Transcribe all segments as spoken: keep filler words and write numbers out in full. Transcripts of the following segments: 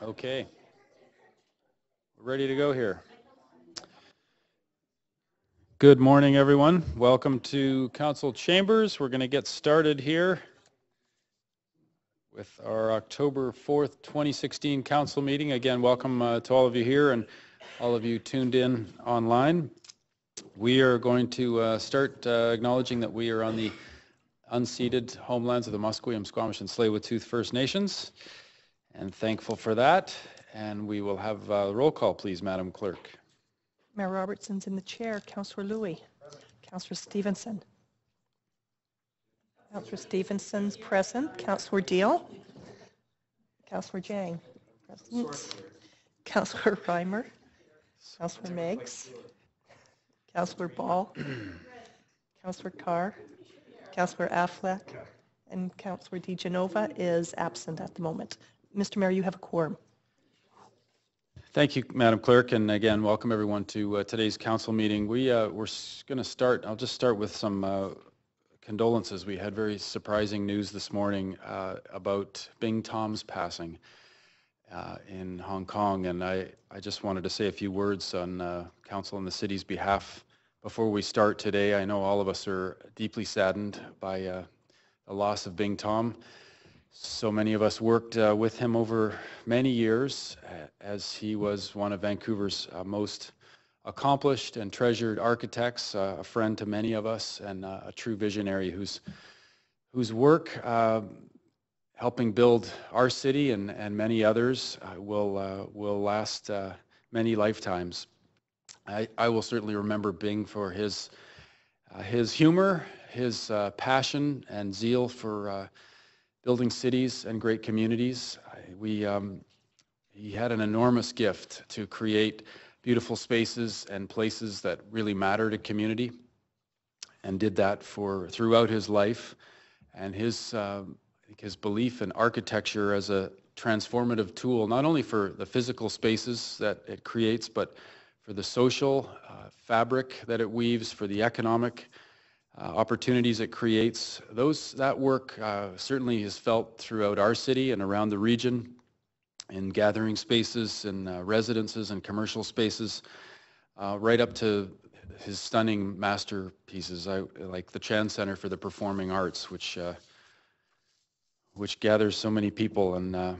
Okay, we're ready to go here. Good morning, everyone. Welcome to Council Chambers. We're going to get started here with our October fourth, twenty sixteen Council meeting. Again, welcome uh, to all of you here and all of you tuned in online. We are going to uh, start uh, acknowledging that we are on the unceded homelands of the Musqueam, Squamish, and Tsleil-Waututh First Nations, and thankful for that. And we will have a roll call, please, Madam Clerk. Mayor Robertson's in the chair. Councillor Louie. Present. Councillor Stevenson. Councillor Stevenson's present. Councillor Deal. Councillor Jang. Present. Councillor Reimer. Councillor Meggs. Councillor Ball. Councillor Carr. Councillor Affleck. And Councillor DeGenova is absent at the moment. Mister Mayor, you have a quorum. Thank you, Madam Clerk, and again, welcome everyone to uh, today's council meeting. We uh, we're going to start. I'll just start with some uh, condolences. We had very surprising news this morning uh, about Bing Thom's passing uh, in Hong Kong, and I I just wanted to say a few words on uh, council and the city's behalf before we start today. I know all of us are deeply saddened by uh, the loss of Bing Thom. So many of us worked uh, with him over many years, as he was one of Vancouver's uh, most accomplished and treasured architects, uh, a friend to many of us, and uh, a true visionary whose whose work uh, helping build our city and and many others uh, will uh, will last uh, many lifetimes. I I will certainly remember Bing for his uh, his humor, his uh, passion and zeal for Uh, building cities and great communities. We, um, he had an enormous gift to create beautiful spaces and places that really matter to community, and did that for throughout his life. And his, uh, his belief in architecture as a transformative tool, not only for the physical spaces that it creates, but for the social uh, fabric that it weaves, for the economic Uh, opportunities it creates. Those, that work uh, certainly is felt throughout our city and around the region, in gathering spaces and uh, residences and commercial spaces, uh, right up to his stunning masterpieces, I, like the Chan Centre for the Performing Arts, which uh, which gathers so many people and uh,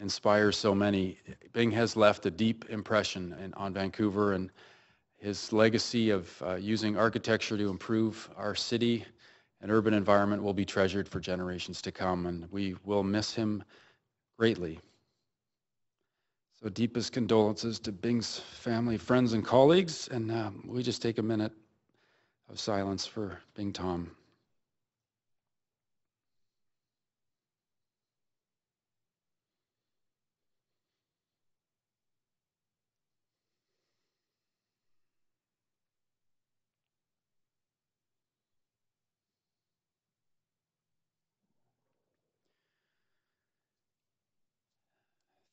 inspires so many. Bing has left a deep impression in, on Vancouver, and his legacy of uh, using architecture to improve our city and urban environment will be treasured for generations to come, and we will miss him greatly. So deepest condolences to Bing's family, friends, and colleagues, and uh, we just take a minute of silence for Bing Thom.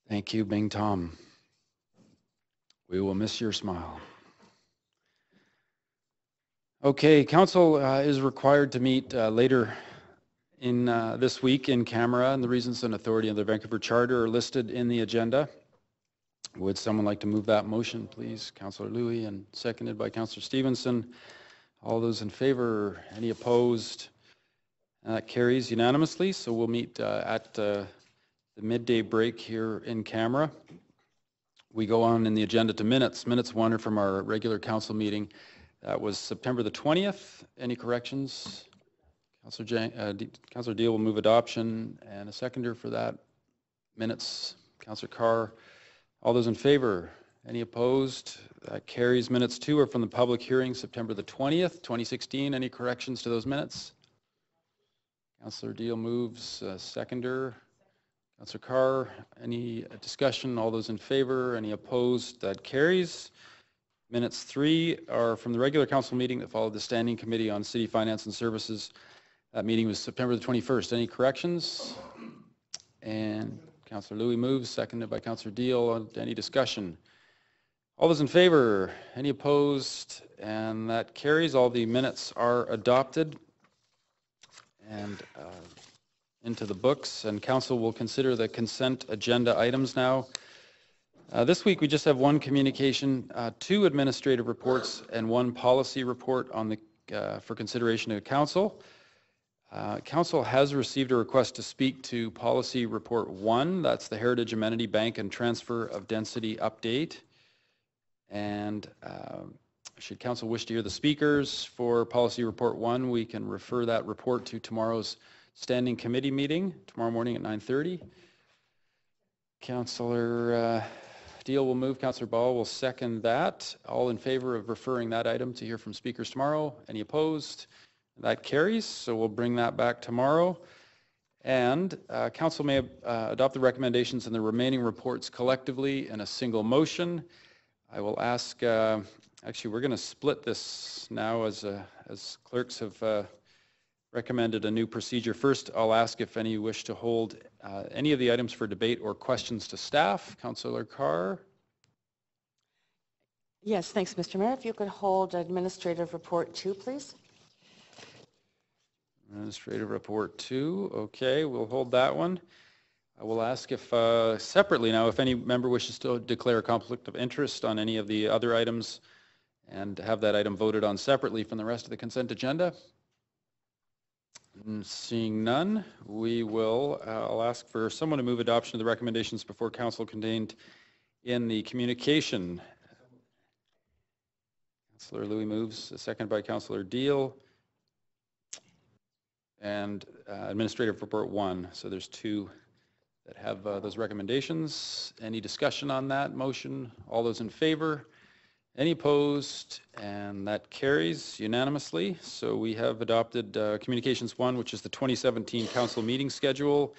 Thank you, Bing Thom. We will miss your smile. Okay, council uh, is required to meet uh, later in uh, this week in camera, and the reasons and authority of the Vancouver Charter are listed in the agenda. Would someone like to move that motion, please? Councillor Louie, and seconded by Councillor Stevenson. All those in favor, any opposed? And that carries unanimously, so we'll meet uh, at uh, the midday break here in camera. We go on in the agenda to minutes. Minutes one are from our regular council meeting. That was September the twentieth. Any corrections? Councillor Jang, uh, D, Councillor Deal will move adoption, and a seconder for that. Minutes, Councillor Carr. All those in favor? Any opposed? That carries. Minutes two are from the public hearing, September the twentieth, twenty sixteen. Any corrections to those minutes? Councillor Deal moves, uh, seconder. Councillor Carr, any discussion? All those in favor? Any opposed? That carries. Minutes three are from the regular council meeting that followed the Standing Committee on City Finance and Services. That meeting was September the twenty-first. Any corrections? And Councillor Louie moves, seconded by Councillor Deal. Any discussion? All those in favor? Any opposed? And that carries. All the minutes are adopted. And uh, into the books, and council will consider the consent agenda items now. Uh, this week we just have one communication, uh, two administrative reports, and one policy report on the uh, for consideration to council. Uh, council has received a request to speak to policy report one. That's the Heritage Amenity Bank and Transfer of Density update. And uh, should council wish to hear the speakers for policy report one, we can refer that report to tomorrow's standing committee meeting tomorrow morning at nine thirty. Councillor uh, Deal will move. Councillor Ball will second that. All in favor of referring that item to hear from speakers tomorrow? Any opposed? That carries, so we'll bring that back tomorrow. And uh, council may uh, adopt the recommendations in the remaining reports collectively in a single motion. I will ask, uh, actually we're going to split this now as, uh, as clerks have uh, recommended a new procedure. First, I'll ask if any wish to hold uh, any of the items for debate or questions to staff. Councillor Carr. Yes, thanks, Mister Mayor. If you could hold Administrative Report two, please. Administrative Report two, okay, we'll hold that one. I will ask if uh, separately now if any member wishes to declare a conflict of interest on any of the other items and have that item voted on separately from the rest of the consent agenda. And seeing none, we will, uh, I'll ask for someone to move adoption of the recommendations before council contained in the communication. Councillor Louis moves, seconded by Councillor Deal. And uh, Administrative Report one. So there's two that have uh, those recommendations. Any discussion on that motion? All those in favor? Any opposed? And that carries unanimously. So we have adopted uh, Communications one, which is the twenty seventeen Council Meeting Schedule,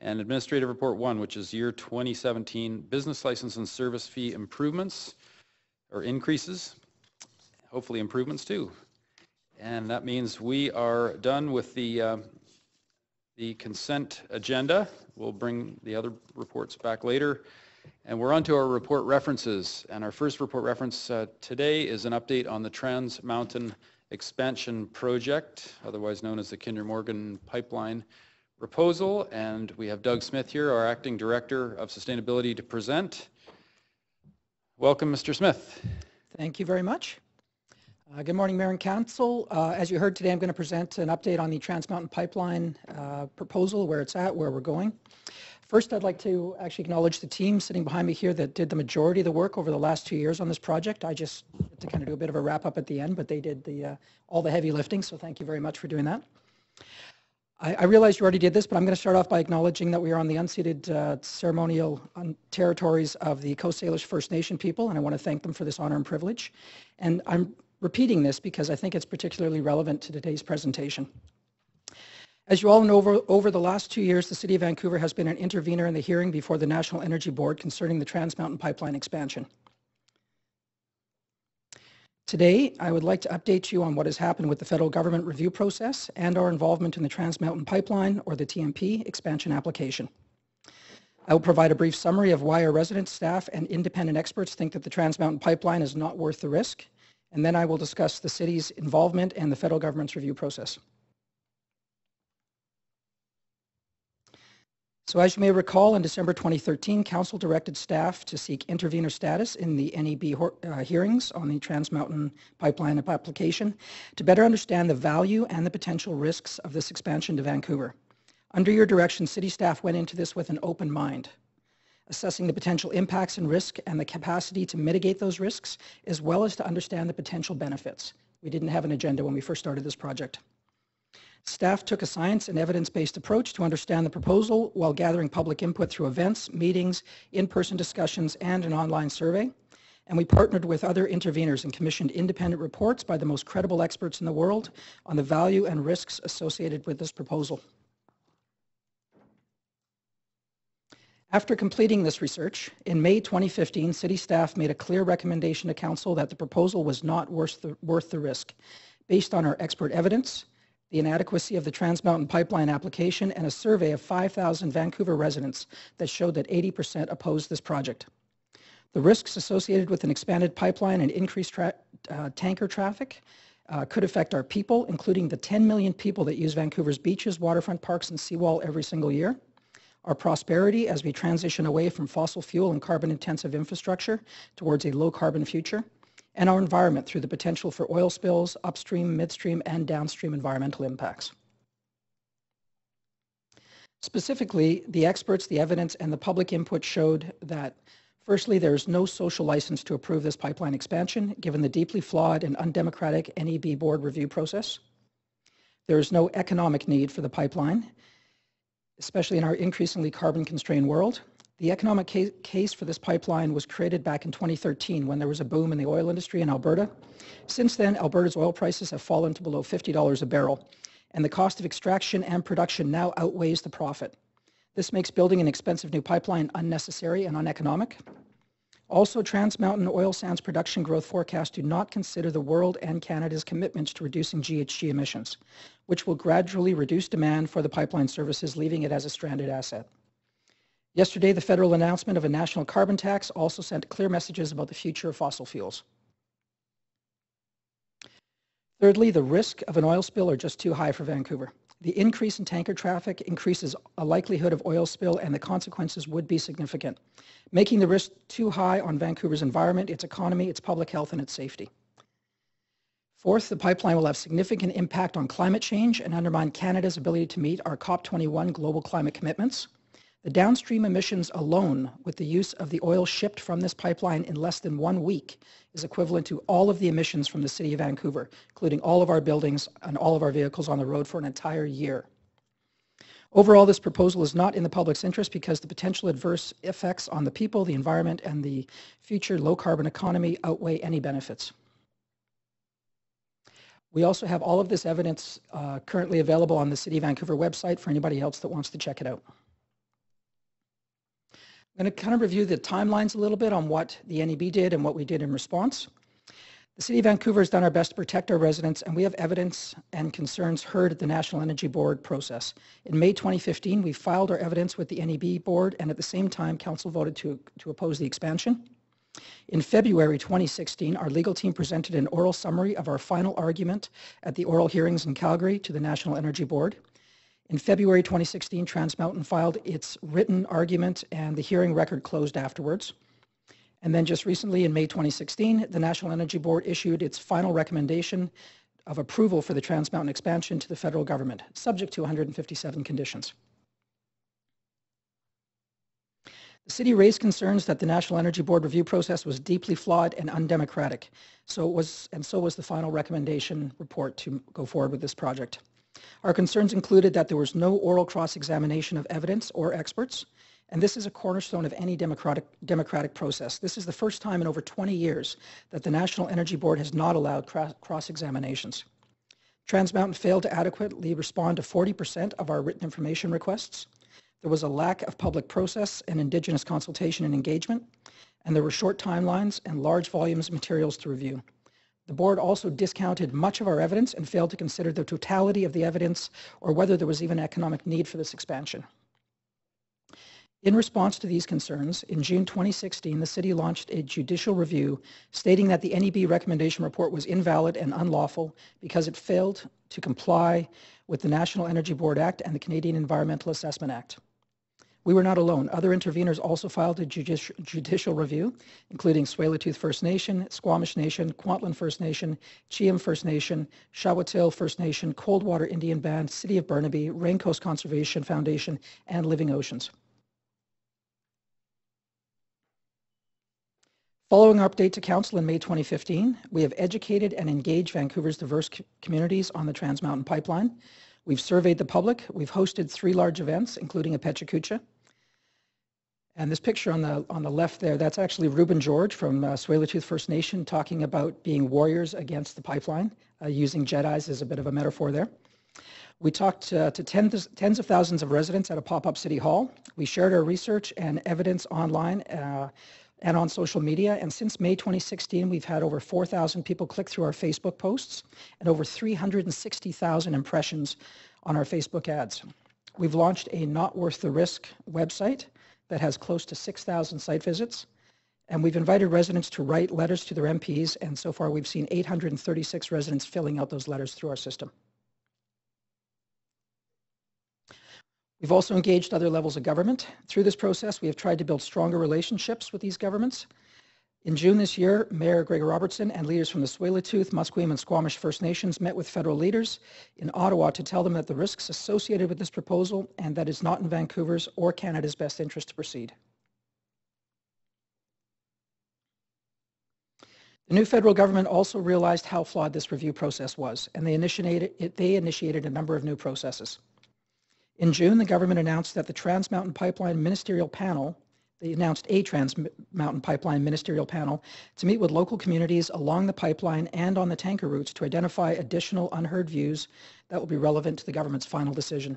and Administrative Report one, which is year twenty seventeen Business License and Service Fee Improvements, or increases, hopefully improvements too. And that means we are done with the uh, the consent agenda. We'll bring the other reports back later. And we're on to our report references. And our first report reference uh, today is an update on the Trans Mountain Expansion Project, otherwise known as the Kinder Morgan Pipeline Proposal. And we have Doug Smith here, our Acting Director of Sustainability, to present. Welcome, Mister Smith. Thank you very much. Uh, good morning, Mayor and Council. Uh, as you heard today, I'm going to present an update on the Trans Mountain Pipeline uh, proposal, where it's at, where we're going. First, I'd like to actually acknowledge the team sitting behind me here that did the majority of the work over the last two years on this project. I just had to kind of do a bit of a wrap up at the end, but they did the uh, all the heavy lifting, so thank you very much for doing that. I, I realize you already did this, but I'm going to start off by acknowledging that we are on the unceded uh, ceremonial un territories of the Coast Salish First Nation people, and I want to thank them for this honor and privilege. And I'm repeating this because I think it's particularly relevant to today's presentation. As you all know, over, over the last two years, the City of Vancouver has been an intervener in the hearing before the National Energy Board concerning the Trans Mountain Pipeline expansion. Today, I would like to update you on what has happened with the federal government review process and our involvement in the Trans Mountain Pipeline, or the T M P, expansion application. I will provide a brief summary of why our residents, staff, and independent experts think that the Trans Mountain Pipeline is not worth the risk. And then I will discuss the city's involvement and the federal government's review process. So as you may recall, in December twenty thirteen, Council directed staff to seek intervener status in the N E B uh, hearings on the Trans Mountain Pipeline application to better understand the value and the potential risks of this expansion to Vancouver. Under your direction, city staff went into this with an open mind. Assessing the potential impacts and risk and the capacity to mitigate those risks, as well as to understand the potential benefits. We didn't have an agenda when we first started this project. Staff took a science and evidence-based approach to understand the proposal while gathering public input through events, meetings, in-person discussions, and an online survey. And we partnered with other interveners and commissioned independent reports by the most credible experts in the world on the value and risks associated with this proposal. After completing this research, in May twenty fifteen, city staff made a clear recommendation to council that the proposal was not worth the, worth the risk, based on our expert evidence, the inadequacy of the Trans Mountain Pipeline application, and a survey of five thousand Vancouver residents that showed that eighty percent opposed this project. The risks associated with an expanded pipeline and increased tra uh, tanker traffic uh, could affect our people, including the ten million people that use Vancouver's beaches, waterfront parks, and seawall every single year. Our prosperity as we transition away from fossil fuel and carbon-intensive infrastructure towards a low-carbon future, and our environment through the potential for oil spills, upstream, midstream, and downstream environmental impacts. Specifically, the experts, the evidence, and the public input showed that, firstly, there is no social license to approve this pipeline expansion, given the deeply flawed and undemocratic N E B board review process. There is no economic need for the pipeline, especially in our increasingly carbon-constrained world. The economic ca- case for this pipeline was created back in twenty thirteen when there was a boom in the oil industry in Alberta. Since then, Alberta's oil prices have fallen to below fifty dollars a barrel, and the cost of extraction and production now outweighs the profit. This makes building an expensive new pipeline unnecessary and uneconomic. Also, Trans Mountain oil sands production growth forecasts do not consider the world and Canada's commitments to reducing G H G emissions, which will gradually reduce demand for the pipeline services, leaving it as a stranded asset. Yesterday, the federal announcement of a national carbon tax also sent clear messages about the future of fossil fuels. Thirdly, the risk of an oil spill are just too high for Vancouver. The increase in tanker traffic increases a likelihood of oil spill, and the consequences would be significant, making the risk too high on Vancouver's environment, its economy, its public health, and its safety. Fourth, the pipeline will have significant impact on climate change and undermine Canada's ability to meet our COP twenty-one global climate commitments. The downstream emissions alone, with the use of the oil shipped from this pipeline in less than one week, is equivalent to all of the emissions from the City of Vancouver, including all of our buildings and all of our vehicles on the road for an entire year. Overall, this proposal is not in the public's interest because the potential adverse effects on the people, the environment, and the future low-carbon economy outweigh any benefits. We also have all of this evidence uh, currently available on the City of Vancouver website for anybody else that wants to check it out. I'm going to kind of review the timelines a little bit on what the N E B did and what we did in response. The City of Vancouver has done our best to protect our residents, and we have evidence and concerns heard at the National Energy Board process. In May twenty fifteen, we filed our evidence with the N E B Board, and at the same time, Council voted to, to oppose the expansion. In February twenty sixteen, our legal team presented an oral summary of our final argument at the oral hearings in Calgary to the National Energy Board. In February twenty sixteen, Trans Mountain filed its written argument, and the hearing record closed afterwards. And then just recently, in May twenty sixteen, the National Energy Board issued its final recommendation of approval for the Trans Mountain expansion to the federal government, subject to one hundred fifty-seven conditions. The city raised concerns that the National Energy Board review process was deeply flawed and undemocratic, so it was, and so was the final recommendation report to go forward with this project. Our concerns included that there was no oral cross-examination of evidence or experts, and this is a cornerstone of any democratic, democratic process. This is the first time in over twenty years that the National Energy Board has not allowed cross-examinations. Trans Mountain failed to adequately respond to forty percent of our written information requests. There was a lack of public process and Indigenous consultation and engagement, and there were short timelines and large volumes of materials to review. The board also discounted much of our evidence and failed to consider the totality of the evidence or whether there was even economic need for this expansion. In response to these concerns, in June twenty sixteen, the city launched a judicial review stating that the N E B recommendation report was invalid and unlawful because it failed to comply with the National Energy Board Act and the Canadian Environmental Assessment Act. We were not alone. Other interveners also filed a judici- judicial review, including Tsleil-Waututh First Nation, Squamish Nation, Kwantlen First Nation, Chiam First Nation, Shawatale First Nation, Coldwater Indian Band, City of Burnaby, Raincoast Conservation Foundation, and Living Oceans. Following our update to Council in May twenty fifteen, we have educated and engaged Vancouver's diverse co- communities on the Trans Mountain Pipeline. We've surveyed the public. We've hosted three large events, including a Pechakucha. And this picture on the on the left there, that's actually Reuben George from uh, Tsleil-Waututh First Nation talking about being warriors against the pipeline, uh, using Jedis as a bit of a metaphor there. We talked uh, to tens, tens of thousands of residents at a pop-up city hall. We shared our research and evidence online uh, and on social media. And since May twenty sixteen, we've had over four thousand people click through our Facebook posts and over three hundred sixty thousand impressions on our Facebook ads. We've launched a Not Worth the Risk website that has close to six thousand site visits, and we've invited residents to write letters to their M Ps, and so far we've seen eight hundred thirty-six residents filling out those letters through our system. We've also engaged other levels of government. Through this process, we have tried to build stronger relationships with these governments. In June this year, Mayor Greg Robertson and leaders from the Tsleil-Waututh, Musqueam and Squamish First Nations met with federal leaders in Ottawa to tell them that the risks associated with this proposal and that it's not in Vancouver's or Canada's best interest to proceed. The new federal government also realized how flawed this review process was, and they initiated, they initiated a number of new processes. In June, the government announced that the Trans Mountain Pipeline Ministerial Panel They announced a Trans Mountain Pipeline Ministerial Panel to meet with local communities along the pipeline and on the tanker routes to identify additional unheard views that will be relevant to the government's final decision.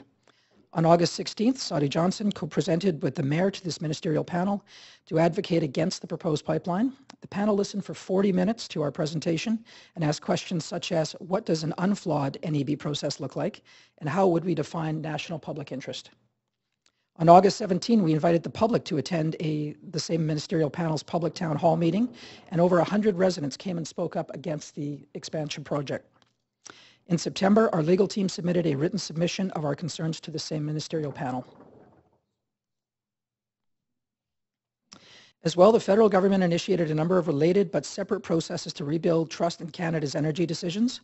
On August sixteenth, Saadi Johnson co-presented with the mayor to this ministerial panel to advocate against the proposed pipeline. The panel listened for forty minutes to our presentation and asked questions such as, what does an unflawed N E B process look like, and how would we define national public interest? On August seventeenth, we invited the public to attend a, the same ministerial panel's public town hall meeting, and over one hundred residents came and spoke up against the expansion project. In September, our legal team submitted a written submission of our concerns to the same ministerial panel. As well, the federal government initiated a number of related but separate processes to rebuild trust in Canada's energy decisions.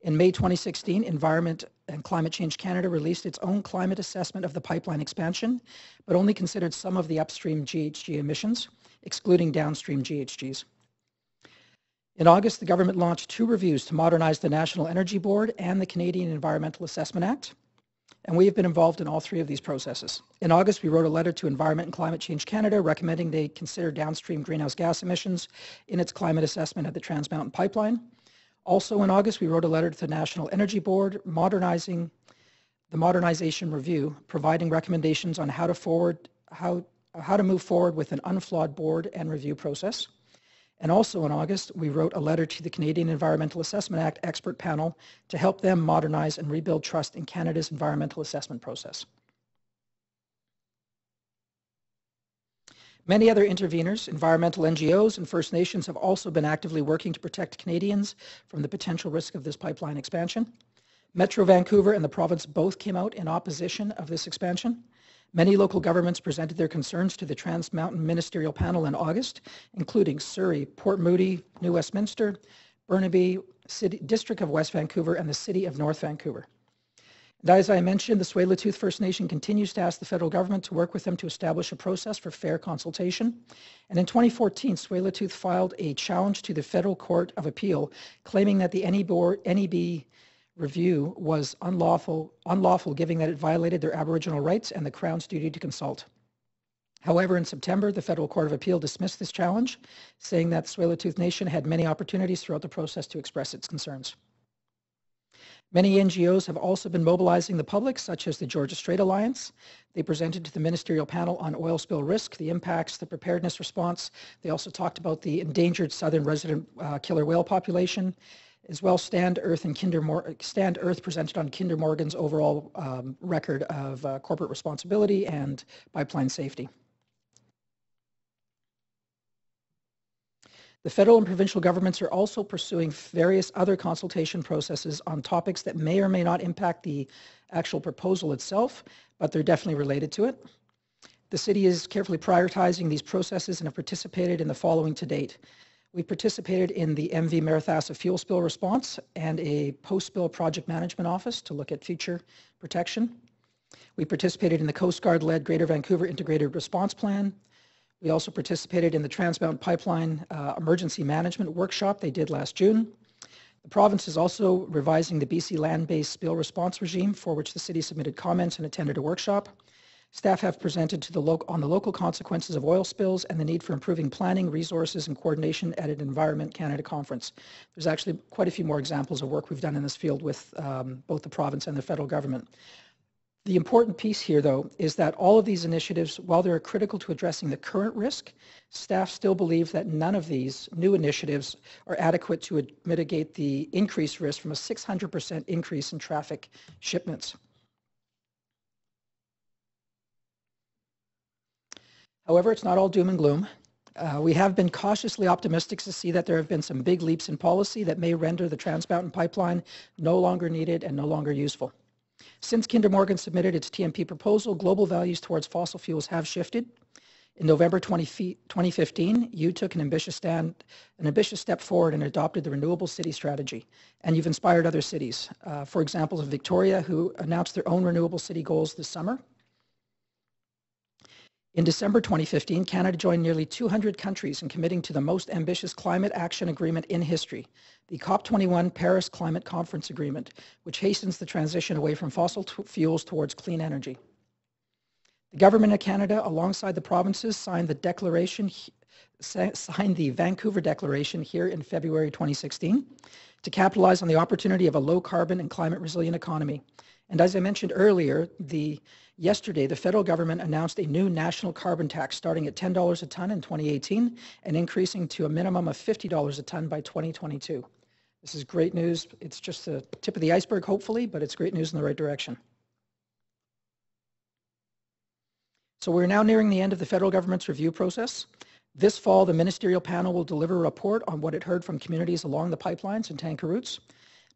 In May twenty sixteen, Environment and Climate Change Canada released its own climate assessment of the pipeline expansion, but only considered some of the upstream G H G emissions, excluding downstream G H Gs. In August, the government launched two reviews to modernize the National Energy Board and the Canadian Environmental Assessment Act, and we have been involved in all three of these processes. In August, we wrote a letter to Environment and Climate Change Canada recommending they consider downstream greenhouse gas emissions in its climate assessment at the Trans Mountain Pipeline. Also in August, we wrote a letter to the National Energy Board modernizing the modernization review, providing recommendations on how to forward, how, how to move forward with an unflawed board and review process. And also in August, we wrote a letter to the Canadian Environmental Assessment Act expert panel to help them modernize and rebuild trust in Canada's environmental assessment process. Many other interveners, environmental N G Os, and First Nations have also been actively working to protect Canadians from the potential risk of this pipeline expansion. Metro Vancouver and the province both came out in opposition of this expansion. Many local governments presented their concerns to the Trans Mountain Ministerial Panel in August, including Surrey, Port Moody, New Westminster, Burnaby, City, District of West Vancouver, and the City of North Vancouver. And as I mentioned, the Tsleil-Waututh First Nation continues to ask the federal government to work with them to establish a process for fair consultation. And in twenty fourteen, Tsleil-Waututh filed a challenge to the Federal Court of Appeal, claiming that the N E B review was unlawful, unlawful, given that it violated their Aboriginal rights and the Crown's duty to consult. However, in September, the Federal Court of Appeal dismissed this challenge, saying that Tsleil-Waututh Nation had many opportunities throughout the process to express its concerns. Many N G Os have also been mobilizing the public, such as the Georgia Strait Alliance. They presented to the Ministerial Panel on oil spill risk, the impacts, the preparedness response. They also talked about the endangered southern resident uh, killer whale population. As well, Stand Earth and Kinder Mor- Stand Earth presented on Kinder Morgan's overall um, record of uh, corporate responsibility and pipeline safety. The federal and provincial governments are also pursuing various other consultation processes on topics that may or may not impact the actual proposal itself, but they're definitely related to it. The city is carefully prioritizing these processes and have participated in the following to date. We participated in the M V Marathassa fuel spill response and a post-spill project management office to look at future protection. We participated in the Coast Guard-led Greater Vancouver Integrated Response Plan. We also participated in the Trans Mountain Pipeline uh, Emergency Management Workshop they did last June. The province is also revising the B C land-based spill response regime, for which the city submitted comments and attended a workshop. Staff have presented to the on the local consequences of oil spills and the need for improving planning, resources, and coordination at an Environment Canada conference. There's actually quite a few more examples of work we've done in this field with um, both the province and the federal government. The important piece here, though, is that all of these initiatives, while they're critical to addressing the current risk, staff still believe that none of these new initiatives are adequate to mitigate the increased risk from a six hundred percent increase in traffic shipments. However, it's not all doom and gloom. Uh, we have been cautiously optimistic to see that there have been some big leaps in policy that may render the Trans Mountain Pipeline no longer needed and no longer useful. Since Kinder Morgan submitted its T M P proposal, global values towards fossil fuels have shifted. In November twenty fifteen, you took an ambitious stand, an ambitious step forward and adopted the Renewable City Strategy, and you've inspired other cities. Uh, for example, of Victoria, who announced their own Renewable City goals this summer. In December twenty fifteen, Canada joined nearly two hundred countries in committing to the most ambitious climate action agreement in history, the COP twenty-one Paris Climate Conference Agreement, which hastens the transition away from fossil fuels towards clean energy. The Government of Canada, alongside the provinces, signed the declaration, signed the Vancouver Declaration here in February twenty sixteen to capitalize on the opportunity of a low-carbon and climate-resilient economy. And as I mentioned earlier, the, yesterday the federal government announced a new national carbon tax starting at ten dollars a ton in twenty eighteen and increasing to a minimum of fifty dollars a ton by twenty twenty-two. This is great news. It's just the tip of the iceberg, hopefully, but it's great news in the right direction. So we're now nearing the end of the federal government's review process. This fall, the ministerial panel will deliver a report on what it heard from communities along the pipelines and tanker routes.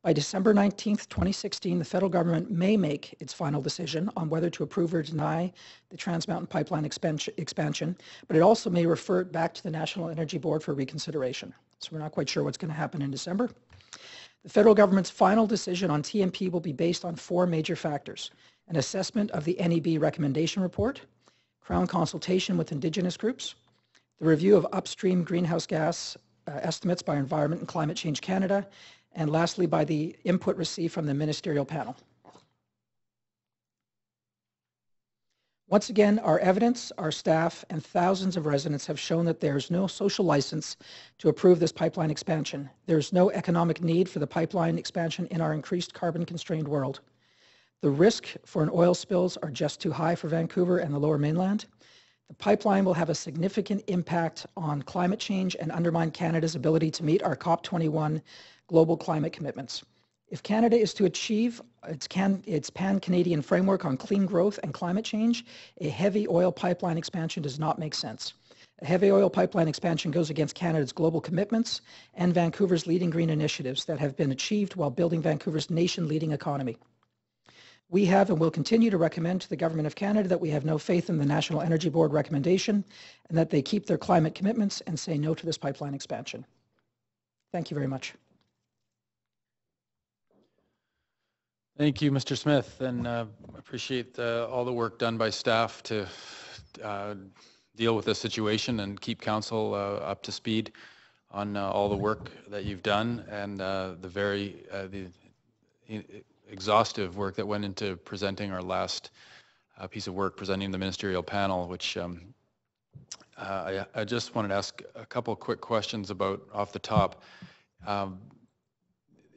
By December nineteenth, twenty sixteen, the federal government may make its final decision on whether to approve or deny the Trans Mountain Pipeline expansion, but it also may refer it back to the National Energy Board for reconsideration. So we're not quite sure what's going to happen in December. The federal government's final decision on T M P will be based on four major factors: an assessment of the N E B recommendation report, Crown consultation with Indigenous groups, the review of upstream greenhouse gas uh, estimates by Environment and Climate Change Canada, and lastly, by the input received from the ministerial panel. Once again, our evidence, our staff, and thousands of residents have shown that there is no social license to approve this pipeline expansion. There is no economic need for the pipeline expansion in our increased carbon-constrained world. The risk for an oil spills are just too high for Vancouver and the Lower Mainland. The pipeline will have a significant impact on climate change and undermine Canada's ability to meet our COP twenty-one global climate commitments. If Canada is to achieve its, can, its pan-Canadian framework on clean growth and climate change, a heavy oil pipeline expansion does not make sense. A heavy oil pipeline expansion goes against Canada's global commitments and Vancouver's leading green initiatives that have been achieved while building Vancouver's nation-leading economy. We have and will continue to recommend to the Government of Canada that we have no faith in the National Energy Board recommendation and that they keep their climate commitments and say no to this pipeline expansion. Thank you very much. Thank you, Mister Smith, and uh, appreciate uh, all the work done by staff to uh, deal with this situation and keep Council uh, up to speed on uh, all the work that you've done and uh, the very uh, the. It, exhaustive work that went into presenting our last uh, piece of work, presenting the ministerial panel, which um, uh, I, I just wanted to ask a couple quick questions about off the top. Um,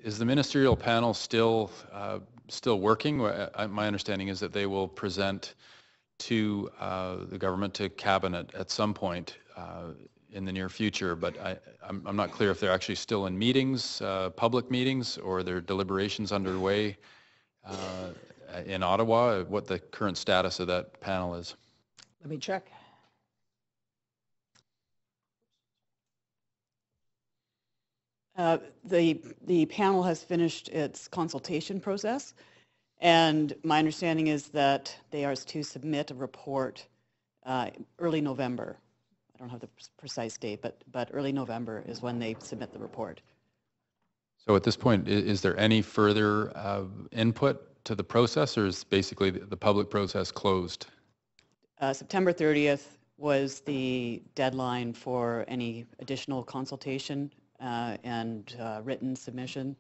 is the ministerial panel still uh, still working? I, my understanding is that they will present to uh, the government, to cabinet at some point uh, in the near future, but I, I'm, I'm not clear if they're actually still in meetings, uh, public meetings, or their deliberations underway uh, in Ottawa, what the current status of that panel is. Let me check. Uh, the, the panel has finished its consultation process, and my understanding is that they are to submit a report uh, early November. I don't have the precise date, but but early November is when they submit the report. So at this point, is, is there any further uh, input to the process, or is basically the, the public process closed? Uh, September thirtieth was the deadline for any additional consultation uh, and uh, written submission,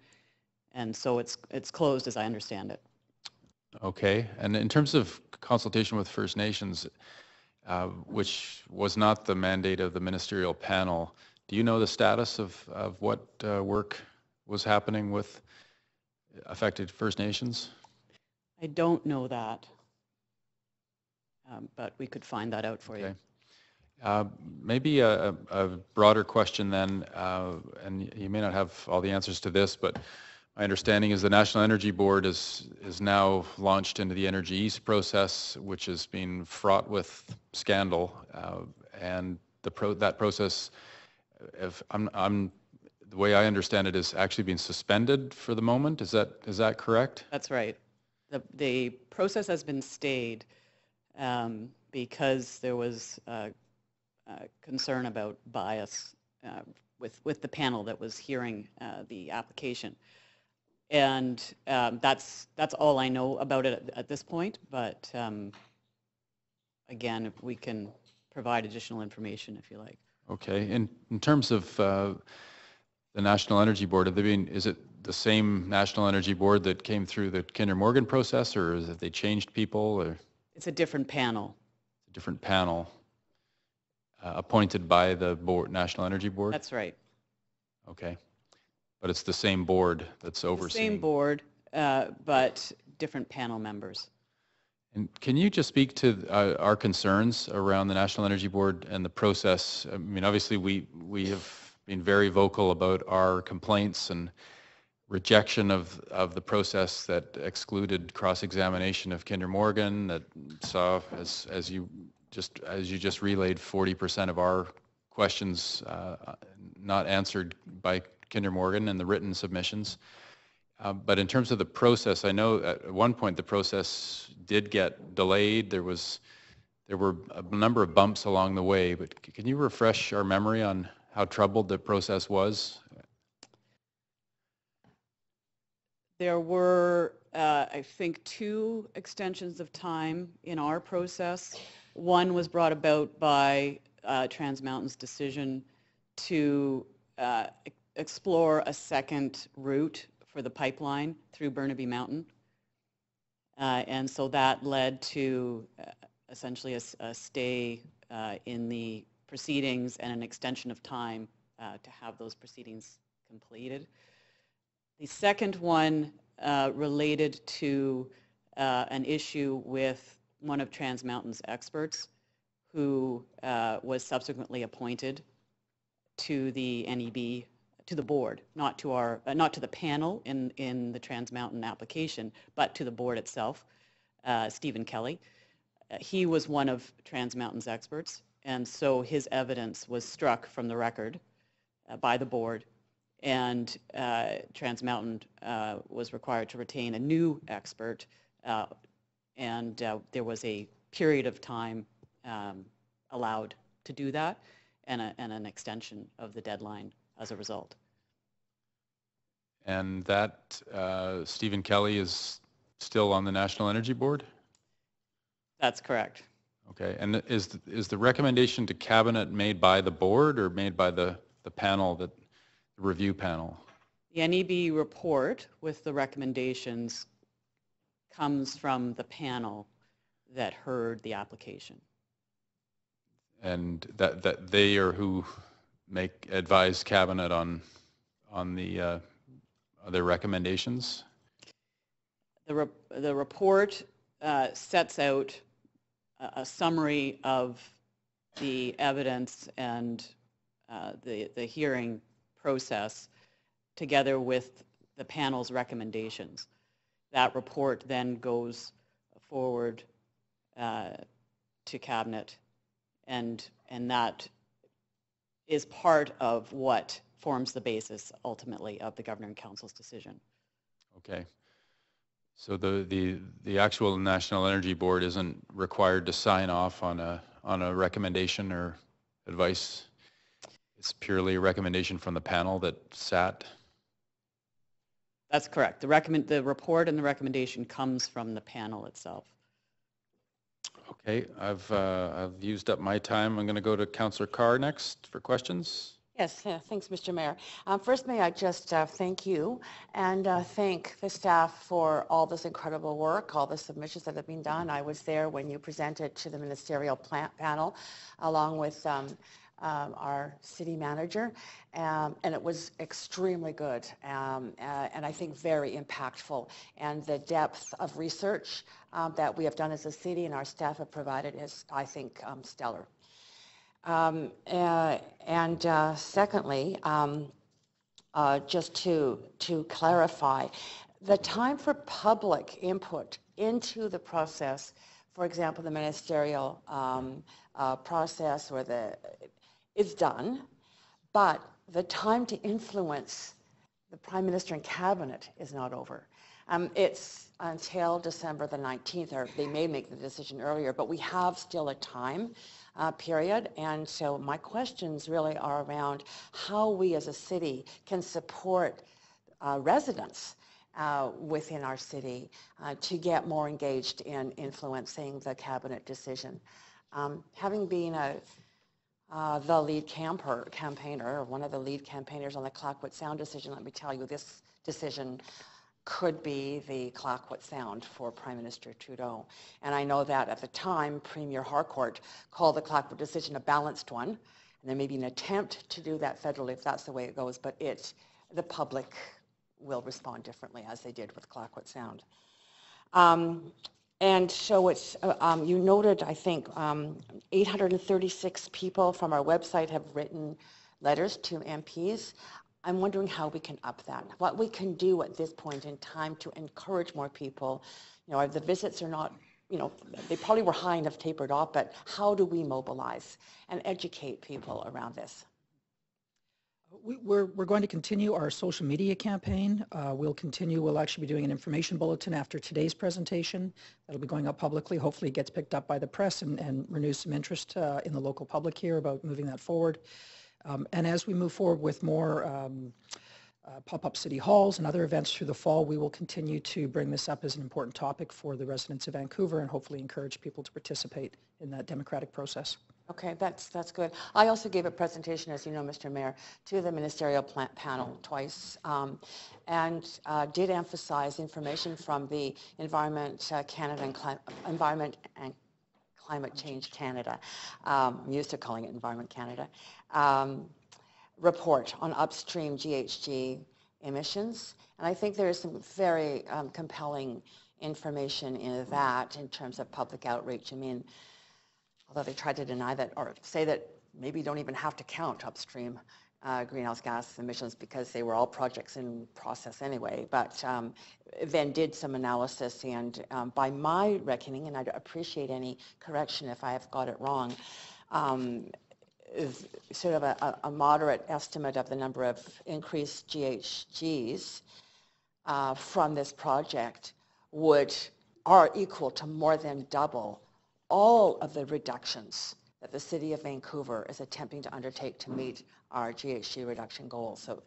and so it's it's closed as I understand it. Okay, and in terms of consultation with First Nations, Uh, which was not the mandate of the ministerial panel. Do you know the status of, of what uh, work was happening with affected First Nations? I don't know that, um, but we could find that out for okay. you. Uh, maybe a, a broader question then, uh, and you may not have all the answers to this, but my understanding is the National Energy Board is is now launched into the Energy East process, which has been fraught with scandal, uh, and the pro that process, if I'm, I'm the way I understand it, is actually being suspended for the moment. Is that is that correct? That's right. the, the process has been stayed um, because there was uh, uh, concern about bias uh, with, with the panel that was hearing uh, the application. And um, that's, that's all I know about it at, at this point, but um, again, if we can provide additional information if you like. Okay, and in terms of uh, the National Energy Board, have they been, is it the same National Energy Board that came through the Kinder Morgan process, or is it they changed people? Or? It's a different panel. It's a different panel uh, appointed by the board, National Energy Board? That's right. Okay, but it's the same board that's overseeing. The same board, uh, but different panel members. And can you just speak to uh, our concerns around the National Energy Board and the process? I mean, obviously we, we have been very vocal about our complaints and rejection of, of the process that excluded cross-examination of Kinder Morgan, that saw, as, as, you, just, as you just relayed, forty percent of our questions uh, not answered by Kinder Morgan and the written submissions. Uh, but in terms of the process, I know at one point the process did get delayed. There was, there were a number of bumps along the way, but can you refresh our memory on how troubled the process was? There were, uh, I think, two extensions of time in our process. One was brought about by uh, Trans Mountain's decision to uh, explore a second route for the pipeline through Burnaby Mountain. Uh, and so that led to uh, essentially a, a stay uh, in the proceedings and an extension of time uh, to have those proceedings completed. The second one uh, related to uh, an issue with one of Trans Mountain's experts who uh, was subsequently appointed to the N E B, to the board, not to our, uh, not to the panel in, in the Trans Mountain application, but to the board itself, uh, Stephen Kelly. Uh, he was one of Trans Mountain's experts, and so his evidence was struck from the record uh, by the board, and uh, Trans Mountain uh, was required to retain a new expert, uh, and uh, there was a period of time um, allowed to do that, and, a, and an extension of the deadline as a result. And that uh, Stephen Kelly is still on the National Energy Board? That's correct. Okay, and is the, is the recommendation to Cabinet made by the board or made by the, the panel, that, the review panel? The N E B report with the recommendations comes from the panel that heard the application. And that, that they are who make advise Cabinet on on the uh, their recommendations. The re the report uh, sets out a, a summary of the evidence and uh, the the hearing process, together with the panel's recommendations. That report then goes forward uh, to Cabinet, and and that is part of what forms the basis ultimately of the Governing Council's decision. Okay. So the, the, the actual National Energy Board isn't required to sign off on a, on a recommendation or advice? It's purely a recommendation from the panel that sat? That's correct. The, recommend, the report and the recommendation comes from the panel itself. Okay, I've, uh, I've used up my time. I'm going to go to Councillor Carr next for questions. Yes, uh, thanks, Mister Mayor. Uh, first, may I just uh, thank you and uh, thank the staff for all this incredible work, all the submissions that have been done. I was there when you presented to the ministerial plant panel along with um, um, our city manager, um, and it was extremely good um, uh, and I think very impactful. And the depth of research Um, that we have done as a city and our staff have provided is, I think, um, stellar. Um, uh, and uh, secondly, um, uh, just to, to clarify, the time for public input into the process, for example, the ministerial um, uh, process or the, is done, but the time to influence the Prime Minister and Cabinet is not over. Um, it's until December the nineteenth, or they may make the decision earlier, but we have still a time uh, period. And so my questions really are around how we as a city can support uh, residents Uh, within our city uh, to get more engaged in influencing the cabinet decision. Um, having been a, uh, the lead camper, campaigner, or one of the lead campaigners on the Clackwood Sound decision, let me tell you, this decision could be the Clackwood Sound for Prime Minister Trudeau. And I know that at the time, Premier Harcourt called the Clackwood decision a balanced one. And there may be an attempt to do that federally if that's the way it goes, but it, the public will respond differently, as they did with Clackwood Sound. Um, and so it's, uh, um, you noted, I think, um, eight hundred thirty-six people from our website have written letters to M Ps. I'm wondering how we can up that, what we can do at this point in time to encourage more people. You know, the visits are not, you know, they probably were high and have tapered off, but how do we mobilize and educate people around this? We're, we're going to continue our social media campaign. Uh, we'll continue, we'll actually be doing an information bulletin after today's presentation. That'll be going up publicly. Hopefully it gets picked up by the press and, and renews some interest uh, in the local public here about moving that forward. Um, and as we move forward with more um, uh, pop-up city halls and other events through the fall, we will continue to bring this up as an important topic for the residents of Vancouver and hopefully encourage people to participate in that democratic process. Okay, that's, that's good. I also gave a presentation, as you know, Mister Mayor, to the ministerial plant panel twice, um, and uh, did emphasize information from the Environment uh, Canada and Clim Environment and Climate Change Canada. Um, I'm used to calling it Environment Canada. Um, report on upstream G H G emissions, and I think there is some very um, compelling information in that in terms of public outreach. I mean, although they tried to deny that or say that maybe you don't even have to count upstream uh, greenhouse gas emissions because they were all projects in process anyway, but um, then did some analysis, and um, by my reckoning, and I'd appreciate any correction if I have got it wrong, um, is sort of a, a moderate estimate of the number of increased G H Gs uh, from this project would are equal to more than double all of the reductions that the City of Vancouver is attempting to undertake to meet our G H G reduction goals. So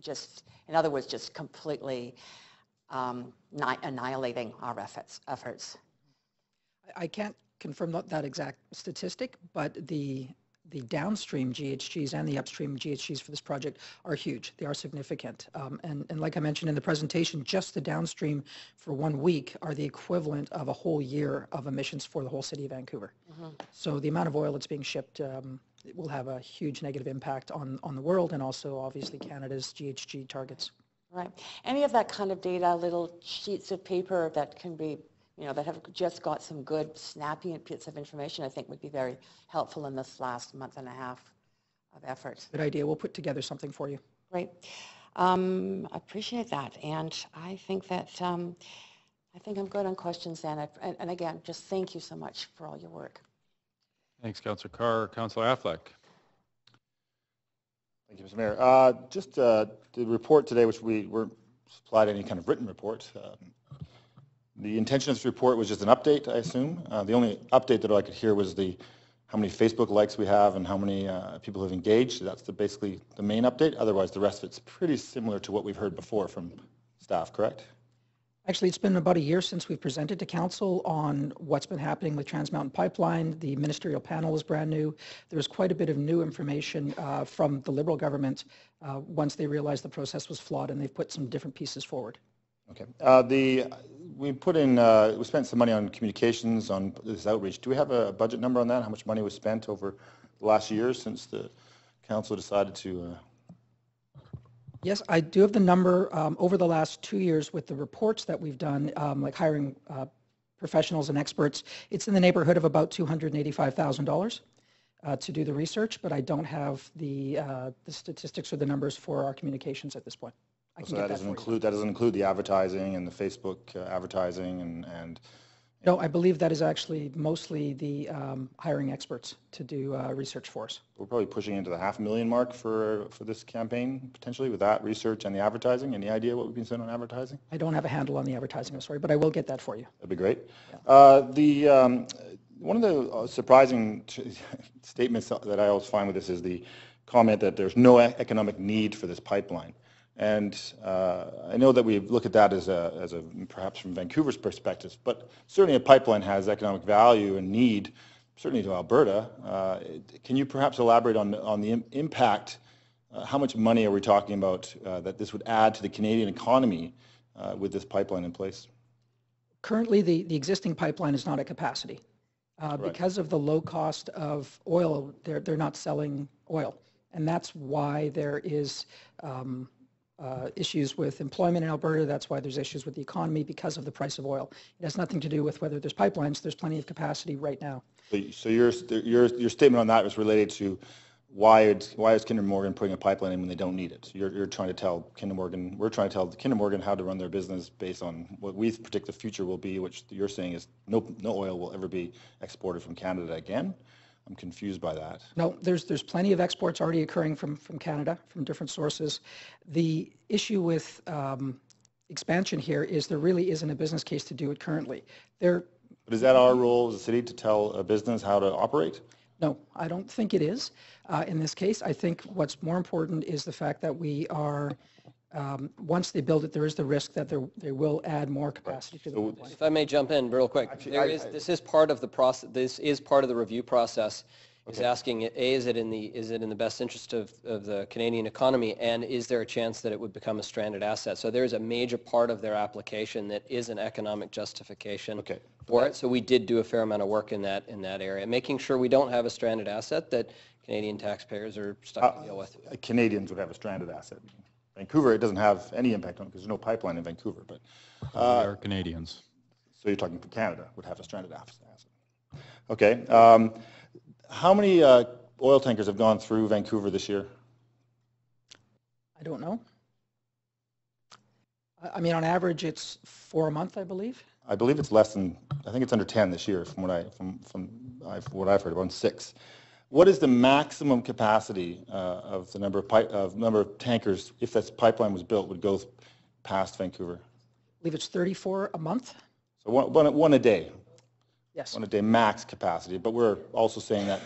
just, in other words, just completely um, annihilating our efforts, efforts. I can't confirm that exact statistic, but the the downstream G H Gs and the upstream G H Gs for this project are huge. They are significant. Um, and, and like I mentioned in the presentation, just the downstream for one week are the equivalent of a whole year of emissions for the whole city of Vancouver. Mm-hmm. So the amount of oil that's being shipped um, will have a huge negative impact on, on the world and also obviously Canada's G H G targets. Right. Any of that kind of data, little sheets of paper that can be, you know, that have just got some good snappy bits of information, I think would be very helpful in this last month and a half of effort. Good idea. We'll put together something for you. Great. Um, appreciate that. And I think that, um, I think I'm good on questions then. And, and again, just thank you so much for all your work. Thanks, Councillor Carr. Councillor Affleck. Thank you, Mister Mayor. Uh, just uh, the report today, which we weren't supplied any kind of written report, uh, the intention of this report was just an update, I assume. Uh, the only update that I could hear was the how many Facebook likes we have and how many uh, people have engaged. That's the, basically the main update. Otherwise, the rest of it's pretty similar to what we've heard before from staff, correct? Actually, it's been about a year since we've presented to Council on what's been happening with Trans Mountain Pipeline. The ministerial panel is brand new. There was quite a bit of new information uh, from the Liberal government uh, once they realized the process was flawed, and they've put some different pieces forward. Okay. Uh, the we put in uh, we spent some money on communications on this outreach. Do we have a budget number on that? How much money was spent over the last year since the council decided to? Uh... Yes, I do have the number um, over the last two years with the reports that we've done, um, like hiring uh, professionals and experts. It's in the neighborhood of about two hundred eighty-five thousand uh, dollars to do the research, but I don't have the uh, the statistics or the numbers for our communications at this point. So that, that doesn't include you. that doesn't include the advertising and the Facebook uh, advertising and and No, I believe that is actually mostly the um, hiring experts to do uh, research for us. We're probably pushing into the half million mark for for this campaign potentially with that research and the advertising. Any idea what we've been spent on advertising? I don't have a handle on the advertising, I'm sorry, but I will get that for you. That'd be great. Yeah. Uh, the um, one of the surprising statements that I always find with this is the comment that there's no economic need for this pipeline. And uh, I know that we look at that as a, as a, perhaps from Vancouver's perspective, but certainly a pipeline has economic value and need, certainly to Alberta. Uh, can you perhaps elaborate on, on the im impact, uh, how much money are we talking about uh, that this would add to the Canadian economy uh, with this pipeline in place? Currently, the, the existing pipeline is not at capacity. Uh, right. Because of the low cost of oil, they're, they're not selling oil. And that's why there is um, Uh, issues with employment in Alberta. That's why there's issues with the economy because of the price of oil. It has nothing to do with whether there's pipelines. There's plenty of capacity right now. So, so your, your your statement on that was related to why it's, why is Kinder Morgan putting a pipeline in when they don't need it? So you're you're trying to tell Kinder Morgan, we're trying to tell Kinder Morgan how to run their business based on what we predict the future will be, which you're saying is no no oil will ever be exported from Canada again. I'm confused by that. No, there's there's plenty of exports already occurring from, from Canada, from different sources. The issue with um, expansion here is there really isn't a business case to do it currently. There, but is that our role as a city to tell a business how to operate? No, I don't think it is. Uh, in this case, I think what's more important is the fact that we are, um, once they build it, there is the risk that there, they will add more capacity to the pipeline. If I may jump in real quick, Actually, there I, is, I, this is part of the process, this is part of the review process, okay. is asking, A, is it in the, is it in the best interest of, of the Canadian economy, and is there a chance that it would become a stranded asset? So there's a major part of their application that is an economic justification okay. for okay. it, so we did do a fair amount of work in that, in that area, making sure we don't have a stranded asset that Canadian taxpayers are stuck uh, to deal with. Canadians would have a stranded asset. Vancouver, it doesn't have any impact on it because there's no pipeline in Vancouver, but... Uh, there are Canadians. So you're talking for Canada would have a stranded asset. Okay. Um, how many uh, oil tankers have gone through Vancouver this year? I don't know. I mean, on average, it's four a month, I believe. I believe it's less than, I think it's under ten this year from what, I, from, from, I, from what I've heard, around six. What is the maximum capacity uh, of the number of, pipe, of number of tankers, if this pipeline was built, would go past Vancouver? I believe it's thirty-four a month. So one, one, one a day. Yes. One a day max capacity. But we're also saying that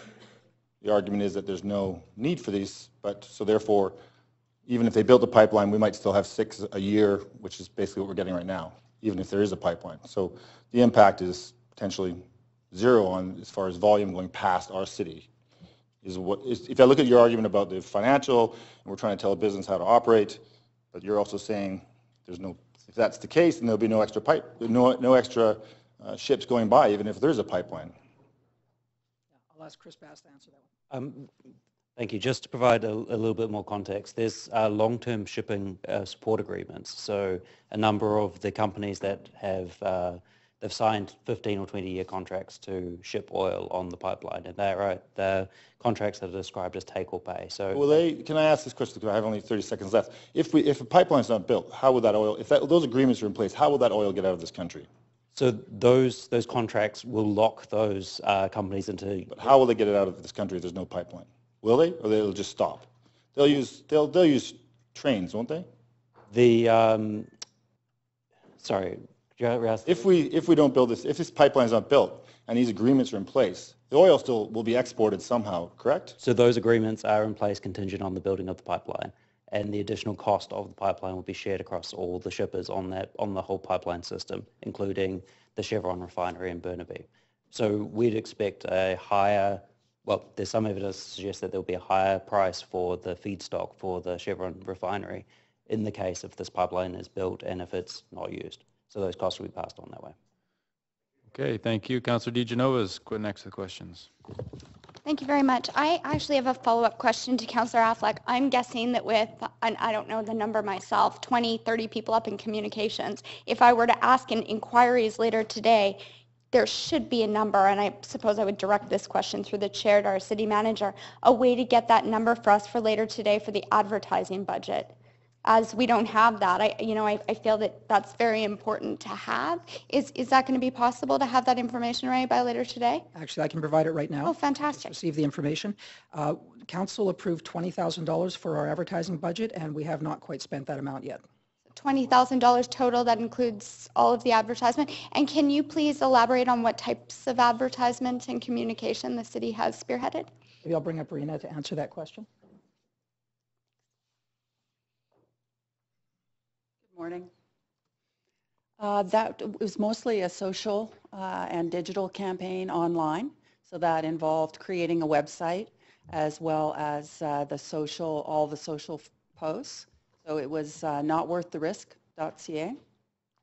the argument is that there's no need for these. But so therefore, even if they built a pipeline, we might still have six a year, which is basically what we're getting right now, even if there is a pipeline. So the impact is potentially zero on as far as volume going past our city. Is what is, if I look at your argument about the financial, and we're trying to tell a business how to operate, but you're also saying there's no. If that's the case, then there'll be no extra pipe, no no extra uh, ships going by, even if there's a pipeline. Yeah, I'll ask Chris Bass to answer that one. Um, thank you. Just to provide a, a little bit more context, there's uh, long-term shipping uh, support agreements. So a number of the companies that have uh, they've signed fifteen or twenty year contracts to ship oil on the pipeline, and they're right. The contracts that are described as take or pay. So, well, they, can I ask this question because I have only thirty seconds left? If we, if a pipeline's not built, how will that oil? If that, those agreements are in place, how will that oil get out of this country? So those those contracts will lock those uh, companies into. But how will they get it out of this country if there's no pipeline? Will they, or they'll just stop? They'll use they'll they'll use trains, won't they? The um, sorry. If we if we don't build this, if this pipeline is not built and these agreements are in place, the oil still will be exported somehow, correct? So those agreements are in place contingent on the building of the pipeline, and the additional cost of the pipeline will be shared across all the shippers on that on the whole pipeline system, including the Chevron refinery in Burnaby. So we'd expect a higher, well, there's some evidence to suggest that there will be a higher price for the feedstock for the Chevron refinery in the case if this pipeline is built and if it's not used. So those costs will be passed on that way. Okay, thank you. Councillor DeGenova's next to the questions. Thank you very much. I actually have a follow-up question to Councillor Affleck. I'm guessing that with, and I don't know the number myself, twenty, thirty people up in communications, if I were to ask in inquiries later today, there should be a number, and I suppose I would direct this question through the chair to our city manager, a way to get that number for us for later today for the advertising budget. as we don't have that. I, you know, I, I feel that that's very important to have. Is is that going to be possible to have that information ready by later today? Actually, I can provide it right now. Oh, fantastic. Let's receive the information. Uh, Council approved twenty thousand dollars for our advertising budget, and we have not quite spent that amount yet. twenty thousand dollars total, that includes all of the advertisement. And can you please elaborate on what types of advertisement and communication the city has spearheaded? Maybe I'll bring up Rena to answer that question. Morning. Uh, that was mostly a social uh, and digital campaign online. So that involved creating a website as well as uh, the social, all the social posts. So it was uh, not worth the risk dot c a.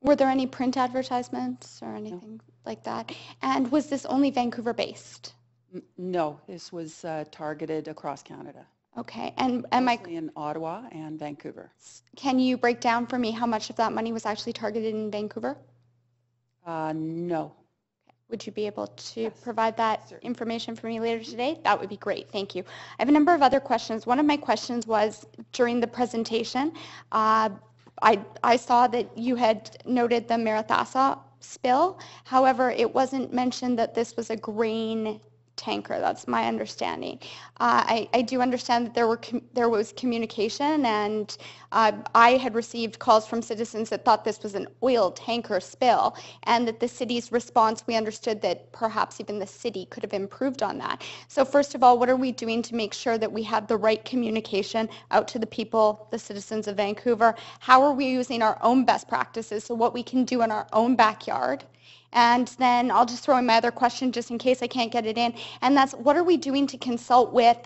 Were there any print advertisements or anything no. like that? And was this only Vancouver based? N no, this was uh, targeted across Canada. Okay, and am I in Ottawa and Vancouver? Can you break down for me how much of that money was actually targeted in Vancouver? Uh, no. Would you be able to yes. provide that Certainly. information for me later today? That would be great. Thank you. I have a number of other questions. One of my questions was during the presentation, uh, I I saw that you had noted the Marathassa spill. However, it wasn't mentioned that this was a grain tanker. That's my understanding. Uh, I, I do understand that there were com there was communication, and uh, I had received calls from citizens that thought this was an oil tanker spill, and that the city's response, we understood that perhaps even the city could have improved on that. So first of all, what are we doing to make sure that we have the right communication out to the people, the citizens of Vancouver? How are we using our own best practices, so what we can do in our own backyard? And then I'll just throw in my other question just in case I can't get it in, and that's, what are we doing to consult with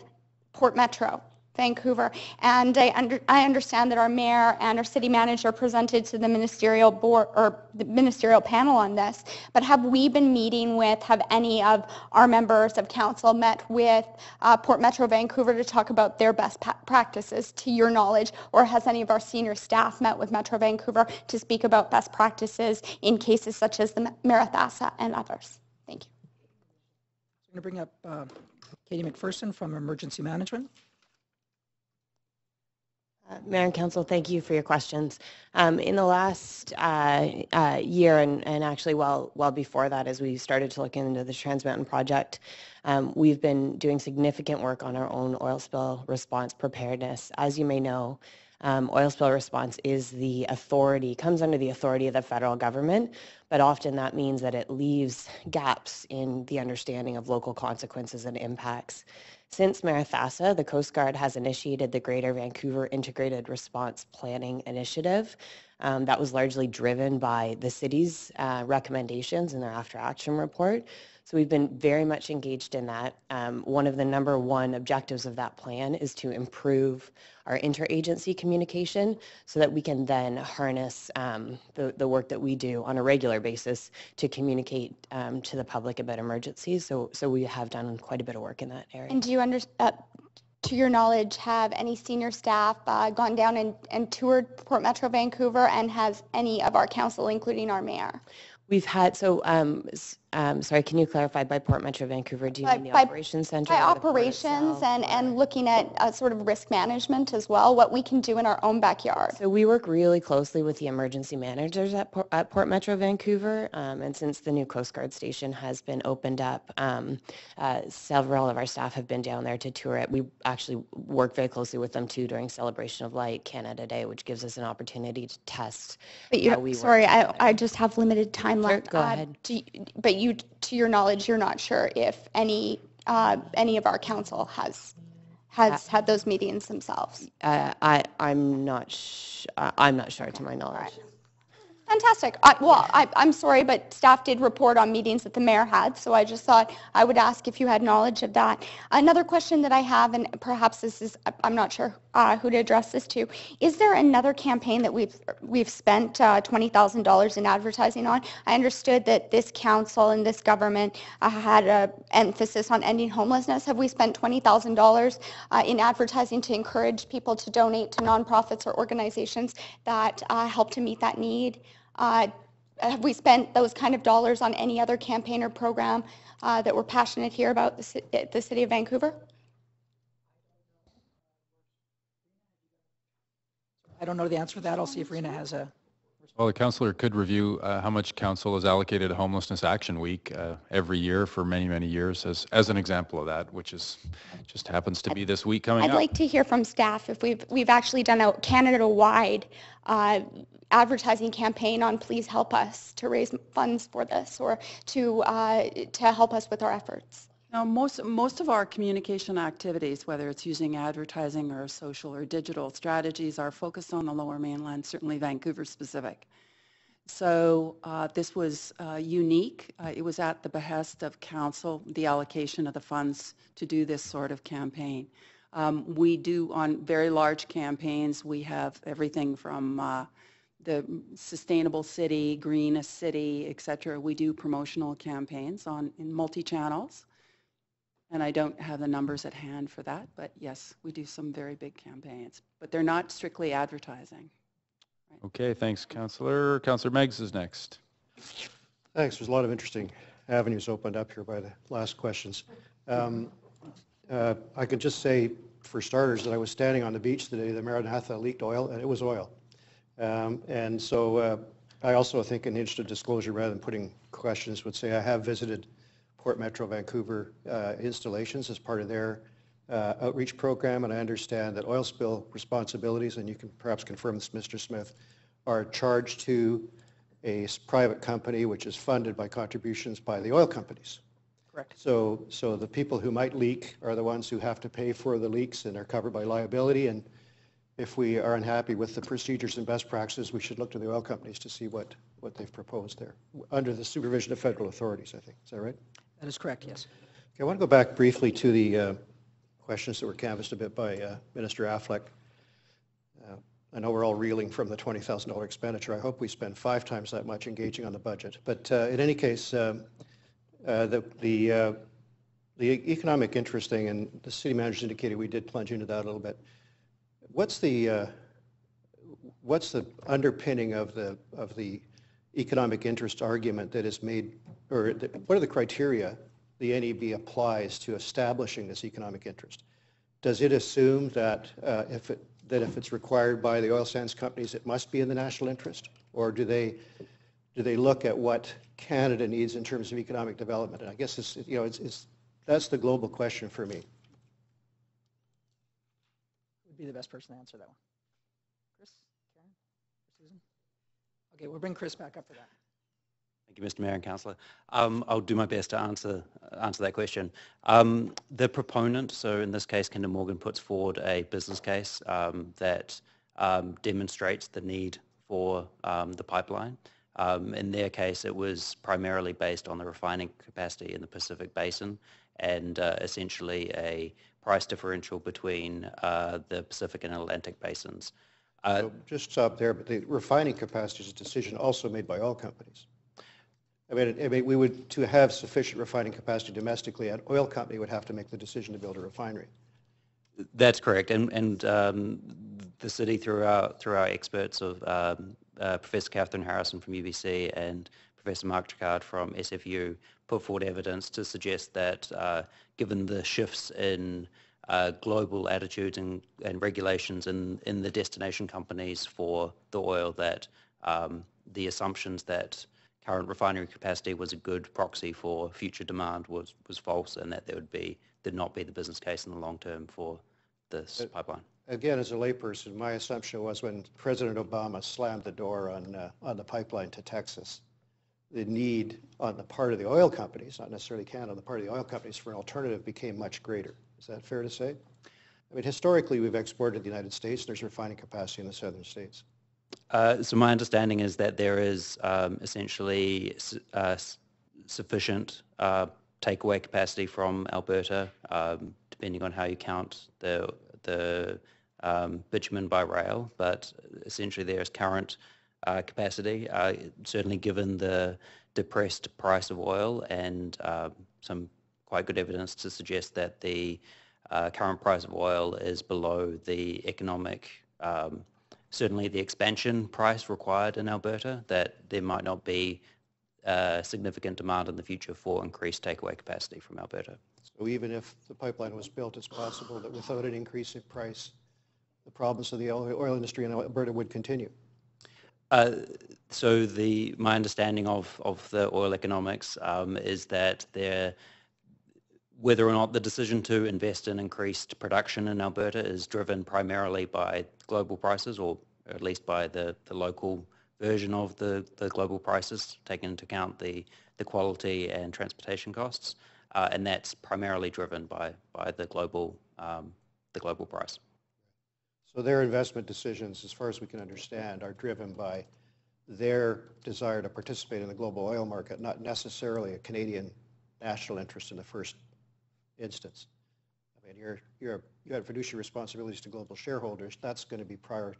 Port Metro Vancouver? And I, under, I understand that our mayor and our city manager presented to the ministerial board or the ministerial panel on this, but have we been meeting with, have any of our members of council met with uh, Port Metro Vancouver to talk about their best practices to your knowledge, or has any of our senior staff met with Metro Vancouver to speak about best practices in cases such as the Marathassa and others? Thank you. I'm going to bring up uh, Katie McPherson from Emergency Management. Mayor and Council, thank you for your questions. Um, in the last uh, uh, year, and, and actually well, well before that, as we started to look into the Trans Mountain Project, um, we've been doing significant work on our own oil spill response preparedness. As you may know, um, oil spill response is the authority, comes under the authority of the federal government, but often that means that it leaves gaps in the understanding of local consequences and impacts. Since Marathassa, the Coast Guard has initiated the Greater Vancouver Integrated Response Planning Initiative. Um, that was largely driven by the city's uh, recommendations in their after action report. So we've been very much engaged in that. Um, one of the number one objectives of that plan is to improve our interagency communication so that we can then harness um, the, the work that we do on a regular basis to communicate um, to the public about emergencies. So, so we have done quite a bit of work in that area. And do you understand? Uh To your knowledge, have any senior staff uh, gone down and, and toured Port Metro Vancouver, and has any of our council, including our mayor? We've had, so, um, um, sorry, can you clarify by Port Metro Vancouver, do you by, mean the by, operations center? By operations and, and looking at uh, sort of risk management as well, what we can do in our own backyard. So we work really closely with the emergency managers at Port, at Port Metro Vancouver, um, and since the new Coast Guard station has been opened up, um, uh, several of our staff have been down there to tour it. We actually work very closely with them too during Celebration of Light, Canada Day, which gives us an opportunity to test but you, how we sorry, work. Sorry, I, I just have limited time. Sure, go ahead. Uh, do you, but you, to your knowledge, you're not sure if any uh, any of our council has has uh, had those meetings themselves. Uh, I I'm not sh I'm not sure to my knowledge. Right. Fantastic. I, well, I, I'm sorry, but staff did report on meetings that the mayor had, so I just thought I would ask if you had knowledge of that. Another question that I have, and perhaps this is, I'm not sure uh, who to address this to, is there another campaign that we've we've spent uh, twenty thousand dollars in advertising on? I understood that this council and this government uh, had an emphasis on ending homelessness. Have we spent twenty thousand dollars uh, in advertising to encourage people to donate to nonprofits or organizations that uh, help to meet that need? Uh, have we spent those kind of dollars on any other campaign or program uh, that we're passionate here about the, the City of Vancouver? I don't know the answer to that. I'll see if Rena has a response. Well, the councillor could review uh, how much council has allocated to Homelessness Action Week uh, every year for many, many years as, as an example of that, which is just happens to be this week coming I'd up. I'd like to hear from staff if we've, we've actually done a Canada-wide uh, advertising campaign on Please Help Us to raise funds for this or to, uh, to help us with our efforts. Now, most, most of our communication activities, whether it's using advertising or social or digital strategies, are focused on the Lower Mainland, certainly Vancouver specific. So uh, this was uh, unique. Uh, it was at the behest of Council, the allocation of the funds to do this sort of campaign. Um, we do, on very large campaigns, we have everything from uh, the Sustainable City, Green City, et cetera. We do promotional campaigns on in multi-channels. And I don't have the numbers at hand for that, but yes, we do some very big campaigns, but they're not strictly advertising. Right. Okay, thanks, Councillor. Councillor Meggs is next. Thanks. There's a lot of interesting avenues opened up here by the last questions. Um, uh, I could just say, for starters, that I was standing on the beach the day the Marathassa leaked oil, and it was oil. Um, and so uh, I also think, in the interest of disclosure, rather than putting questions, would say I have visited Port Metro Vancouver uh, installations as part of their uh, outreach program, and I understand that oil spill responsibilities, and you can perhaps confirm this, Mister Smith, are charged to a private company which is funded by contributions by the oil companies. Correct. So, so the people who might leak are the ones who have to pay for the leaks and are covered by liability, and if we are unhappy with the procedures and best practices, we should look to the oil companies to see what, what they've proposed there, under the supervision of federal authorities, I think. Is that right? That is correct, yes. Okay, I want to go back briefly to the uh, questions that were canvassed a bit by uh, Minister Affleck. Uh, I know we're all reeling from the twenty thousand dollar expenditure. I hope we spend five times that much engaging on the budget. But uh, in any case, um, uh, the, the, uh, the economic interest thing, and the city managers indicated we did plunge into that a little bit. What's the, uh, what's the underpinning of the, of the economic interest argument that is made, or the, what are the criteria the N E B applies to establishing this economic interest? Does it assume that, uh, if, it, that if it's required by the oil sands companies, it must be in the national interest? Or do they, do they look at what Canada needs in terms of economic development? And I guess it's, you know, it's, it's, that's the global question for me. Would be the best person to answer that one. Chris, Karen, Susan? Okay, we'll bring Chris back up for that. Thank you, Mister Mayor and Councillor. Um, I'll do my best to answer answer that question. Um, the proponent, so in this case, Kinder Morgan, puts forward a business case um, that um, demonstrates the need for um, the pipeline. Um, in their case, it was primarily based on the refining capacity in the Pacific Basin and uh, essentially a price differential between uh, the Pacific and Atlantic basins. Uh, so just stop there, but the refining capacity is a decision also made by all companies. I mean, I mean, we would, to have sufficient refining capacity domestically, an oil company would have to make the decision to build a refinery. That's correct, and, and um, the city, through our, through our experts of um, uh, Professor Catherine Harrison from U B C and Professor Mark Tricard from S F U, put forward evidence to suggest that uh, given the shifts in Uh, global attitudes and, and regulations in, in the destination companies for the oil, that um, the assumptions that current refinery capacity was a good proxy for future demand was, was false, and that there would be did not be the business case in the long term for this but, pipeline. Again, as a layperson, my assumption was when President Obama slammed the door on, uh, on the pipeline to Texas, the need on the part of the oil companies, not necessarily Canada, on the part of the oil companies for an alternative became much greater. Is that fair to say? I mean, historically, we've exported to the United States. There's refining capacity in the southern states. Uh, so my understanding is that there is um, essentially su uh, sufficient uh, takeaway capacity from Alberta, um, depending on how you count the, the um, bitumen by rail. But essentially, there is current uh, capacity, uh, certainly given the depressed price of oil and uh, some quite good evidence to suggest that the uh, current price of oil is below the economic, um, certainly the expansion price required in Alberta, that there might not be uh, significant demand in the future for increased takeaway capacity from Alberta. So even if the pipeline was built, it's possible that without an increase in price, the province of the oil industry in Alberta would continue. Uh, so the my understanding of, of the oil economics um, is that there, whether or not the decision to invest in increased production in Alberta is driven primarily by global prices, or at least by the, the local version of the, the global prices, taking into account the, the quality and transportation costs, uh, and that's primarily driven by by the global um, the global price. So their investment decisions, as far as we can understand, are driven by their desire to participate in the global oil market, not necessarily a Canadian national interest in the first instance. I mean, you're, you're, you had fiduciary responsibilities to global shareholders. That's going to be prior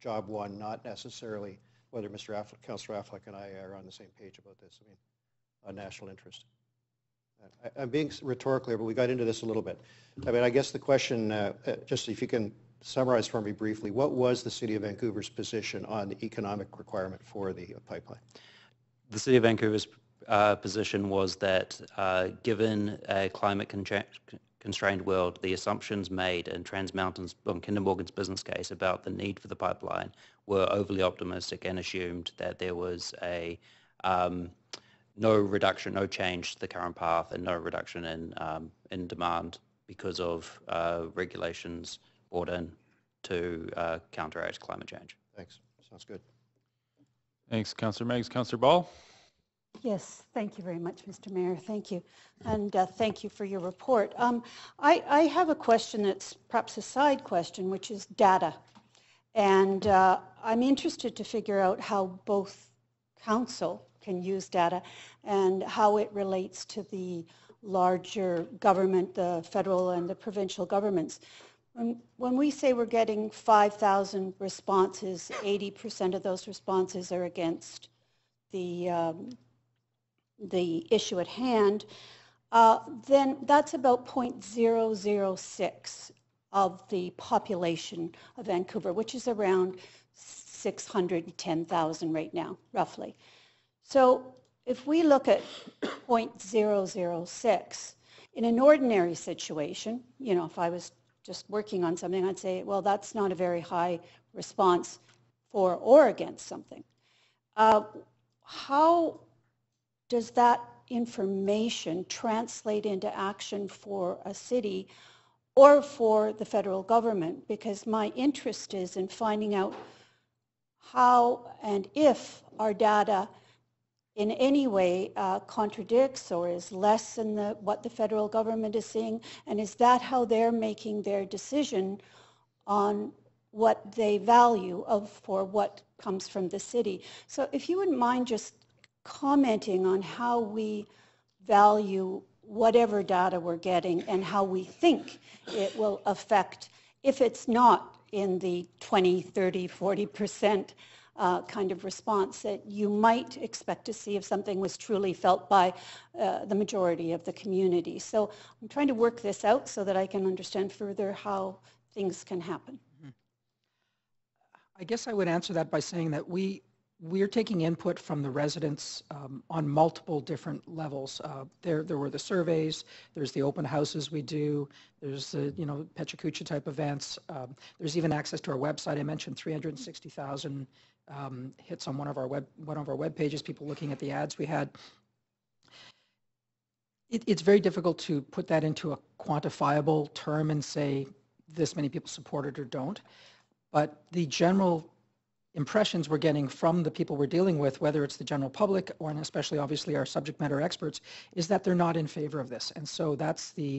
job one, not necessarily whether Mister Affleck, Councillor Affleck and I are on the same page about this. I mean, on national interest. I, I'm being rhetorical, but we got into this a little bit. I mean, I guess the question, uh, just if you can summarize for me briefly, what was the City of Vancouver's position on the economic requirement for the pipeline? The City of Vancouver's uh, position was that uh, given a climate con constrained world, the assumptions made in Trans Mountain's, on Kinder Morgan's business case about the need for the pipeline were overly optimistic and assumed that there was a um, no reduction, no change to the current path and no reduction in, um, in demand because of uh, regulations brought in to uh, counteract climate change. Thanks. Sounds good. Thanks, Councillor Meggs. Councillor Ball? Yes, thank you very much, Mister Mayor. Thank you. And uh, thank you for your report. Um, I, I have a question that's perhaps a side question, which is data. And uh, I'm interested to figure out how both council can use data and how it relates to the larger government, the federal and the provincial governments. When, when we say we're getting five thousand responses, eighty percent of those responses are against the, um, the issue at hand, uh, then that's about zero point zero zero six of the population of Vancouver, which is around six hundred ten thousand right now, roughly. So if we look at zero point zero zero six, in an ordinary situation, you know, if I was just working on something, I'd say, well, that's not a very high response for or against something. Uh, how does that information translate into action for a city or for the federal government? Because my interest is in finding out how and if our data in any way uh, contradicts or is less than the, what the federal government is seeing, and is that how they're making their decision on what they value of for what comes from the city? So if you wouldn't mind just commenting on how we value whatever data we're getting and how we think it will affect, if it's not in the twenty, thirty, forty percent Uh, kind of response that you might expect to see if something was truly felt by uh, the majority of the community. So I'm trying to work this out so that I can understand further how things can happen. Mm-hmm. I guess I would answer that by saying that we we're taking input from the residents um, on multiple different levels. Uh, there there were the surveys, there's the open houses we do, there's the, you know, Pecha Kucha type events, um, there's even access to our website. I mentioned three hundred sixty thousand Um, hits on one of our web one of our web pages, people looking at the ads we had. It, it's very difficult to put that into a quantifiable term and say this many people support it or don't, but the general impressions we're getting from the people we're dealing with, whether it's the general public or, and especially obviously our subject matter experts, is that they're not in favor of this. And so that's the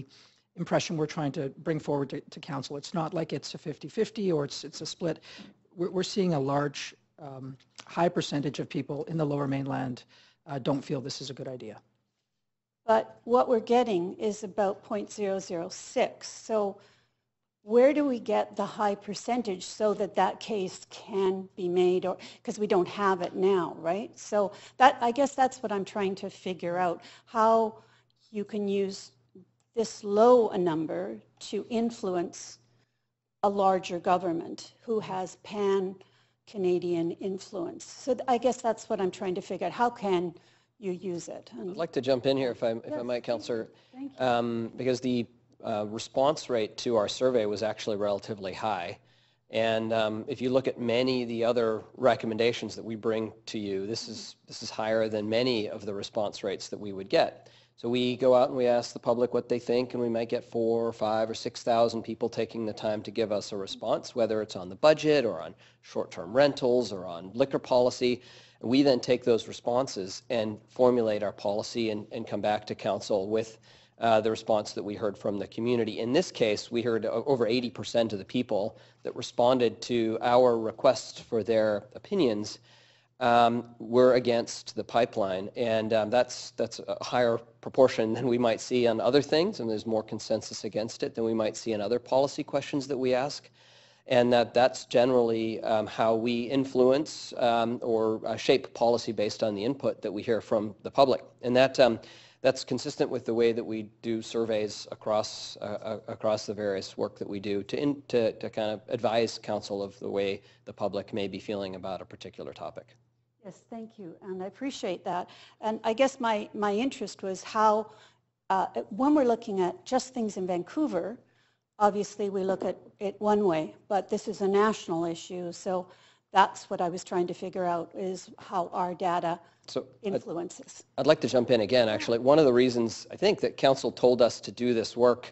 impression we're trying to bring forward to, to council. It's not like it's a fifty fifty or it's, it's a split. We're, we're seeing a large Um, high percentage of people in the Lower Mainland uh, don't feel this is a good idea. But what we're getting is about zero point zero zero six. So where do we get the high percentage so that that case can be made, or because we don't have it now, right? So that, I guess that's what I'm trying to figure out, how you can use this low a number to influence a larger government who has pan Canadian influence. So I guess that's what I'm trying to figure out. How can you use it? And I'd like to jump in here if I, if yes, I might, Councillor, um, because the uh, response rate to our survey was actually relatively high. And um, if you look at many of the other recommendations that we bring to you, this is, this is higher than many of the response rates that we would get. So we go out and we ask the public what they think, and we might get four or five or six thousand people taking the time to give us a response, whether it's on the budget or on short-term rentals or on liquor policy. And we then take those responses and formulate our policy and, and come back to council with Uh, the response that we heard from the community. In this case, we heard over eighty percent of the people that responded to our requests for their opinions um, were against the pipeline, and um, that's that's a higher proportion than we might see on other things, and there's more consensus against it than we might see in other policy questions that we ask. And that that's generally um, how we influence um, or uh, shape policy based on the input that we hear from the public. And that um, That's consistent with the way that we do surveys across uh, across the various work that we do to, in, to to kind of advise council of the way the public may be feeling about a particular topic. Yes, thank you, and I appreciate that. And I guess my my interest was how uh, when we're looking at just things in Vancouver, obviously we look at it one way, but this is a national issue, so that's what I was trying to figure out, is how our data so influences. I'd, I'd like to jump in again, actually. One of the reasons I think that council told us to do this work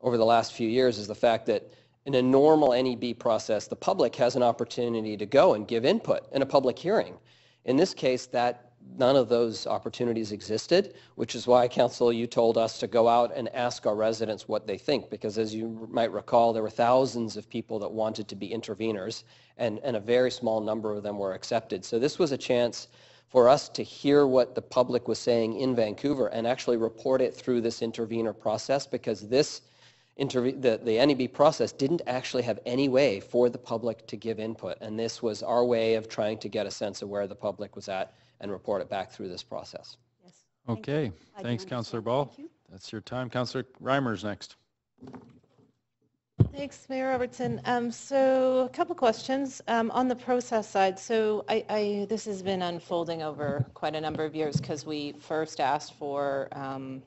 over the last few years is the fact that in a normal N E B process, the public has an opportunity to go and give input in a public hearing. In this case, that none of those opportunities existed, which is why, council, you told us to go out and ask our residents what they think, because as you might recall, there were thousands of people that wanted to be interveners, and, and a very small number of them were accepted. So this was a chance for us to hear what the public was saying in Vancouver and actually report it through this intervener process, because this interve the, the N E B process didn't actually have any way for the public to give input, and this was our way of trying to get a sense of where the public was at and report it back through this process. Yes. Okay. Thank Thanks, Councillor Ball. Thank you. That's your time. Councillor Reimer's next. Thanks, Mayor Robertson. Um, so a couple questions um, on the process side. So I, I, this has been unfolding over quite a number of years, because we first asked for, um,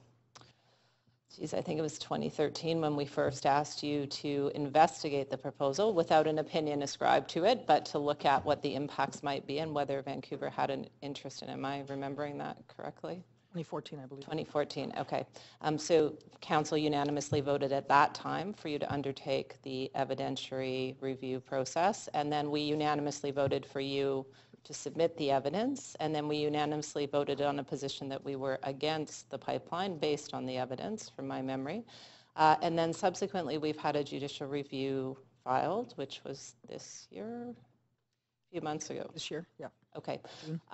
geez, I think it was twenty thirteen when we first asked you to investigate the proposal without an opinion ascribed to it, but to look at what the impacts might be and whether Vancouver had an interest in it. Am I remembering that correctly? twenty fourteen, I believe. twenty fourteen, okay. Um, so council unanimously voted at that time for you to undertake the evidentiary review process, and then we unanimously voted for you to submit the evidence, and then we unanimously voted on a position that we were against the pipeline based on the evidence, from my memory. Uh, and then subsequently we've had a judicial review filed, which was this year? Few months ago. This year, yeah. Okay.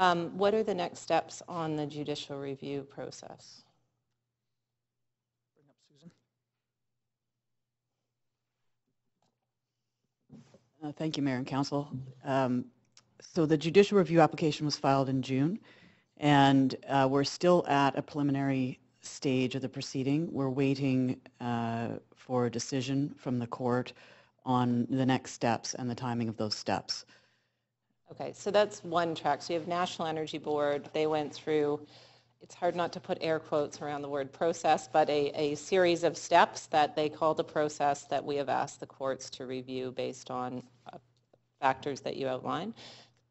Um, what are the next steps on the judicial review process? Bring up Susan. Uh, thank you, Mayor and Council. Um, so the judicial review application was filed in June, and uh, we're still at a preliminary stage of the proceeding. We're waiting uh, for a decision from the court on the next steps and the timing of those steps. Okay, so that's one track. So you have National Energy Board. They went through, it's hard not to put air quotes around the word process, but a, a series of steps that they call the process that we have asked the courts to review based on uh, factors that you outline.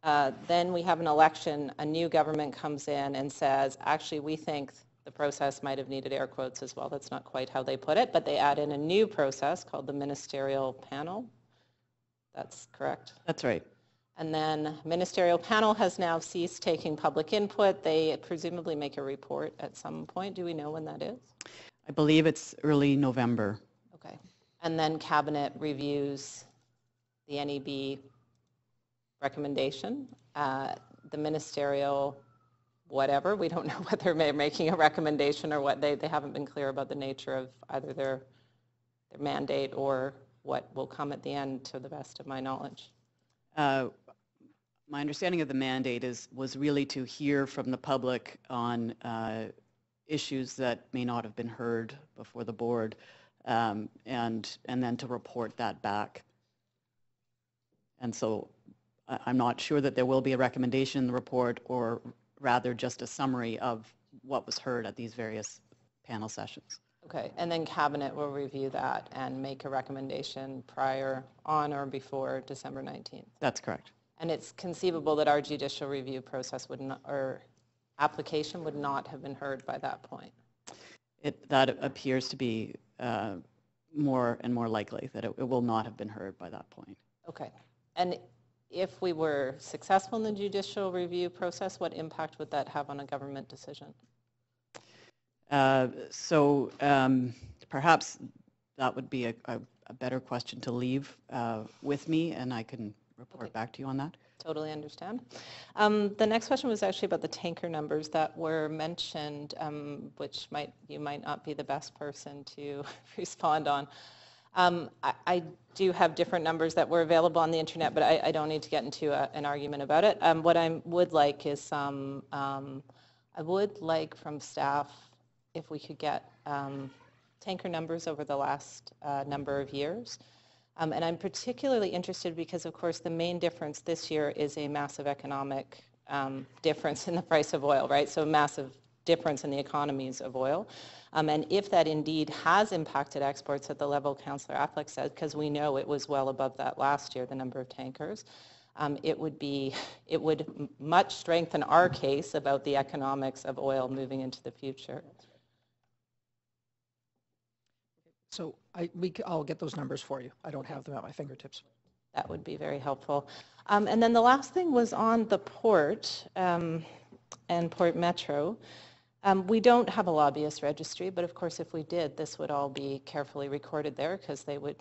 Uh, then we have an election. A new government comes in and says, actually, we think the process might have needed air quotes as well. That's not quite how they put it, but they add in a new process called the ministerial panel. That's correct? That's right. And then ministerial panel has now ceased taking public input. They presumably make a report at some point. Do we know when that is? I believe it's early November. Okay. And then cabinet reviews the N E B recommendation, uh, the ministerial whatever. We don't know whether they're making a recommendation or what. They, they haven't been clear about the nature of either their, their mandate or what will come at the end, to the best of my knowledge. Uh, My understanding of the mandate is was really to hear from the public on uh, issues that may not have been heard before the board, um, and and then to report that back. And so I, I'm not sure that there will be a recommendation in the report, or rather just a summary of what was heard at these various panel sessions. Okay, and then Cabinet will review that and make a recommendation prior, on or before December nineteenth. That's correct. And it's conceivable that our judicial review process would not, or application would not have been heard by that point. It, that appears to be uh, more and more likely that it, it will not have been heard by that point. Okay, and if we were successful in the judicial review process, what impact would that have on a government decision? Uh, so um, perhaps that would be a, a, a better question to leave uh, with me, and I can report okay. back to you on that. Totally understand. Um, the next question was actually about the tanker numbers that were mentioned, um, which might you might not be the best person to respond on. Um, I, I do have different numbers that were available on the internet, but I, I don't need to get into a, an argument about it. Um, what I would like is some, um, I would like from staff if we could get um, tanker numbers over the last uh, number of years. Um, and I'm particularly interested because, of course, the main difference this year is a massive economic um, difference in the price of oil, right? So a massive difference in the economies of oil. Um, and if that indeed has impacted exports at the level Councillor Affleck said, because we know it was well above that last year, the number of tankers, um, it would be, it would much strengthen our case about the economics of oil moving into the future. So I, we, I'll get those numbers for you. I don't have them at my fingertips. That would be very helpful. Um, and then the last thing was on the port um, and Port Metro. Um, we don't have a lobbyist registry, but of course if we did, this would all be carefully recorded there because they would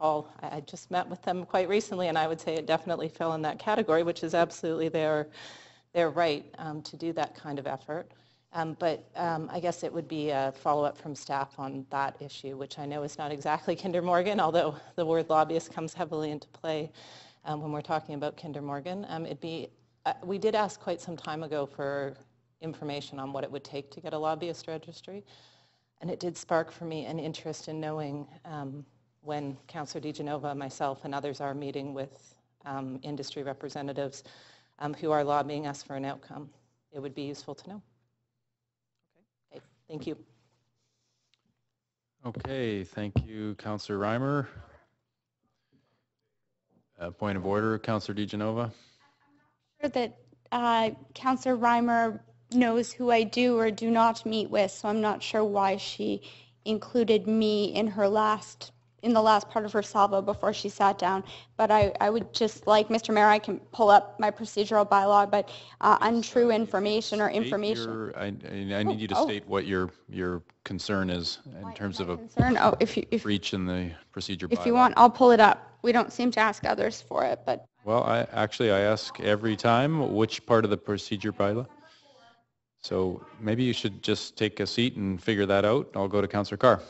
all, I just met with them quite recently and I would say it definitely fell in that category, which is absolutely their, their right um, to do that kind of effort. Um, but um, I guess it would be a follow-up from staff on that issue, which I know is not exactly Kinder Morgan, although the word lobbyist comes heavily into play um, when we're talking about Kinder Morgan. Um, it'd be, uh, we did ask quite some time ago for information on what it would take to get a lobbyist registry, and it did spark for me an interest in knowing um, when Councillor DiGenova, myself, and others are meeting with um, industry representatives um, who are lobbying us for an outcome. It would be useful to know. Thank you. Okay, thank you, Councillor Reimer. Uh, point of order, Councillor DiGenova. I'm not sure that uh, Councillor Reimer knows who I do or do not meet with, so I'm not sure why she included me in her last, in the last part of her salvo before she sat down. But I, I would just like, Mister Mayor, I can pull up my procedural bylaw, but uh, untrue information or information. Your, I, I need oh, you to oh. state what your your concern is in my, terms my of a concern? Oh, if you, if, breach in the procedure if bylaw. If you want, I'll pull it up. We don't seem to ask others for it, but. Well, I actually, I ask every time which part of the procedure bylaw. So maybe you should just take a seat and figure that out. I'll go to Councillor Carr.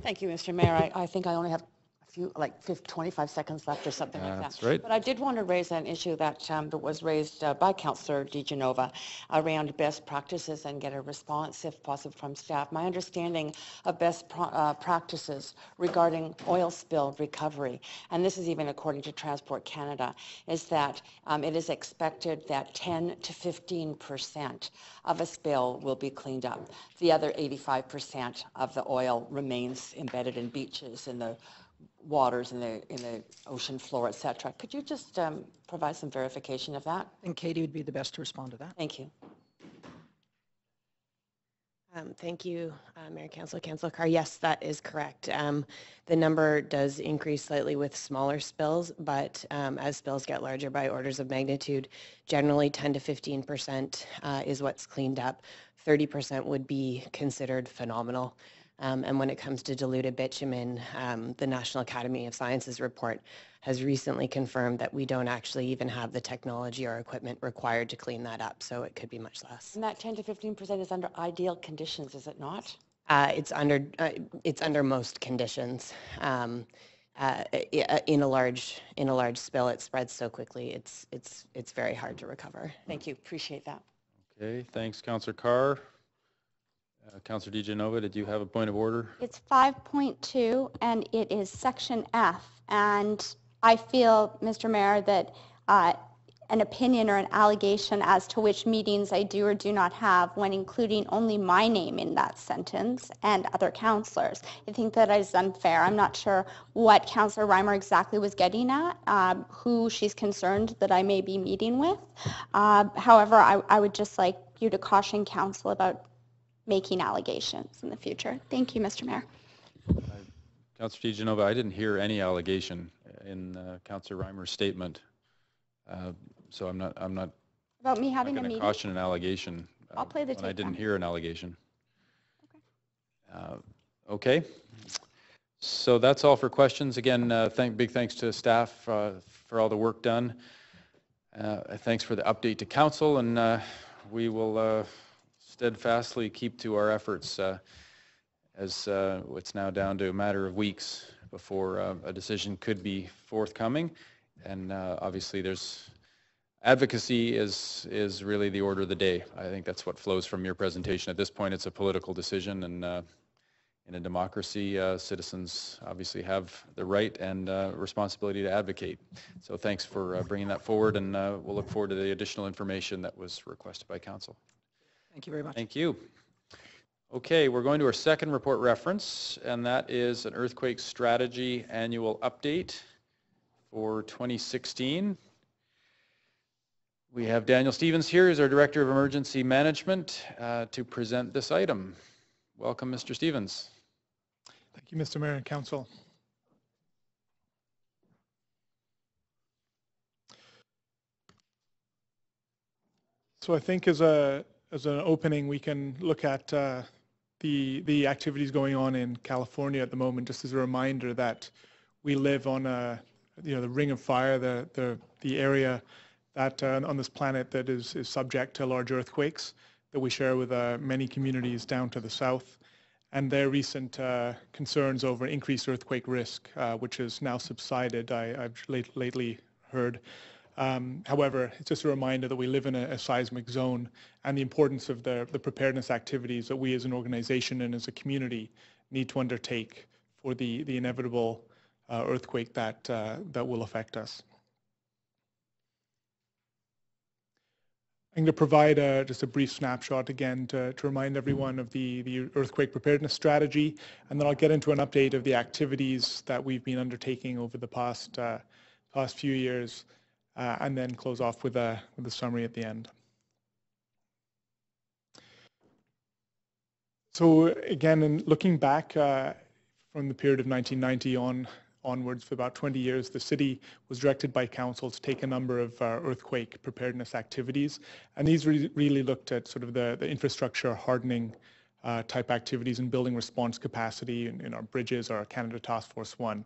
Thank you, Mister Mayor. I, I think I only have a few, like fifty, twenty-five seconds left or something uh, like that. That's right. But I did want to raise an issue that, um, that was raised uh, by Councillor DiGenova around best practices and get a response, if possible, from staff. My understanding of best pro uh, practices regarding oil spill recovery, and this is even according to Transport Canada, is that um, it is expected that ten to fifteen percent of a spill will be cleaned up. The other eighty-five percent of the oil remains embedded in beaches, in the waters, in the in the ocean floor, et cetera. Could you just um, provide some verification of that? And Katie would be the best to respond to that. Thank you. Um, thank you, uh, Mayor, Councillor, Councillor Carr. Yes, that is correct. Um, the number does increase slightly with smaller spills, but um, as spills get larger by orders of magnitude, generally ten to fifteen percent uh, is what's cleaned up. thirty percent would be considered phenomenal. Um, and when it comes to diluted bitumen, um, the National Academy of Sciences report has recently confirmed that we don't actually even have the technology or equipment required to clean that up, so it could be much less. And that ten to fifteen percent is under ideal conditions, is it not? Uh, it's under uh, it's under most conditions. Um, uh, in a large in a large spill, it spreads so quickly. It's it's it's very hard to recover. Thank you. Appreciate that. Okay. Thanks, Councillor Carr. Uh, Councillor DiGenova, did you have a point of order? It's five point two, and it is section F. And I feel, Mister Mayor, that uh, an opinion or an allegation as to which meetings I do or do not have when including only my name in that sentence and other councillors. I think that is unfair. I'm not sure what Councillor Reimer exactly was getting at, um, who she's concerned that I may be meeting with. Uh, however, I, I would just like you to caution council about making allegations in the future. Thank you, Mister Mayor. Uh, Councillor DeGenova, I didn't hear any allegation in uh, Councillor Reimer's statement. Uh, So I'm not. I'm not. About me having a meeting. Caution an allegation. I'll uh, play the. When I didn't down. hear an allegation. Okay. Uh, okay. So that's all for questions. Again, uh, thank big thanks to staff uh, for all the work done. Uh, thanks for the update to council, and uh, we will uh, steadfastly keep to our efforts. Uh, as uh, it's now down to a matter of weeks before uh, a decision could be forthcoming, and uh, obviously there's. Advocacy is is really the order of the day. I think that's what flows from your presentation. At this point, it's a political decision, and uh, in a democracy, uh, citizens obviously have the right and uh, responsibility to advocate. So thanks for uh, bringing that forward, and uh, we'll look forward to the additional information that was requested by council. Thank you very much. Thank you. Okay, we're going to our second report reference, and that is an earthquake strategy annual update for twenty sixteen. We have Daniel Stevens here, who's our Director of Emergency Management, uh, to present this item. Welcome, Mister Stevens. Thank you, Mister Mayor and Council. So I think as a as an opening, we can look at uh, the the activities going on in California at the moment, just as a reminder that we live on a you know the Ring of Fire, the the the area. That uh, on this planet that is, is subject to large earthquakes that we share with uh, many communities down to the south, and their recent uh, concerns over increased earthquake risk, uh, which has now subsided, I, I've late, lately heard. Um, however, it's just a reminder that we live in a, a seismic zone, and the importance of the, the preparedness activities that we as an organization and as a community need to undertake for the, the inevitable uh, earthquake that, uh, that will affect us. I'm going to provide a, just a brief snapshot again to, to remind everyone of the, the earthquake preparedness strategy, and then I'll get into an update of the activities that we've been undertaking over the past, uh, past few years, uh, and then close off with a, with a summary at the end. So again, in looking back uh, from the period of nineteen ninety on, onwards for about twenty years, the city was directed by council to take a number of uh, earthquake preparedness activities, and these re really looked at sort of the, the infrastructure hardening uh, type activities and building response capacity in, in our bridges, our Canada Task Force one,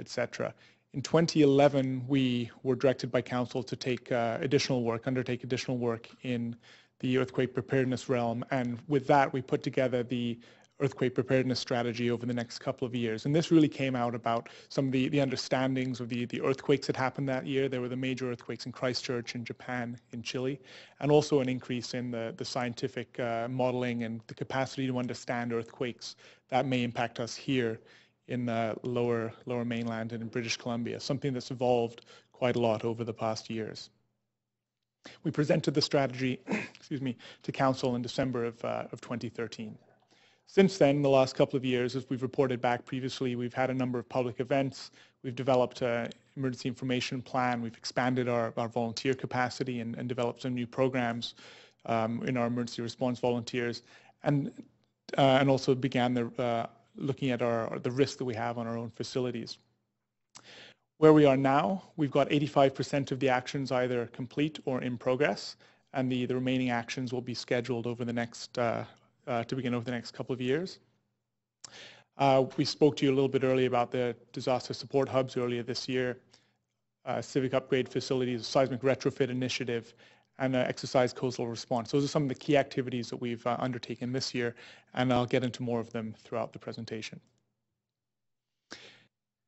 et cetera. In twenty eleven, we were directed by council to take uh, additional work, undertake additional work in the earthquake preparedness realm, and with that we put together the earthquake preparedness strategy over the next couple of years. And this really came out about some of the, the understandings of the, the earthquakes that happened that year. There were the major earthquakes in Christchurch, in Japan, in Chile, and also an increase in the, the scientific uh, modeling and the capacity to understand earthquakes that may impact us here in the lower, lower mainland and in British Columbia, something that's evolved quite a lot over the past years. We presented the strategy excuse me, to Council in December of, uh, of twenty thirteen. Since then, the last couple of years, as we've reported back previously, we've had a number of public events. We've developed an emergency information plan. We've expanded our, our volunteer capacity and, and developed some new programs um, in our emergency response volunteers, and uh, and also began the, uh, looking at our, the risk that we have on our own facilities. Where we are now, we've got eighty-five percent of the actions either complete or in progress, and the, the remaining actions will be scheduled over the next uh, Uh, to begin over the next couple of years. Uh, we spoke to you a little bit earlier about the disaster support hubs earlier this year, uh, civic upgrade facilities, seismic retrofit initiative, and uh, exercise coastal response. Those are some of the key activities that we've uh, undertaken this year, and I'll get into more of them throughout the presentation.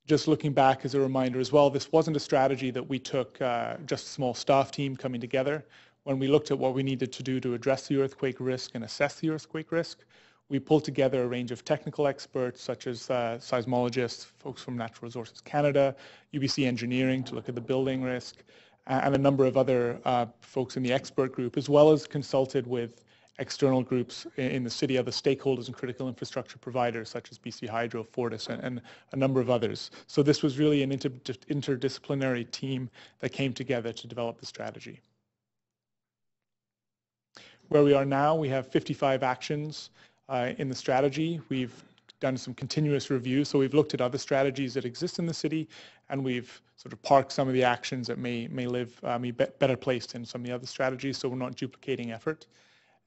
Just looking back as a reminder as well, this wasn't a strategy that we took uh, just a small staff team coming together. When we looked at what we needed to do to address the earthquake risk and assess the earthquake risk, we pulled together a range of technical experts such as uh, seismologists, folks from Natural Resources Canada, U B C Engineering to look at the building risk, and a number of other uh, folks in the expert group, as well as consulted with external groups in the city, other stakeholders and critical infrastructure providers such as B C Hydro, Fortis, and, and a number of others. So this was really an inter interdisciplinary team that came together to develop the strategy. Where we are now, we have fifty-five actions uh, in the strategy. We've done some continuous review, so we've looked at other strategies that exist in the city, and we've sort of parked some of the actions that may, may live, uh, may be better placed in some of the other strategies, so we're not duplicating effort.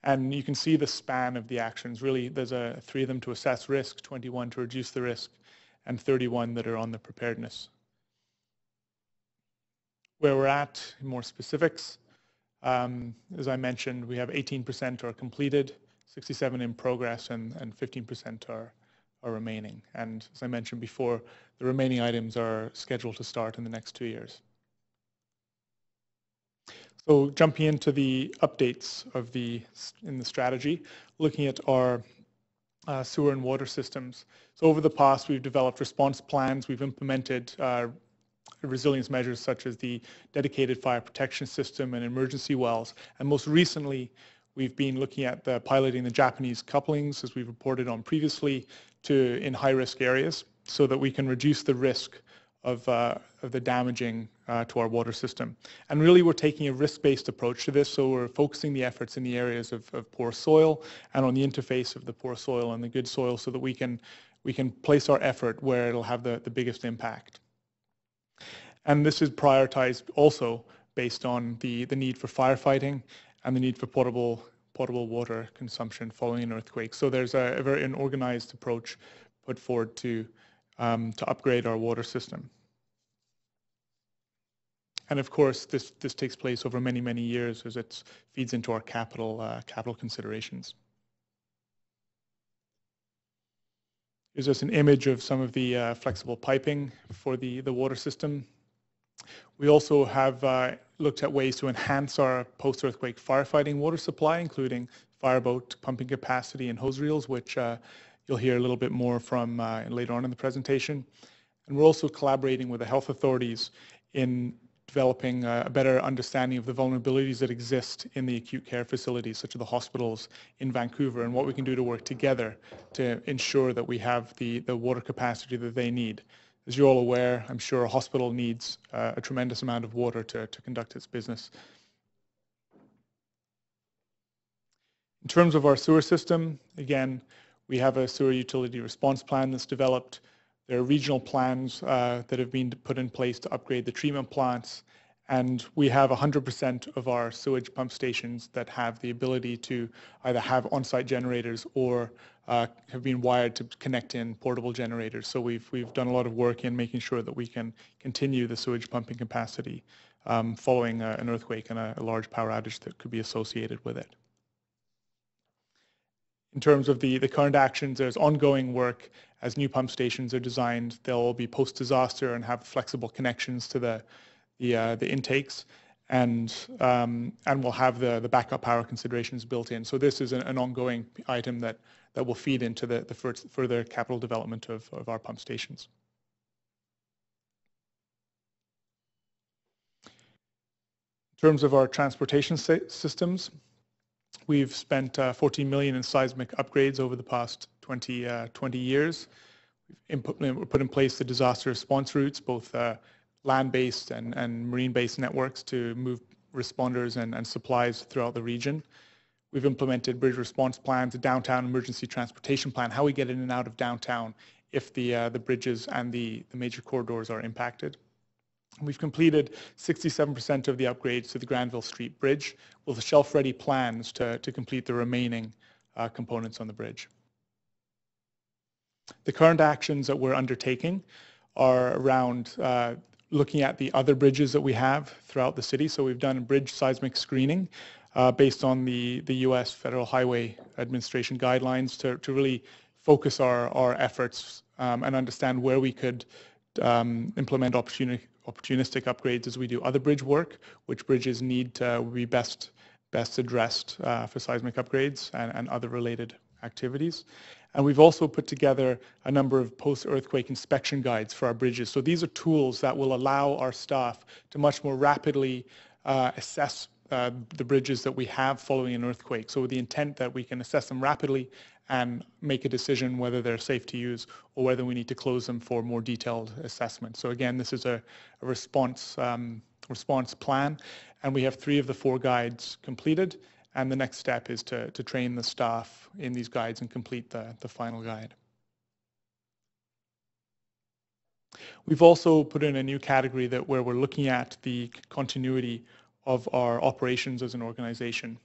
And you can see the span of the actions. Really, there's a, three of them to assess risk, twenty-one to reduce the risk, and thirty-one that are on the preparedness. Where we're at, more specifics. Um, as I mentioned, we have eighteen percent are completed, sixty-seven in progress, and, and fifteen percent are, are remaining. And as I mentioned before, the remaining items are scheduled to start in the next two years. So jumping into the updates of the in the strategy, looking at our uh, sewer and water systems. So over the past, we've developed response plans. We've implemented uh, resilience measures such as the dedicated fire protection system and emergency wells. And most recently, we've been looking at the piloting the Japanese couplings, as we've reported on previously, to in high-risk areas, so that we can reduce the risk Of, uh, of the damaging uh, to our water system. And really, we're taking a risk-based approach to this, so we're focusing the efforts in the areas of, of poor soil and on the interface of the poor soil and the good soil, so that we can we can place our effort where it'll have the, the biggest impact. And this is prioritized also based on the, the need for firefighting and the need for potable potable water consumption following an earthquake. So there's a, a very an organized approach put forward to Um, to upgrade our water system. And of course, this, this takes place over many, many years, as it feeds into our capital, uh, capital considerations. Here's just an image of some of the uh, flexible piping for the, the water system. We also have uh, looked at ways to enhance our post-earthquake firefighting water supply, including fireboat pumping capacity and hose reels, which uh, you'll hear a little bit more from uh, later on in the presentation. And we're also collaborating with the health authorities in developing a better understanding of the vulnerabilities that exist in the acute care facilities, such as the hospitals in Vancouver, and what we can do to work together to ensure that we have the, the water capacity that they need. As you're all aware, I'm sure a hospital needs uh, a tremendous amount of water to, to conduct its business. In terms of our sewer system, again, we have a sewer utility response plan that's developed. There are regional plans uh, that have been put in place to upgrade the treatment plants. And we have one hundred percent of our sewage pump stations that have the ability to either have on-site generators or uh, have been wired to connect in portable generators. So we've, we've done a lot of work in making sure that we can continue the sewage pumping capacity um, following uh, an earthquake and a, a large power outage that could be associated with it. In terms of the, the current actions, there's ongoing work. As new pump stations are designed, they'll all be post-disaster and have flexible connections to the, the, uh, the intakes, and, um, and we'll have the, the backup power considerations built in. So this is an, an ongoing item that, that will feed into the, the first, further capital development of, of our pump stations. In terms of our transportation systems, we've spent uh, fourteen million dollars in seismic upgrades over the past twenty, uh, twenty years. We've input, put in place the disaster response routes, both uh, land-based and, and marine-based networks, to move responders and, and supplies throughout the region. We've implemented bridge response plans, a downtown emergency transportation plan, how we get in and out of downtown if the, uh, the bridges and the, the major corridors are impacted. We've completed sixty-seven percent of the upgrades to the Granville Street Bridge, with shelf-ready plans to, to complete the remaining uh, components on the bridge. The current actions that we're undertaking are around uh, looking at the other bridges that we have throughout the city. So we've done bridge seismic screening uh, based on the, the U S Federal Highway Administration guidelines to, to really focus our, our efforts um, and understand where we could um, implement opportunity opportunistic upgrades as we do other bridge work, which bridges need uh, will be best, best addressed uh, for seismic upgrades and, and other related activities. And we've also put together a number of post-earthquake inspection guides for our bridges. So these are tools that will allow our staff to much more rapidly uh, assess uh, the bridges that we have following an earthquake. So with the intent that we can assess them rapidly and make a decision whether they're safe to use or whether we need to close them for more detailed assessment. So again, this is a, a response, um, response plan, and we have three of the four guides completed, and the next step is to, to train the staff in these guides and complete the, the final guide. We've also put in a new category that where we're looking at the continuity of our operations as an organization.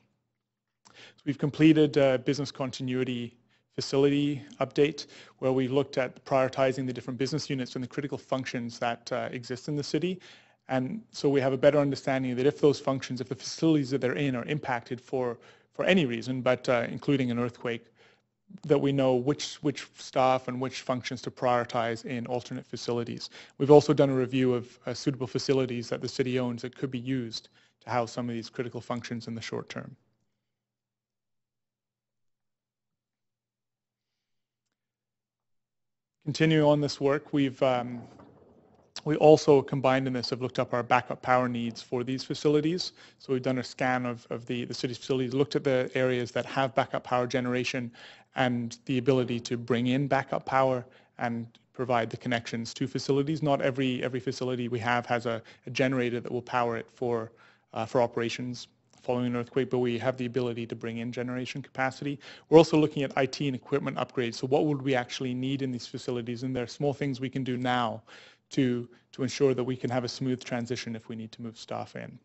So we've completed a business continuity facility update where we've looked at prioritizing the different business units and the critical functions that uh, exist in the city. And so we have a better understanding that if those functions, if the facilities that they're in are impacted for, for any reason, but uh, including an earthquake, that we know which, which staff and which functions to prioritize in alternate facilities. We've also done a review of uh, suitable facilities that the city owns that could be used to house some of these critical functions in the short term. Continuing on this work, we've um, we also combined in this have looked up our backup power needs for these facilities. So we've done a scan of, of the, the city's facilities, looked at the areas that have backup power generation and the ability to bring in backup power and provide the connections to facilities. Not every every facility we have has a, a generator that will power it for uh, for operations following an earthquake, but we have the ability to bring in generation capacity. We're also looking at I T and equipment upgrades. So what would we actually need in these facilities? And there are small things we can do now to, to ensure that we can have a smooth transition if we need to move staff in.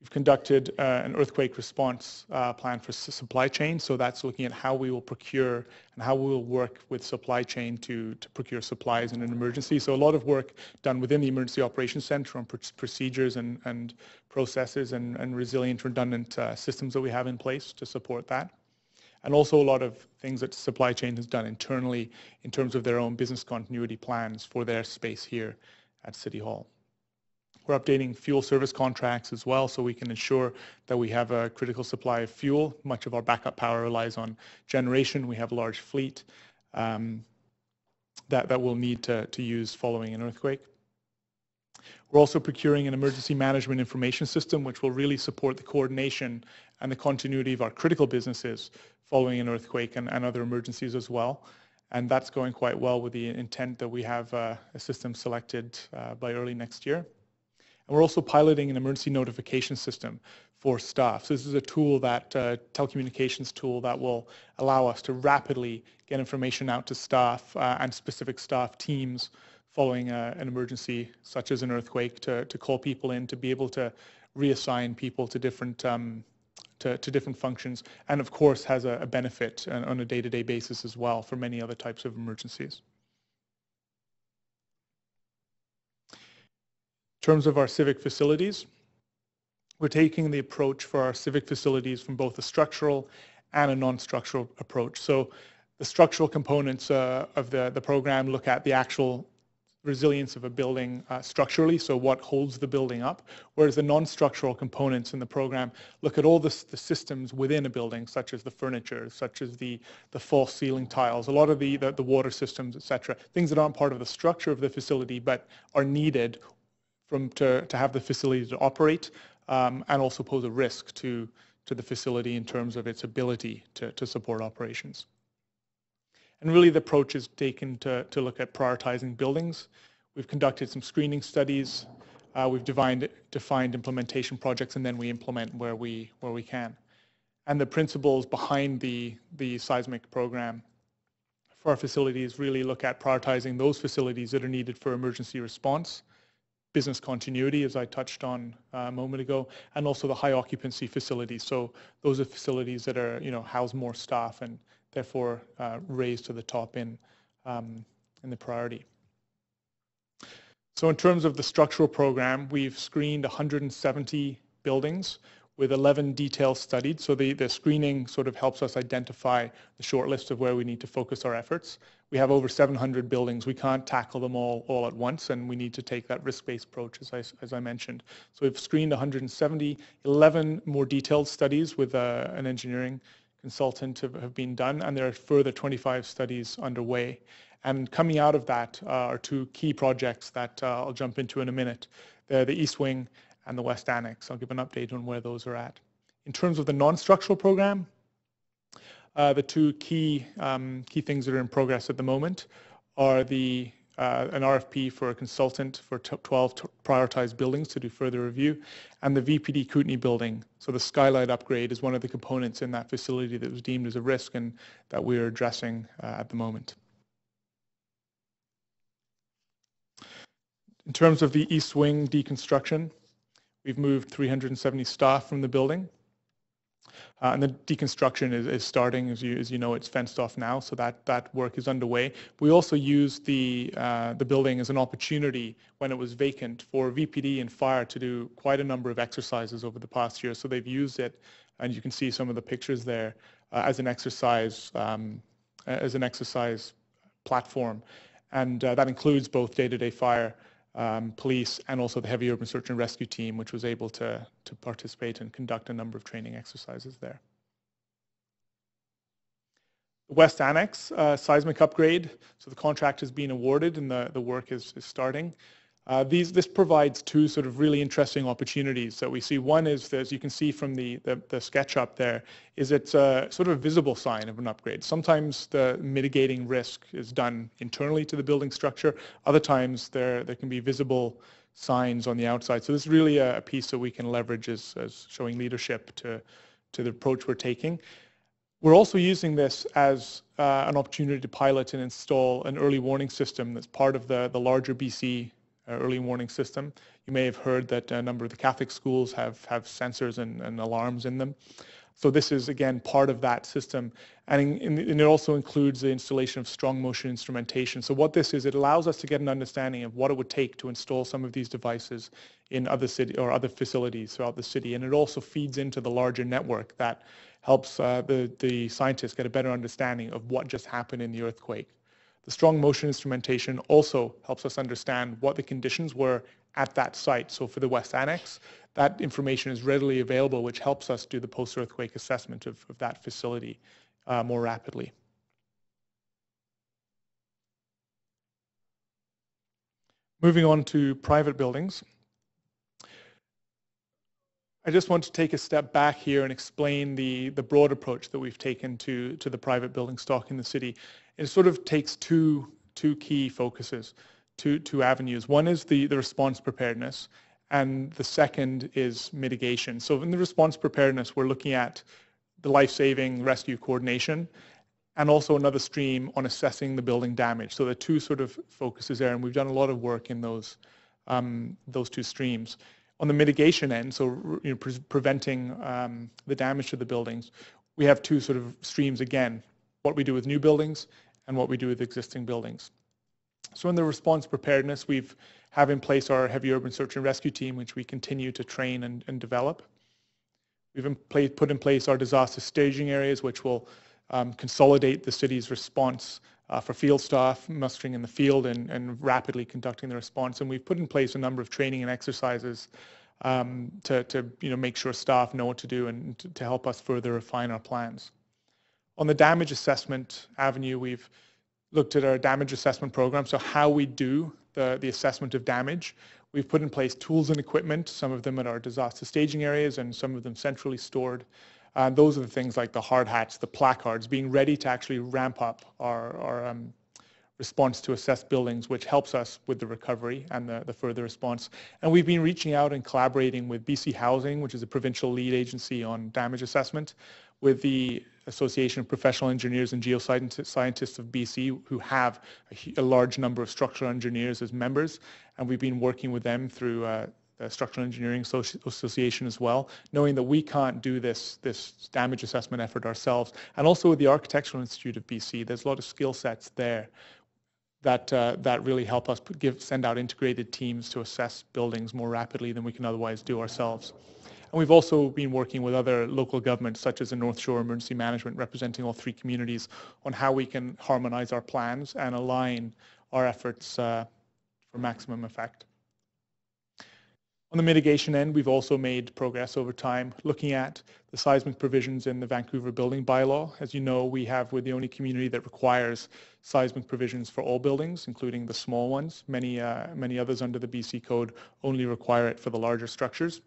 We've conducted uh, an earthquake response uh, plan for supply chain. So that's looking at how we will procure and how we will work with supply chain to, to procure supplies in an emergency. So a lot of work done within the Emergency Operations Centre on pr procedures and, and processes and, and resilient redundant uh, systems that we have in place to support that. And also a lot of things that supply chain has done internally in terms of their own business continuity plans for their space here at City Hall. We're updating fuel service contracts as well, so we can ensure that we have a critical supply of fuel. Much of our backup power relies on generation. We have a large fleet um, that, that we'll need to, to use following an earthquake. We're also procuring an emergency management information system, which will really support the coordination and the continuity of our critical businesses following an earthquake and, and other emergencies as well. And that's going quite well with the intent that we have uh, a system selected uh, by early next year. And we're also piloting an emergency notification system for staff. So this is a tool that, uh, telecommunications tool that will allow us to rapidly get information out to staff uh, and specific staff teams following uh, an emergency such as an earthquake to, to call people in, to be able to reassign people to different, um, to, to different functions, and of course has a, a benefit on a day-to-day basis as well for many other types of emergencies. In terms of our civic facilities, we're taking the approach for our civic facilities from both a structural and a non-structural approach. So the structural components uh, of the, the program look at the actual resilience of a building uh, structurally, so what holds the building up, whereas the non-structural components in the program look at all the, the systems within a building, such as the furniture, such as the, the false ceiling tiles, a lot of the, the, the water systems, et cetera, things that aren't part of the structure of the facility but are needed from to, to have the facility to operate um, and also pose a risk to, to the facility in terms of its ability to, to support operations. And really the approach is taken to, to look at prioritizing buildings. We've conducted some screening studies, uh, we've defined, defined implementation projects, and then we implement where we, where we can. And the principles behind the, the seismic program for our facilities really look at prioritizing those facilities that are needed for emergency response, business continuity, as I touched on a moment ago, and also the high occupancy facilities. So those are facilities that are, you know, house more staff and therefore uh, raised to the top in, um, in the priority. So in terms of the structural program, we've screened one hundred seventy buildings with eleven details studied. So the, the screening sort of helps us identify the short list of where we need to focus our efforts. We have over seven hundred buildings. We can't tackle them all, all at once, and we need to take that risk-based approach, as I, as I mentioned. So we've screened one hundred seventy, eleven more detailed studies with uh, an engineering consultant have been done, and there are further twenty-five studies underway. And coming out of that uh, are two key projects that uh, I'll jump into in a minute. They're the East Wing and the West Annex. I'll give an update on where those are at. In terms of the non-structural program, uh, the two key, um, key things that are in progress at the moment are the Uh, an R F P for a consultant for twelve prioritized buildings to do further review, and the V P D Kootenay building. So the skylight upgrade is one of the components in that facility that was deemed as a risk and that we are addressing uh, at the moment. In terms of the East Wing deconstruction, we've moved three hundred seventy staff from the building. Uh, and the deconstruction is, is starting, as you, as you know, it's fenced off now, so that, that work is underway. We also used the, uh, the building as an opportunity when it was vacant for V P D and fire to do quite a number of exercises over the past year. So they've used it, and you can see some of the pictures there, uh, as an exercise, um, as an exercise platform. And uh, that includes both day-to-day fire, Um, police, and also the heavy urban search and rescue team, which was able to, to participate and conduct a number of training exercises there. The West Annex uh, seismic upgrade. So the contract has been awarded and the, the work is, is starting. Uh, these, this provides two sort of really interesting opportunities that we see. One is, that, as you can see from the, the, the sketch up there, is it's a sort of a visible sign of an upgrade. Sometimes the mitigating risk is done internally to the building structure. Other times there, there can be visible signs on the outside. So this is really a, a piece that we can leverage as, as showing leadership to, to the approach we're taking. We're also using this as uh, an opportunity to pilot and install an early warning system that's part of the, the larger B C early warning system. You may have heard that a number of the Catholic schools have, have sensors and, and alarms in them. So this is, again, part of that system. And, in, in, and it also includes the installation of strong motion instrumentation. So what this is, it allows us to get an understanding of what it would take to install some of these devices in other city or other facilities throughout the city. And it also feeds into the larger network that helps uh, the, the scientists get a better understanding of what just happened in the earthquake. The strong motion instrumentation also helps us understand what the conditions were at that site. So for the West Annex, that information is readily available, which helps us do the post-earthquake assessment of, of that facility uh, more rapidly. Moving on to private buildings. I just want to take a step back here and explain the, the broad approach that we've taken to, to the private building stock in the city. It sort of takes two, two key focuses, two, two avenues. One is the, the response preparedness, and the second is mitigation. So in the response preparedness, we're looking at the life-saving rescue coordination, and also another stream on assessing the building damage. So the two sort of focuses there, and we've done a lot of work in those, um, those two streams. On the mitigation end, so you know, pre- preventing um, the damage to the buildings, we have two sort of streams again, what we do with new buildings and what we do with existing buildings. So in the response preparedness, we have in place our heavy urban search and rescue team, which we continue to train and, and develop. We've in place, put in place our disaster staging areas, which will um, consolidate the city's response uh, for field staff, mustering in the field and, and rapidly conducting the response. And we've put in place a number of training and exercises um, to, to you know, make sure staff know what to do and to, to help us further refine our plans. On the damage assessment avenue, we've looked at our damage assessment program, so how we do the, the assessment of damage. We've put in place tools and equipment, some of them at our disaster staging areas and some of them centrally stored. Uh, those are the things like the hard hats, the placards, being ready to actually ramp up our, our um, response to assess buildings, which helps us with the recovery and the, the further response. And we've been reaching out and collaborating with B C Housing, which is a provincial lead agency on damage assessment, with the Association of Professional Engineers and Geoscientists of B C, who have a, a large number of structural engineers as members, and we've been working with them through uh, the Structural Engineering Association as well, knowing that we can't do this, this damage assessment effort ourselves. And also with the Architectural Institute of B C, there's a lot of skill sets there that, uh, that really help us put, give, send out integrated teams to assess buildings more rapidly than we can otherwise do ourselves. And we've also been working with other local governments, such as the North Shore Emergency Management, representing all three communities, on how we can harmonize our plans and align our efforts uh, for maximum effect. On the mitigation end, we've also made progress over time looking at the seismic provisions in the Vancouver building bylaw. As you know, we have we're the only community that requires seismic provisions for all buildings, including the small ones. Many, uh, many others under the B C Code only require it for the larger structures.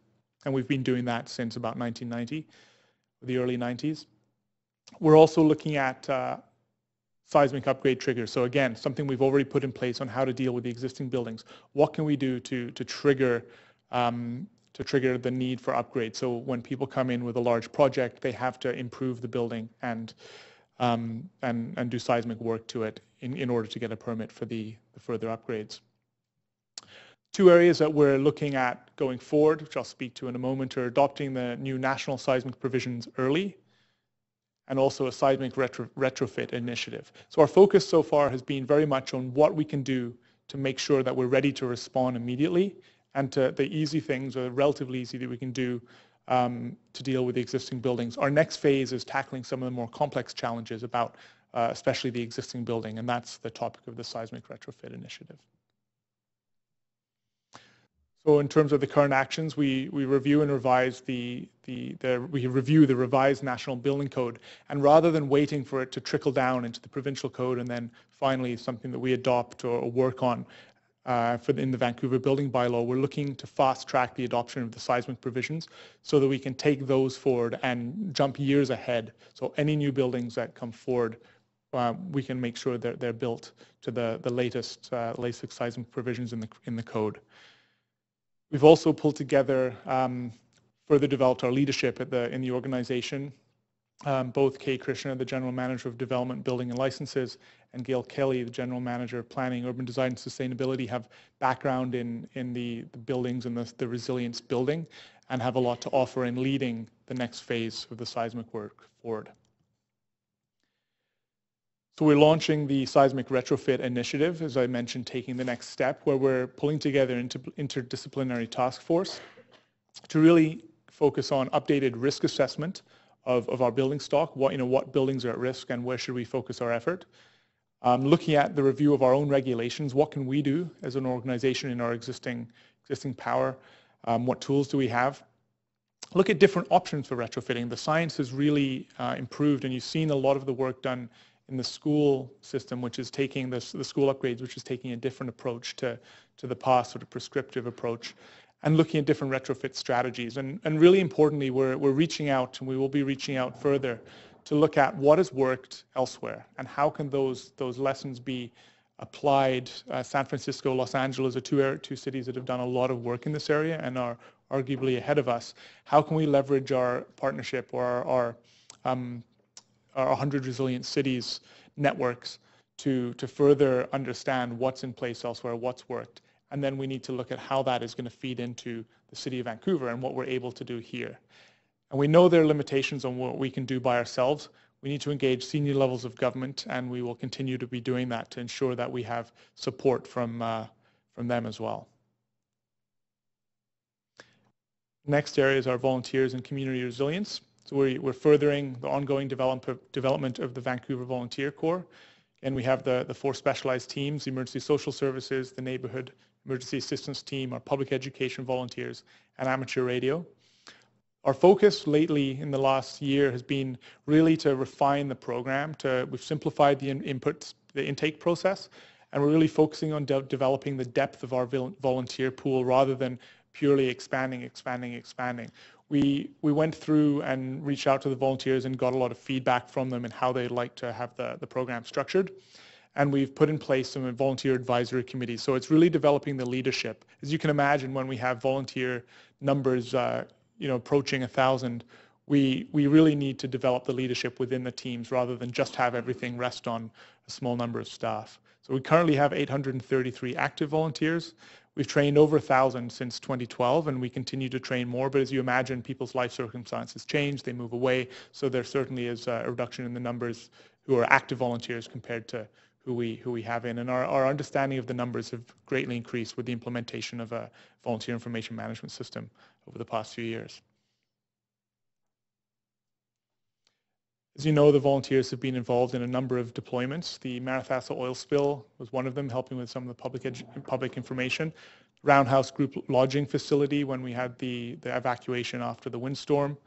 And we've been doing that since about nineteen ninety, the early nineties. We're also looking at uh, seismic upgrade triggers. So again, something we've already put in place on how to deal with the existing buildings. What can we do to, to trigger um, to trigger the need for upgrades? So when people come in with a large project, they have to improve the building and um, and, and do seismic work to it in, in order to get a permit for the, the further upgrades. Two areas that we're looking at going forward, which I'll speak to in a moment, are adopting the new national seismic provisions early and also a seismic retro, retrofit initiative. So our focus so far has been very much on what we can do to make sure that we're ready to respond immediately and to the easy things, or relatively easy, that we can do um, to deal with the existing buildings. Our next phase is tackling some of the more complex challenges about uh, especially the existing building, and that's the topic of the seismic retrofit initiative. So in terms of the current actions, we, we review and revise the, the, the, we review the revised National Building Code, and rather than waiting for it to trickle down into the provincial code and then finally something that we adopt or, or work on uh, for the, in the Vancouver Building Bylaw, we're looking to fast track the adoption of the seismic provisions so that we can take those forward and jump years ahead. So any new buildings that come forward, uh, we can make sure that they're built to the, the latest, uh, latest seismic provisions in the, in the code. We've also pulled together, um, further developed our leadership at the, in the organization. Um, both Kay Krishna, the General Manager of Development, Building and Licenses, and Gail Kelly, the General Manager of Planning, Urban Design and Sustainability, have background in, in the, the buildings and the, the resilience building, and have a lot to offer in leading the next phase of the seismic work forward. So we're launching the seismic retrofit initiative, as I mentioned, taking the next step, where we're pulling together an inter interdisciplinary task force to really focus on updated risk assessment of, of our building stock, what, you know, what buildings are at risk and where should we focus our effort. Um, looking at the review of our own regulations, what can we do as an organization in our existing, existing power, um, what tools do we have. Look at different options for retrofitting. The science has really uh, improved, and you've seen a lot of the work done in the school system, which is taking this, the school upgrades, which is taking a different approach to, to the past sort of prescriptive approach, and looking at different retrofit strategies. And, and really importantly, we're, we're reaching out, and we will be reaching out further to look at what has worked elsewhere and how can those, those lessons be applied. Uh, San Francisco, Los Angeles are two, two cities that have done a lot of work in this area and are arguably ahead of us. How can we leverage our partnership or our, our um, our one hundred Resilient Cities networks to, to further understand what's in place elsewhere, what's worked, and then we need to look at how that is going to feed into the City of Vancouver and what we're able to do here. And we know there are limitations on what we can do by ourselves. We need to engage senior levels of government, and we will continue to be doing that to ensure that we have support from, uh, from them as well. Next area is our volunteers and community resilience. So we're furthering the ongoing develop, development of the Vancouver Volunteer Corps, and we have the, the four specialized teams: the Emergency Social Services, the Neighborhood Emergency Assistance Team, our Public Education Volunteers, and Amateur Radio. Our focus lately in the last year has been really to refine the program. To, we've simplified the in, inputs, the intake process, and we're really focusing on de developing the depth of our volunteer pool rather than purely expanding, expanding, expanding. We, we went through and reached out to the volunteers and got a lot of feedback from them and how they'd like to have the, the program structured. And we've put in place some volunteer advisory committees. So it's really developing the leadership. As you can imagine, when we have volunteer numbers uh, you know, approaching a thousand, we, we really need to develop the leadership within the teams rather than just have everything rest on a small number of staff. So we currently have eight hundred thirty-three active volunteers. We've trained over a thousand since twenty twelve, and we continue to train more, but as you imagine, people's life circumstances change, they move away, so there certainly is a reduction in the numbers who are active volunteers compared to who we, who we have in. And our, our understanding of the numbers have greatly increased with the implementation of a volunteer information management system over the past few years. As you know, the volunteers have been involved in a number of deployments. The Marathassa oil spill was one of them, helping with some of the public, public information. Roundhouse group lodging facility when we had the, the evacuation after the windstorm,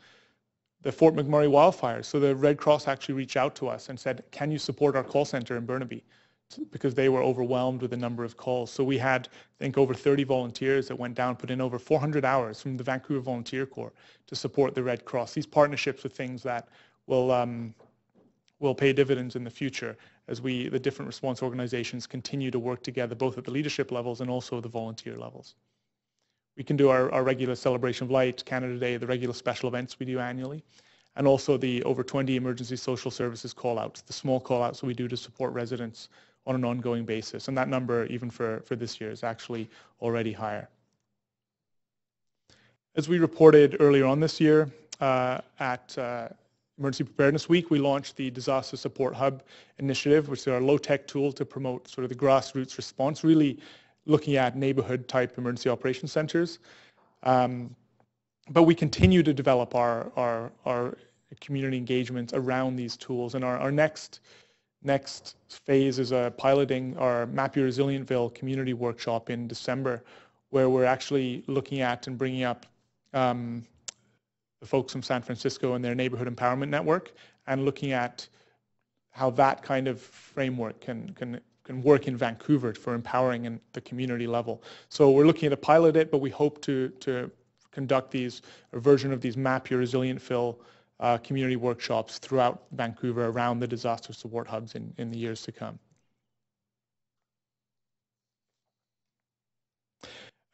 the Fort McMurray wildfires. So the Red Cross actually reached out to us and said, can you support our call center in Burnaby? Because they were overwhelmed with the number of calls. So we had, I think, over thirty volunteers that went down, put in over four hundred hours from the Vancouver Volunteer Corps to support the Red Cross. These partnerships are things that will, um, will pay dividends in the future as we, the different response organizations, continue to work together, both at the leadership levels and also the volunteer levels. We can do our, our regular Celebration of Light, Canada Day, the regular special events we do annually, and also the over twenty emergency social services call-outs, the small call-outs we do to support residents on an ongoing basis. And that number, even for, for this year, is actually already higher. As we reported earlier on this year, uh, at uh, Emergency Preparedness Week, we launched the Disaster Support Hub initiative, which is our low-tech tool to promote sort of the grassroots response, really looking at neighborhood-type emergency operation centers. Um, but we continue to develop our, our, our community engagements around these tools. And our, our next Next phase is uh, piloting our Map Your Resilientville community workshop in December, where we're actually looking at and bringing up um, the folks from San Francisco and their neighborhood empowerment network, and looking at how that kind of framework can, can, can work in Vancouver for empowering in the community level. So we're looking to pilot it, but we hope to, to conduct these, a version of these Map Your Resilientville Uh, community workshops throughout Vancouver around the disaster support hubs in, in the years to come.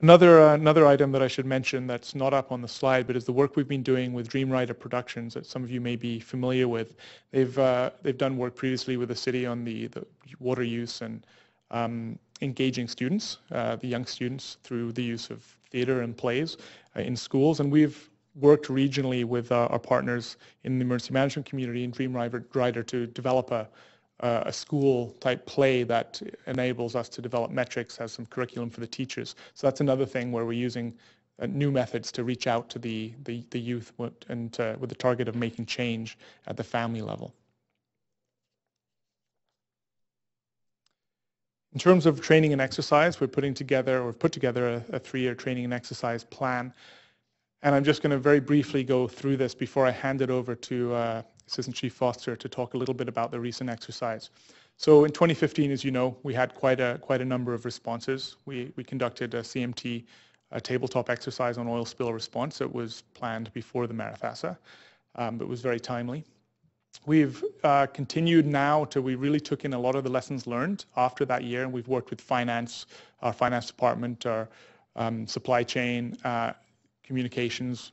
Another, uh, another item that I should mention that's not up on the slide, but is the work we've been doing with Dreamrider Productions that some of you may be familiar with. They've, uh, they've done work previously with the city on the, the water use and um, engaging students, uh, the young students, through the use of theater and plays uh, in schools. And we've worked regionally with uh, our partners in the emergency management community and Dreamrider to develop a, uh, a school-type play that enables us to develop metrics, has some curriculum for the teachers. So that's another thing where we're using uh, new methods to reach out to the, the, the youth and uh, with the target of making change at the family level. In terms of training and exercise, we're putting together, or put together a, a three-year training and exercise plan. And I'm just going to very briefly go through this before I hand it over to uh, Assistant Chief Foster to talk a little bit about the recent exercise. So in twenty fifteen, as you know, we had quite a quite a number of responses. We, we conducted a C M T, a tabletop exercise on oil spill response that was planned before the Marathassa, um, but was very timely. We've uh, continued now to, we really took in a lot of the lessons learned after that year, and we've worked with finance, our finance department, our um, supply chain, uh, communications,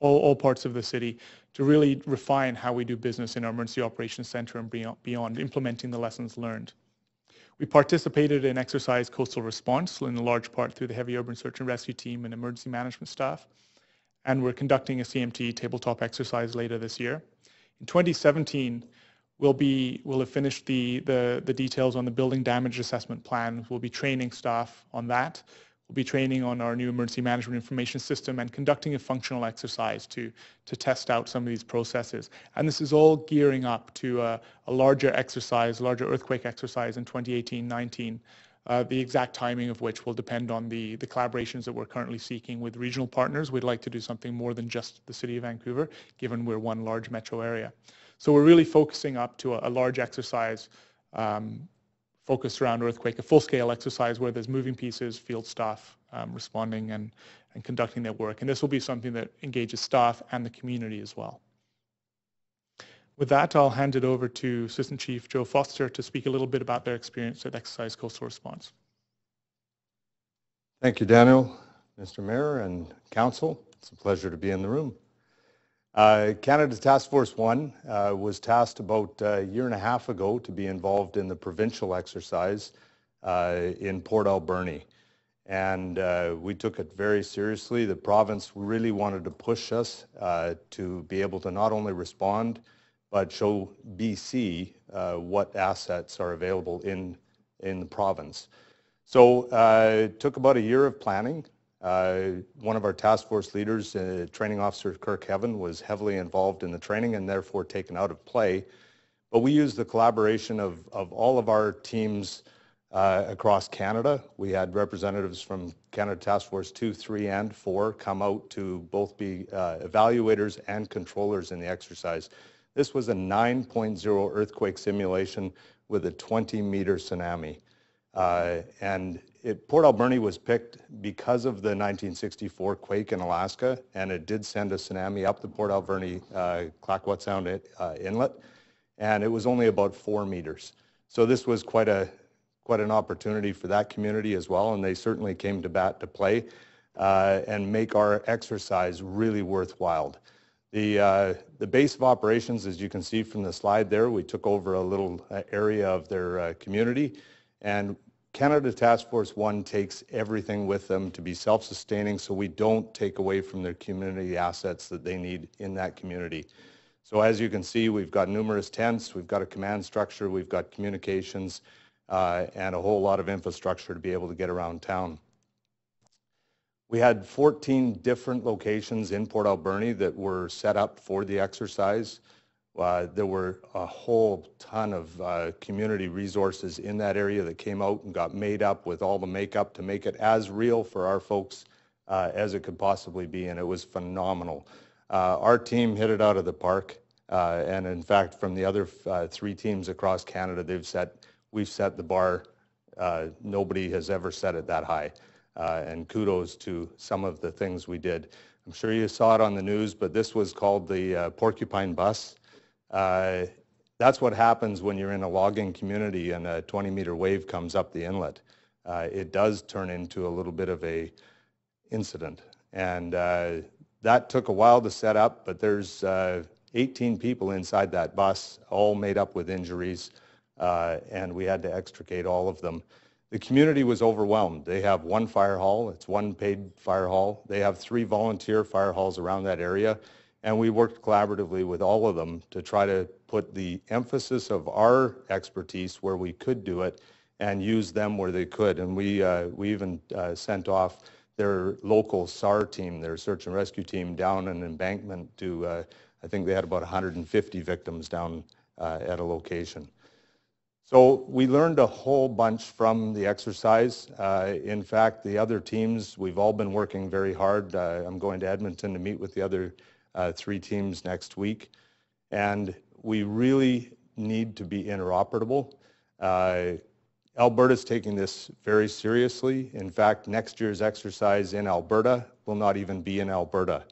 all, all parts of the city, to really refine how we do business in our Emergency Operations Center and beyond, beyond, implementing the lessons learned. We participated in Exercise Coastal Response, in large part through the Heavy Urban Search and Rescue Team and emergency management staff, and we're conducting a C M T tabletop exercise later this year. In twenty seventeen, we'll, be, we'll have finished the, the, the details on the building damage assessment plan. We'll be training staff on that. We'll be training on our new emergency management information system and conducting a functional exercise to, to test out some of these processes. And this is all gearing up to a, a larger exercise, larger earthquake exercise in twenty eighteen nineteen, uh, the exact timing of which will depend on the, the collaborations that we're currently seeking with regional partners. We'd like to do something more than just the City of Vancouver, given we're one large metro area. So we're really focusing up to a, a large exercise um, focused around earthquake, a full-scale exercise where there's moving pieces, field staff um, responding and, and conducting their work. And this will be something that engages staff and the community as well. With that, I'll hand it over to Assistant Chief Joe Foster to speak a little bit about their experience at Exercise Coastal Response. Thank you, Daniel, Mister Mayor and Council. It's a pleasure to be in the room. Uh, Canada Task Force One uh, was tasked about a year and a half ago to be involved in the provincial exercise uh, in Port Alberni. And uh, we took it very seriously. The province really wanted to push us uh, to be able to not only respond, but show B C uh, what assets are available in, in the province. So uh, it took about a year of planning. Uh, one of our task force leaders, uh, Training Officer Kirk Heaven, was heavily involved in the training and therefore taken out of play. But we used the collaboration of, of all of our teams uh, across Canada. We had representatives from Canada Task Force two, three, and four come out to both be uh, evaluators and controllers in the exercise. This was a nine point oh earthquake simulation with a twenty meter tsunami. Uh, and it, Port Alberni was picked because of the nineteen sixty-four quake in Alaska, and it did send a tsunami up the Port Alberni uh, Clackwood Sound uh, inlet, and it was only about four meters. So this was quite a quite an opportunity for that community as well, and they certainly came to bat to play uh, and make our exercise really worthwhile. The, uh, the base of operations, as you can see from the slide there, we took over a little uh, area of their uh, community, and Canada Task Force one takes everything with them to be self-sustaining, so we don't take away from their community assets that they need in that community. So as you can see, we've got numerous tents, we've got a command structure, we've got communications, uh, and a whole lot of infrastructure to be able to get around town. We had fourteen different locations in Port Alberni that were set up for the exercise. Uh, there were a whole ton of uh, community resources in that area that came out and got made up with all the makeup to make it as real for our folks uh, as it could possibly be, and it was phenomenal. Uh, our team hit it out of the park, uh, and in fact, from the other uh, three teams across Canada, they've set, we've set the bar. Uh, nobody has ever set it that high. Uh, and kudos to some of the things we did. I'm sure you saw it on the news, but this was called the uh, Porcupine Bus. Uh, that's what happens when you're in a logging community and a twenty meter wave comes up the inlet. Uh, it does turn into a little bit of a incident. And uh, that took a while to set up, but there's uh, eighteen people inside that bus, all made up with injuries, uh, and we had to extricate all of them. The community was overwhelmed. They have one fire hall, it's one paid fire hall. They have three volunteer fire halls around that area, and we worked collaboratively with all of them to try to put the emphasis of our expertise where we could do it and use them where they could. And we, uh, we even uh, sent off their local S A R team, their search and rescue team, down an embankment to, uh, I think they had about one hundred fifty victims down uh, at a location. So we learned a whole bunch from the exercise. Uh, in fact, the other teams, we've all been working very hard. Uh, I'm going to Edmonton to meet with the other uh, three teams next week. And we really need to be interoperable. Uh, Alberta's taking this very seriously. In fact, next year's exercise in Alberta will not even be in Alberta.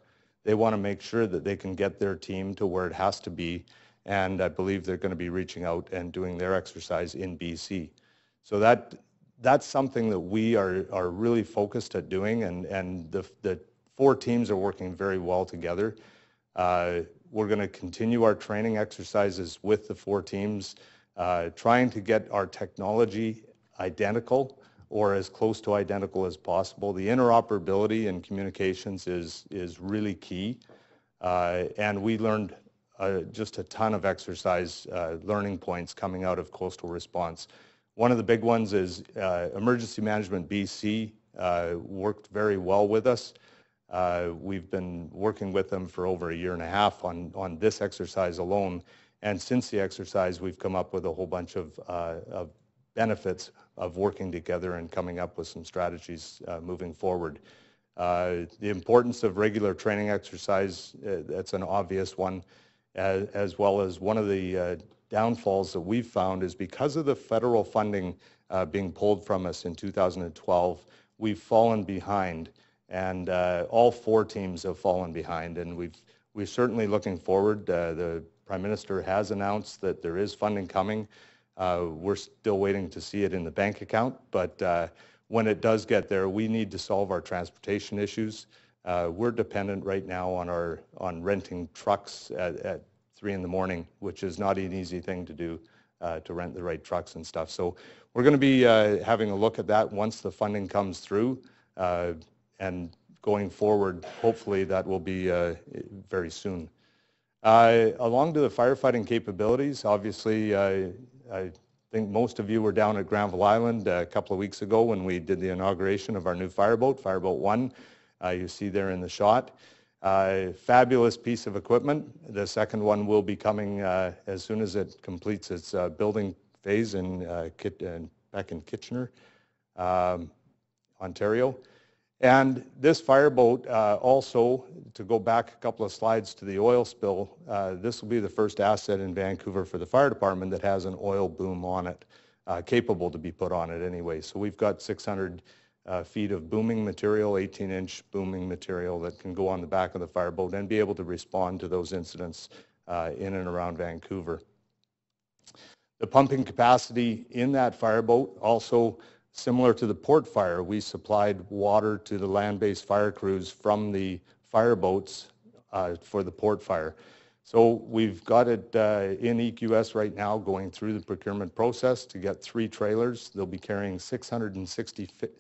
They want to make sure that they can get their team to where it has to be, and I believe they're going to be reaching out and doing their exercise in B C. So that that's something that we are, are really focused at doing, and, and the, the four teams are working very well together. Uh, we're going to continue our training exercises with the four teams, uh, trying to get our technology identical or as close to identical as possible. The interoperability in communications is, is really key, uh, and we learned Uh, just a ton of exercise uh, learning points coming out of Coastal Response. One of the big ones is uh, Emergency Management B C uh, worked very well with us. Uh, we've been working with them for over a year and a half on, on this exercise alone. And since the exercise, we've come up with a whole bunch of, uh, of benefits of working together and coming up with some strategies uh, moving forward. Uh, the importance of regular training exercise, uh, that's an obvious one. As well as one of the uh, downfalls that we've found is because of the federal funding uh, being pulled from us in two thousand twelve, we've fallen behind, and uh, all four teams have fallen behind, and we've, we're certainly looking forward. Uh, the Prime Minister has announced that there is funding coming. Uh, we're still waiting to see it in the bank account, but uh, when it does get there, we need to solve our transportation issues. Uh, we're dependent right now on our on renting trucks at, at three in the morning, which is not an easy thing to do, uh, to rent the right trucks and stuff. So we're going to be uh, having a look at that once the funding comes through, uh, and going forward, hopefully that will be uh, very soon. Uh, along to the firefighting capabilities, obviously, uh, I think most of you were down at Granville Island a couple of weeks ago when we did the inauguration of our new fireboat, Fireboat One. Uh, you see there in the shot. Uh, fabulous piece of equipment. The second one will be coming uh, as soon as it completes its uh, building phase in, uh, Kit in back in Kitchener, um, Ontario. And this fireboat uh, also, to go back a couple of slides to the oil spill, uh, this will be the first asset in Vancouver for the fire department that has an oil boom on it, uh, capable to be put on it anyway. So we've got six hundred uh, feet of booming material, eighteen inch booming material that can go on the back of the fireboat and be able to respond to those incidents uh, in and around Vancouver. The pumping capacity in that fireboat also, similar to the port fire, we supplied water to the land-based fire crews from the fireboats uh, for the port fire. So we've got it uh, in E Q S right now, going through the procurement process to get three trailers. They'll be carrying six hundred sixty feet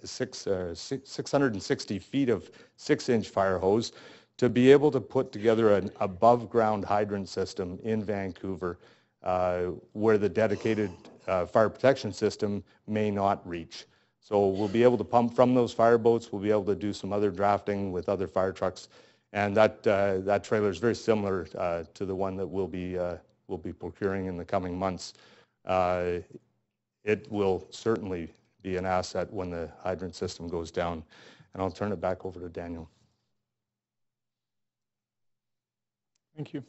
of six inch fire hose to be able to put together an above-ground hydrant system in Vancouver uh, where the dedicated Uh, fire protection system may not reach. So we'll be able to pump from those fireboats. We'll be able to do some other drafting with other fire trucks, and that uh, that trailer is very similar uh, to the one that we'll be uh, we'll be procuring in the coming months. Uh, it will certainly be an asset when the hydrant system goes down, and I'll turn it back over to Daniel. Thank you.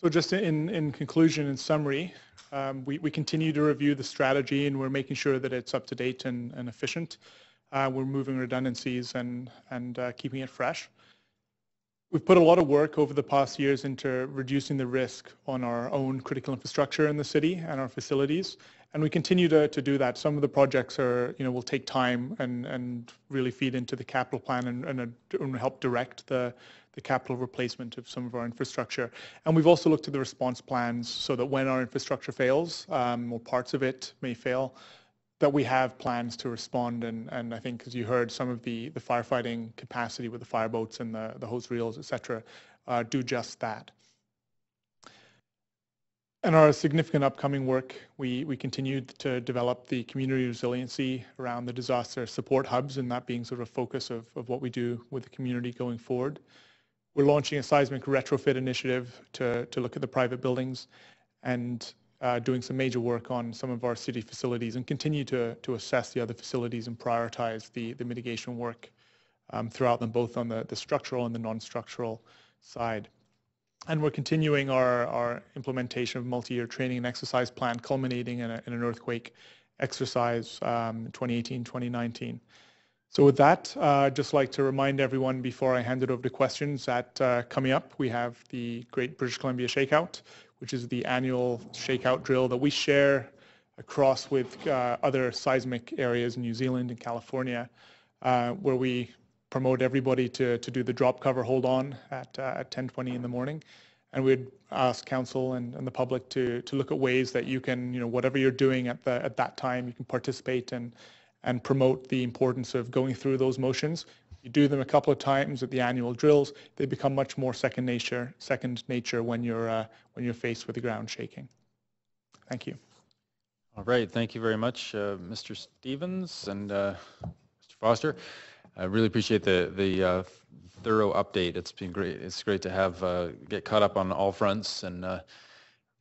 So just in, in conclusion and summary, um, we, we continue to review the strategy, and we're making sure that it's up to date and, and efficient. Uh, we're removing redundancies and, and uh, keeping it fresh. We've put a lot of work over the past years into reducing the risk on our own critical infrastructure in the city and our facilities, and we continue to, to do that. Some of the projects are, you know, will take time and, and really feed into the capital plan and, and, a, and help direct the, the capital replacement of some of our infrastructure. And we've also looked at the response plans so that when our infrastructure fails, um, or parts of it may fail, that we have plans to respond. And, and I think, as you heard, some of the, the firefighting capacity with the fireboats and the, the hose reels, et cetera, uh, do just that. And our significant upcoming work, we, we continued to develop the community resiliency around the disaster support hubs, and that being sort of a focus of, of what we do with the community going forward. We're launching a seismic retrofit initiative to, to look at the private buildings, and uh, doing some major work on some of our city facilities, and continue to, to assess the other facilities and prioritize the, the mitigation work um, throughout them, both on the, the structural and the non-structural side. And we're continuing our, our implementation of multi-year training and exercise plan, culminating in, a, in an earthquake exercise um, twenty eighteen twenty nineteen. So with that, uh, I'd just like to remind everyone before I hand it over to questions that uh, coming up, we have the Great British Columbia Shakeout, which is the annual shakeout drill that we share across with uh, other seismic areas in New Zealand and California, uh, where we promote everybody to, to do the drop cover hold on at, uh, at ten twenty in the morning. And we'd ask council and, and the public to, to look at ways that you can, you know, whatever you're doing at, the, at that time, you can participate and, and promote the importance of going through those motions. You do them a couple of times at the annual drills, they become much more second nature, second nature when you're, uh, when you're faced with the ground shaking. Thank you. All right, thank you very much, uh, Mister Stevens and uh, Mister Foster. I really appreciate the the uh, thorough update. It's been great. It's great to have uh, get caught up on all fronts, and uh,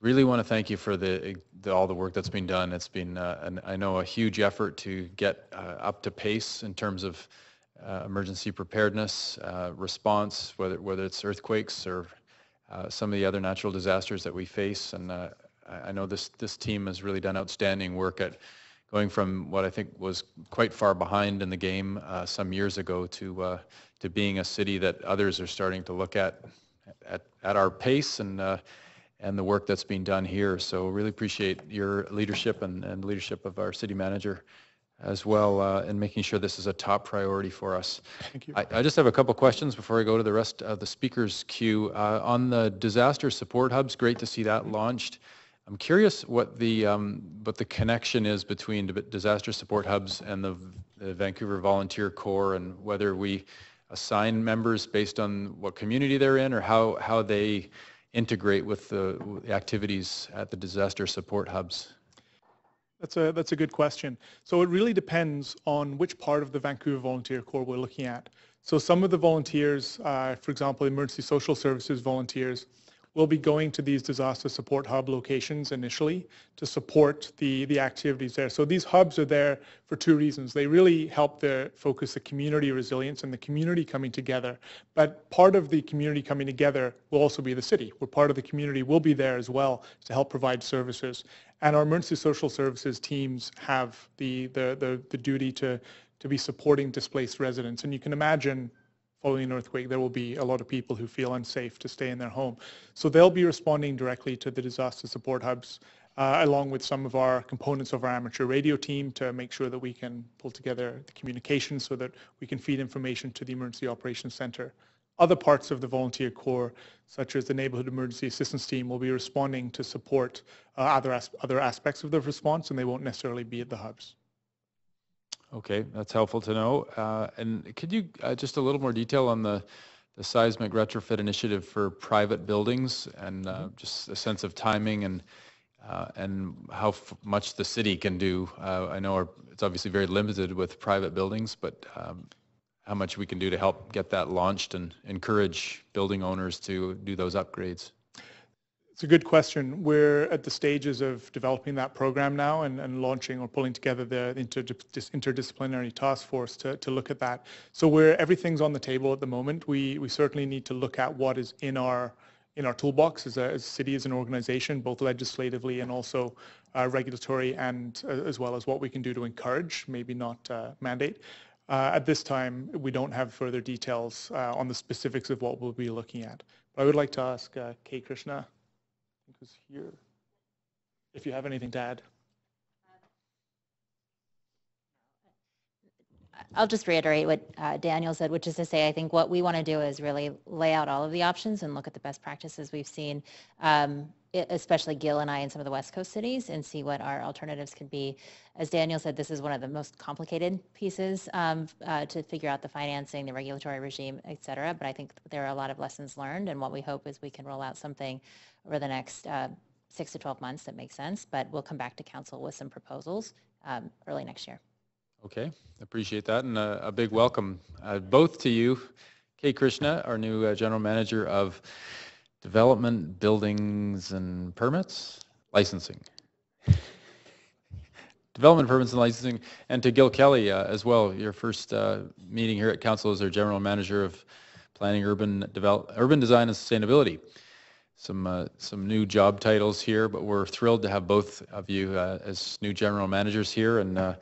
really want to thank you for the, the all the work that's been done. It's been uh, an, I know a huge effort to get uh, up to pace in terms of uh, emergency preparedness, uh, response, whether whether it's earthquakes or uh, some of the other natural disasters that we face. And uh, I know this this team has really done outstanding work at going from what I think was quite far behind in the game uh, some years ago to uh, to being a city that others are starting to look at at, at our pace, and uh, and the work that's being done here. So really appreciate your leadership and, and leadership of our city manager as well uh, in making sure this is a top priority for us. Thank you. I, I just have a couple questions before I go to the rest of the speakers queue. Uh, on the disaster support hubs, great to see that launched. I'm curious what the um, what the connection is between disaster support hubs and the, the Vancouver Volunteer Corps, and whether we assign members based on what community they're in, or how how they integrate with the activities at the disaster support hubs. That's a that's a good question. So it really depends on which part of the Vancouver Volunteer Corps we're looking at. So some of the volunteers, uh, for example, emergency social services volunteers, we'll be going to these disaster support hub locations initially to support the, the activities there. So these hubs are there for two reasons. They really help the focus the community resilience and the community coming together. But part of the community coming together will also be the city, where part of the community will be there as well to help provide services. And our emergency social services teams have the, the, the, the duty to, to be supporting displaced residents. And you can imagine, following an earthquake, there will be a lot of people who feel unsafe to stay in their home. So they'll be responding directly to the disaster support hubs, uh, along with some of our components of our amateur radio team to make sure that we can pull together the communication so that we can feed information to the Emergency Operations Centre. Other parts of the volunteer corps, such as the Neighbourhood Emergency Assistance Team, will be responding to support uh, other, as other aspects of the response, and they won't necessarily be at the hubs. Okay, that's helpful to know. Uh, and could you uh, just a little more detail on the, the seismic retrofit initiative for private buildings and uh, mm-hmm. just a sense of timing and uh, and how f much the city can do? Uh, I know our, it's obviously very limited with private buildings, but um, how much we can do to help get that launched and encourage building owners to do those upgrades? It's a good question. We're at the stages of developing that program now and, and launching or pulling together the inter interdisciplinary task force to, to look at that. So we're, everything's on the table at the moment. We, we certainly need to look at what is in our in our toolbox as a, as a city, as an organization, both legislatively and also uh, regulatory, and uh, as well as what we can do to encourage, maybe not uh, mandate. Uh, at this time, we don't have further details uh, on the specifics of what we'll be looking at. But I would like to ask uh, Kay Krishna, who's here, if you have anything to add. I'll just reiterate what uh, Daniel said, which is to say, I think what we want to do is really lay out all of the options and look at the best practices we've seen, um, especially Gil and I in some of the West Coast cities, and see what our alternatives can be. As Daniel said, this is one of the most complicated pieces um, uh, to figure out the financing, the regulatory regime, et cetera. But I think there are a lot of lessons learned, and what we hope is we can roll out something over the next uh, six to twelve months that makes sense. But we'll come back to council with some proposals um, early next year. Okay, appreciate that, and a, a big welcome uh, both to you, Kay Krishna, our new uh, General Manager of Development, Buildings and Permits, Licensing. Development, Permits and Licensing, and to Gail Kelly uh, as well, your first uh, meeting here at Council as our General Manager of Planning, Urban, Develop Urban Design and Sustainability. Some uh, some new job titles here, but we're thrilled to have both of you uh, as new General Managers here, and uh,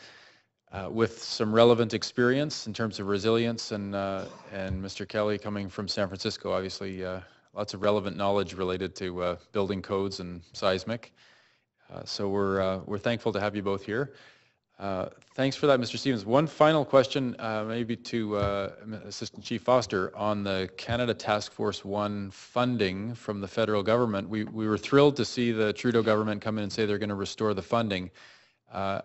Uh, with some relevant experience in terms of resilience, and uh, and Mister Kelly coming from San Francisco, obviously uh, lots of relevant knowledge related to uh, building codes and seismic. Uh, so we're uh, we're thankful to have you both here. Uh, thanks for that, Mister Stevens. One final question, uh, maybe to uh, Assistant Chief Foster on the Canada Task Force One funding from the federal government. We we were thrilled to see the Trudeau government come in and say they're going to restore the funding. Uh,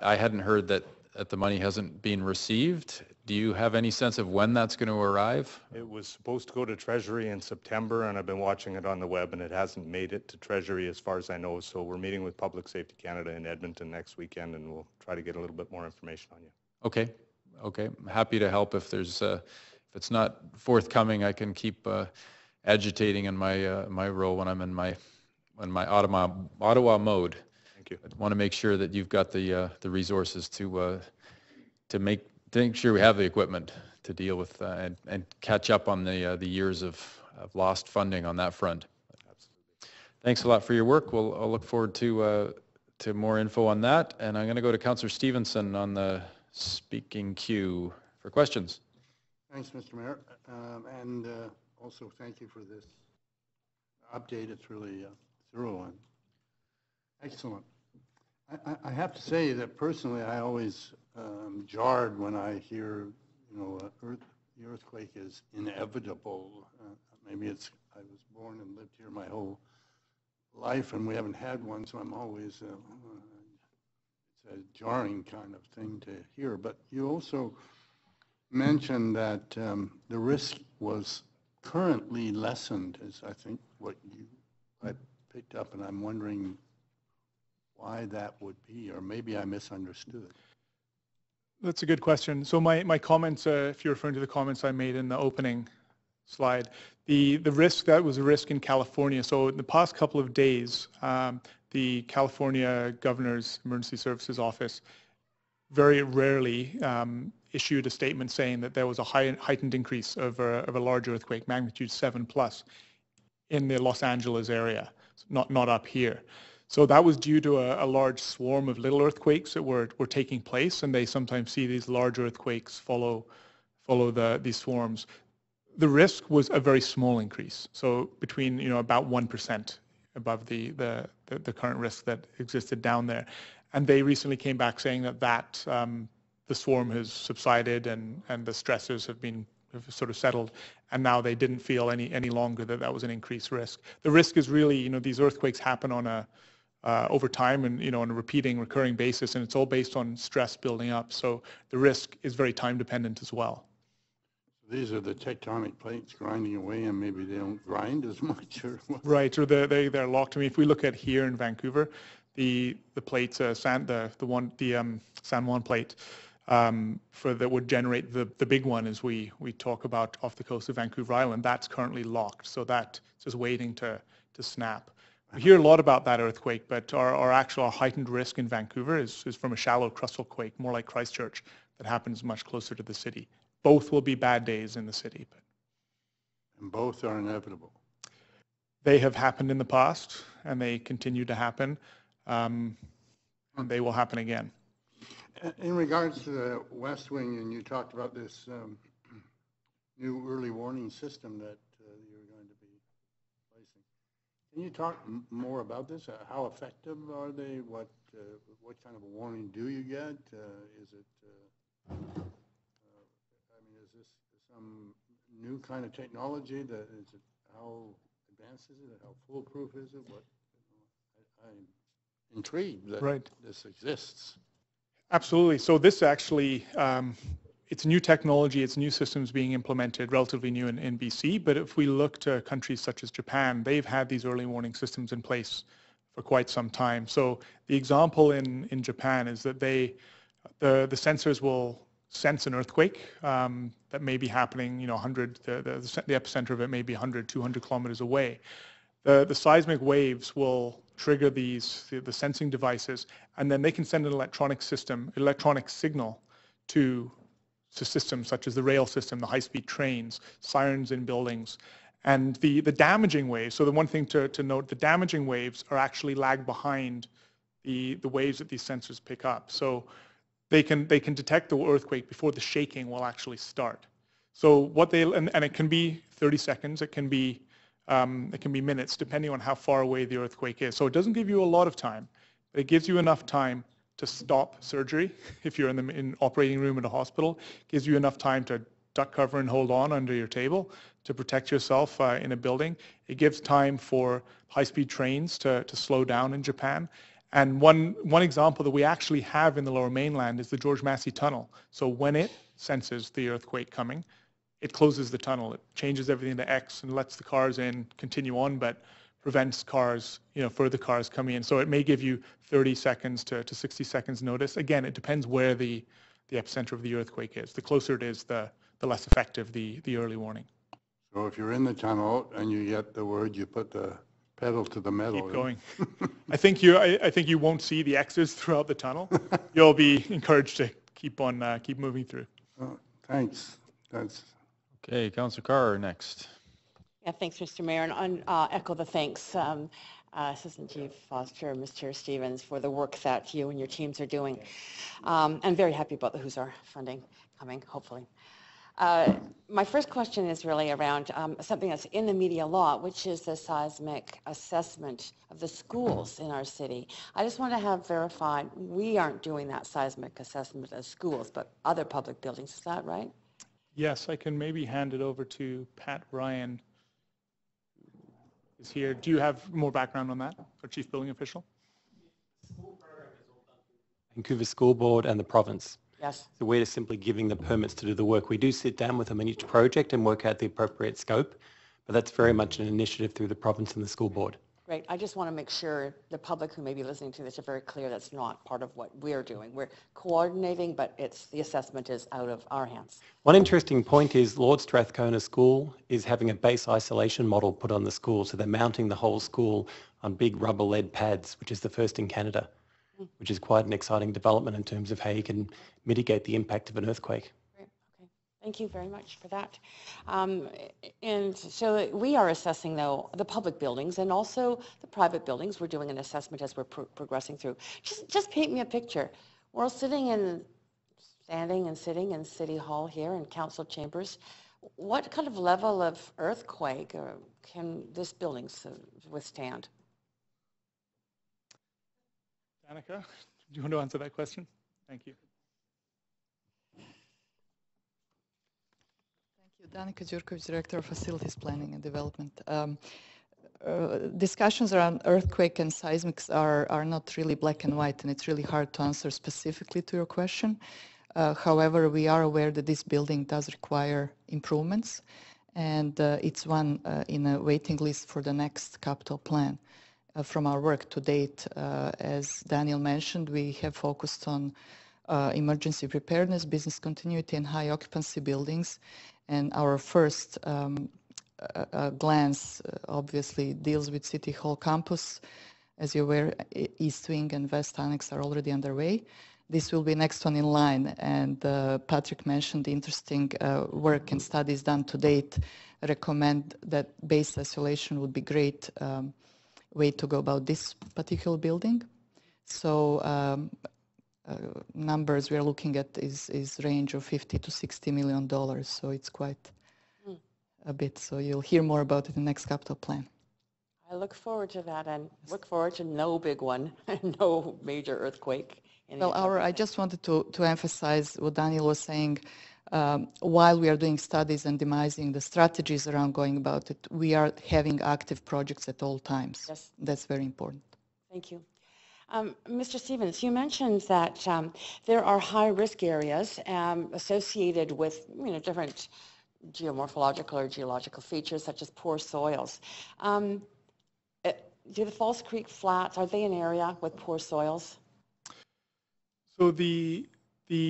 I hadn't heard that, that the money hasn't been received. Do you have any sense of when that's going to arrive? It was supposed to go to Treasury in September, and I've been watching it on the web, and it hasn't made it to Treasury as far as I know. So we're meeting with Public Safety Canada in Edmonton next weekend, and we'll try to get a little bit more information on you. Okay, okay. I'm happy to help if there's uh, if it's not forthcoming. I can keep uh, agitating in my uh, my role when I'm in my in my Ottawa Ottawa mode. You. I want to make sure that you've got the uh, the resources to uh, to make to make sure we have the equipment to deal with uh, and and catch up on the uh, the years of, of lost funding on that front. Absolutely. Thanks a lot for your work. We'll I'll look forward to uh, to more info on that. And I'm going to go to Councillor Stevenson on the speaking queue for questions. Thanks, Mister Mayor, um, and uh, also thank you for this update. It's really uh, thorough and excellent. I, I have to say that personally, I always um, jarred when I hear, you know, uh, earth, the earthquake is inevitable. Uh, maybe it's, I was born and lived here my whole life, and we haven't had one, so I'm always, uh, it's a jarring kind of thing to hear. But you also mentioned that um, the risk was currently lessened, is I think what you, I picked up, and I'm wondering why that would be, or maybe I misunderstood. That's a good question. So my, my comments, uh, if you're referring to the comments I made in the opening, slide, the, the risk, that was a risk in California. So in the past couple of days, um, the California Governor's Emergency Services Office very rarely um, issued a statement saying that there was a high, heightened increase of a, of a large earthquake, magnitude seven plus, in the Los Angeles area, not, not up here. So that was due to a, a large swarm of little earthquakes that were, were taking place, and they sometimes see these large earthquakes follow, follow the, these swarms. The risk was a very small increase, so between, you know, about one percent above the, the, the, the current risk that existed down there. And they recently came back saying that, that um, the swarm has subsided and, and the stressors have been have sort of settled, and now they didn't feel any, any longer that that was an increased risk. The risk is really, you know, these earthquakes happen on a, uh, over time and, you know, on a repeating, recurring basis, and it's all based on stress building up. So the risk is very time dependent as well. These are the tectonic plates grinding away, and maybe they don't grind as much, or what? Right, or they're, they, they're locked. I mean, if we look at here in Vancouver, the the plates, uh, San, the the one, the um, San Juan plate, um, for that would generate the the big one, as we we talk about off the coast of Vancouver Island. That's currently locked, so that's just waiting to to snap. We hear a lot about that earthquake, but our our actual our heightened risk in Vancouver is is from a shallow crustal quake, more like Christchurch, that happens much closer to the city. Both will be bad days in the city, but and both are inevitable. They have happened in the past, and they continue to happen, um, and they will happen again. In regards to the West Wing, and you talked about this um, new early warning system that uh, you're going to be placing. Can you talk m more about this? Uh, how effective are they? What uh, what kind of a warning do you get? Uh, is it uh, some new kind of technology? That is it, how advanced is it? How foolproof is it? What, I, I'm intrigued that right. this exists. Absolutely. So this actually, um, it's new technology, it's new systems being implemented, relatively new in, in B C, but if we look to countries such as Japan, they've had these early warning systems in place for quite some time. So the example in, in Japan is that they, the, the sensors will sense an earthquake um, that may be happening, you know, one hundred, the, the, the epicenter of it may be one hundred, two hundred kilometers away. The, the seismic waves will trigger these, the, the sensing devices, and then they can send an electronic system, electronic signal to, to systems such as the rail system, the high-speed trains, sirens in buildings. And the, the damaging waves, so the one thing to, to note, the damaging waves are actually lagged behind the, the waves that these sensors pick up. So They can, they can detect the earthquake before the shaking will actually start. So what they, and, and it can be thirty seconds, it can be, um, it can be minutes, depending on how far away the earthquake is. So it doesn't give you a lot of time, but it gives you enough time to stop surgery. If you're in the in operating room at a hospital, it gives you enough time to duck, cover, and hold on under your table to protect yourself uh, in a building. It gives time for high-speed trains to, to slow down in Japan. And one, one example that we actually have in the Lower Mainland is the George Massey Tunnel. So when it senses the earthquake coming, it closes the tunnel. It changes everything to X and lets the cars in, continue on, but prevents cars, you know, further cars coming in. So it may give you thirty seconds to, to sixty seconds notice. Again, it depends where the, the epicenter of the earthquake is. The closer it is, the, the less effective the, the early warning. So if you're in the tunnel and you get the word, you put the pedal to the metal. Keep going. I think you. I, I think you won't see the X's throughout the tunnel. You'll be encouraged to keep on, uh, keep moving through. Oh, thanks. That's okay. Councillor Carr next. Yeah, thanks, Mister Mayor, and on, uh, echo the thanks, um, uh, Assistant Chief Foster, Mister Stevens, for the work that you and your teams are doing. Um, I'm very happy about the H U S A R funding coming, hopefully. Uh, my first question is really around um, something that's in the media a lot, which is the seismic assessment of the schools in our city. I just want to have verified we aren't doing that seismic assessment of schools, but other public buildings. Is that right? Yes, I can maybe hand it over to Pat Ryan, who's here. Do you have more background on that, or Chief Building Official? Vancouver School Board and the province. Yes. So we're just simply giving the permits to do the work. We do sit down with them in each project and work out the appropriate scope, but that's very much an initiative through the province and the school board. Right. I just want to make sure the public who may be listening to this are very clear that's not part of what we're doing. We're coordinating, but it's the assessment is out of our hands. One interesting point is Lord Strathcona School is having a base isolation model put on the school. So they're mounting the whole school on big rubber lead pads, which is the first in Canada, mm. which is quite an exciting development in terms of how you can mitigate the impact of an earthquake. Thank you very much for that. Um, and so we are assessing, though, the public buildings and also the private buildings. We're doing an assessment as we're pro progressing through. Just, just paint me a picture. We're all sitting and standing and sitting in City Hall here in council chambers. What kind of level of earthquake can this building withstand? Danica, do you want to answer that question? Thank you. Danica Jurkovic, Director of Facilities Planning and Development. Um, uh, discussions around earthquake and seismics are, are not really black and white, and it's really hard to answer specifically to your question. Uh, however, we are aware that this building does require improvements, and uh, it's one uh, in a waiting list for the next capital plan. Uh, from our work to date, uh, as Daniel mentioned, we have focused on uh, emergency preparedness, business continuity, and high occupancy buildings. And our first um, uh, uh, glance uh, obviously deals with City Hall campus. As you're aware, East Wing and West Annex are already underway. This will be next one in line. And uh, Patrick mentioned the interesting uh, work and studies done to date recommend that base isolation would be great um, way to go about this particular building. So um, Uh, numbers we are looking at is is range of fifty to sixty million dollars, so it's quite mm. a bit. So you'll hear more about it in the next capital plan. I look forward to that, and yes. look forward to no big one, no major earthquake. Well, our I just wanted to to emphasize what Daniel was saying. Um, while we are doing studies and demising the strategies around going about it, we are having active projects at all times. Yes, that's very important. Thank you. Um, Mister Stevens, you mentioned that um, there are high-risk areas um, associated with, you know, different geomorphological or geological features, such as poor soils. Um, do the False Creek Flats, are they an area with poor soils? So the the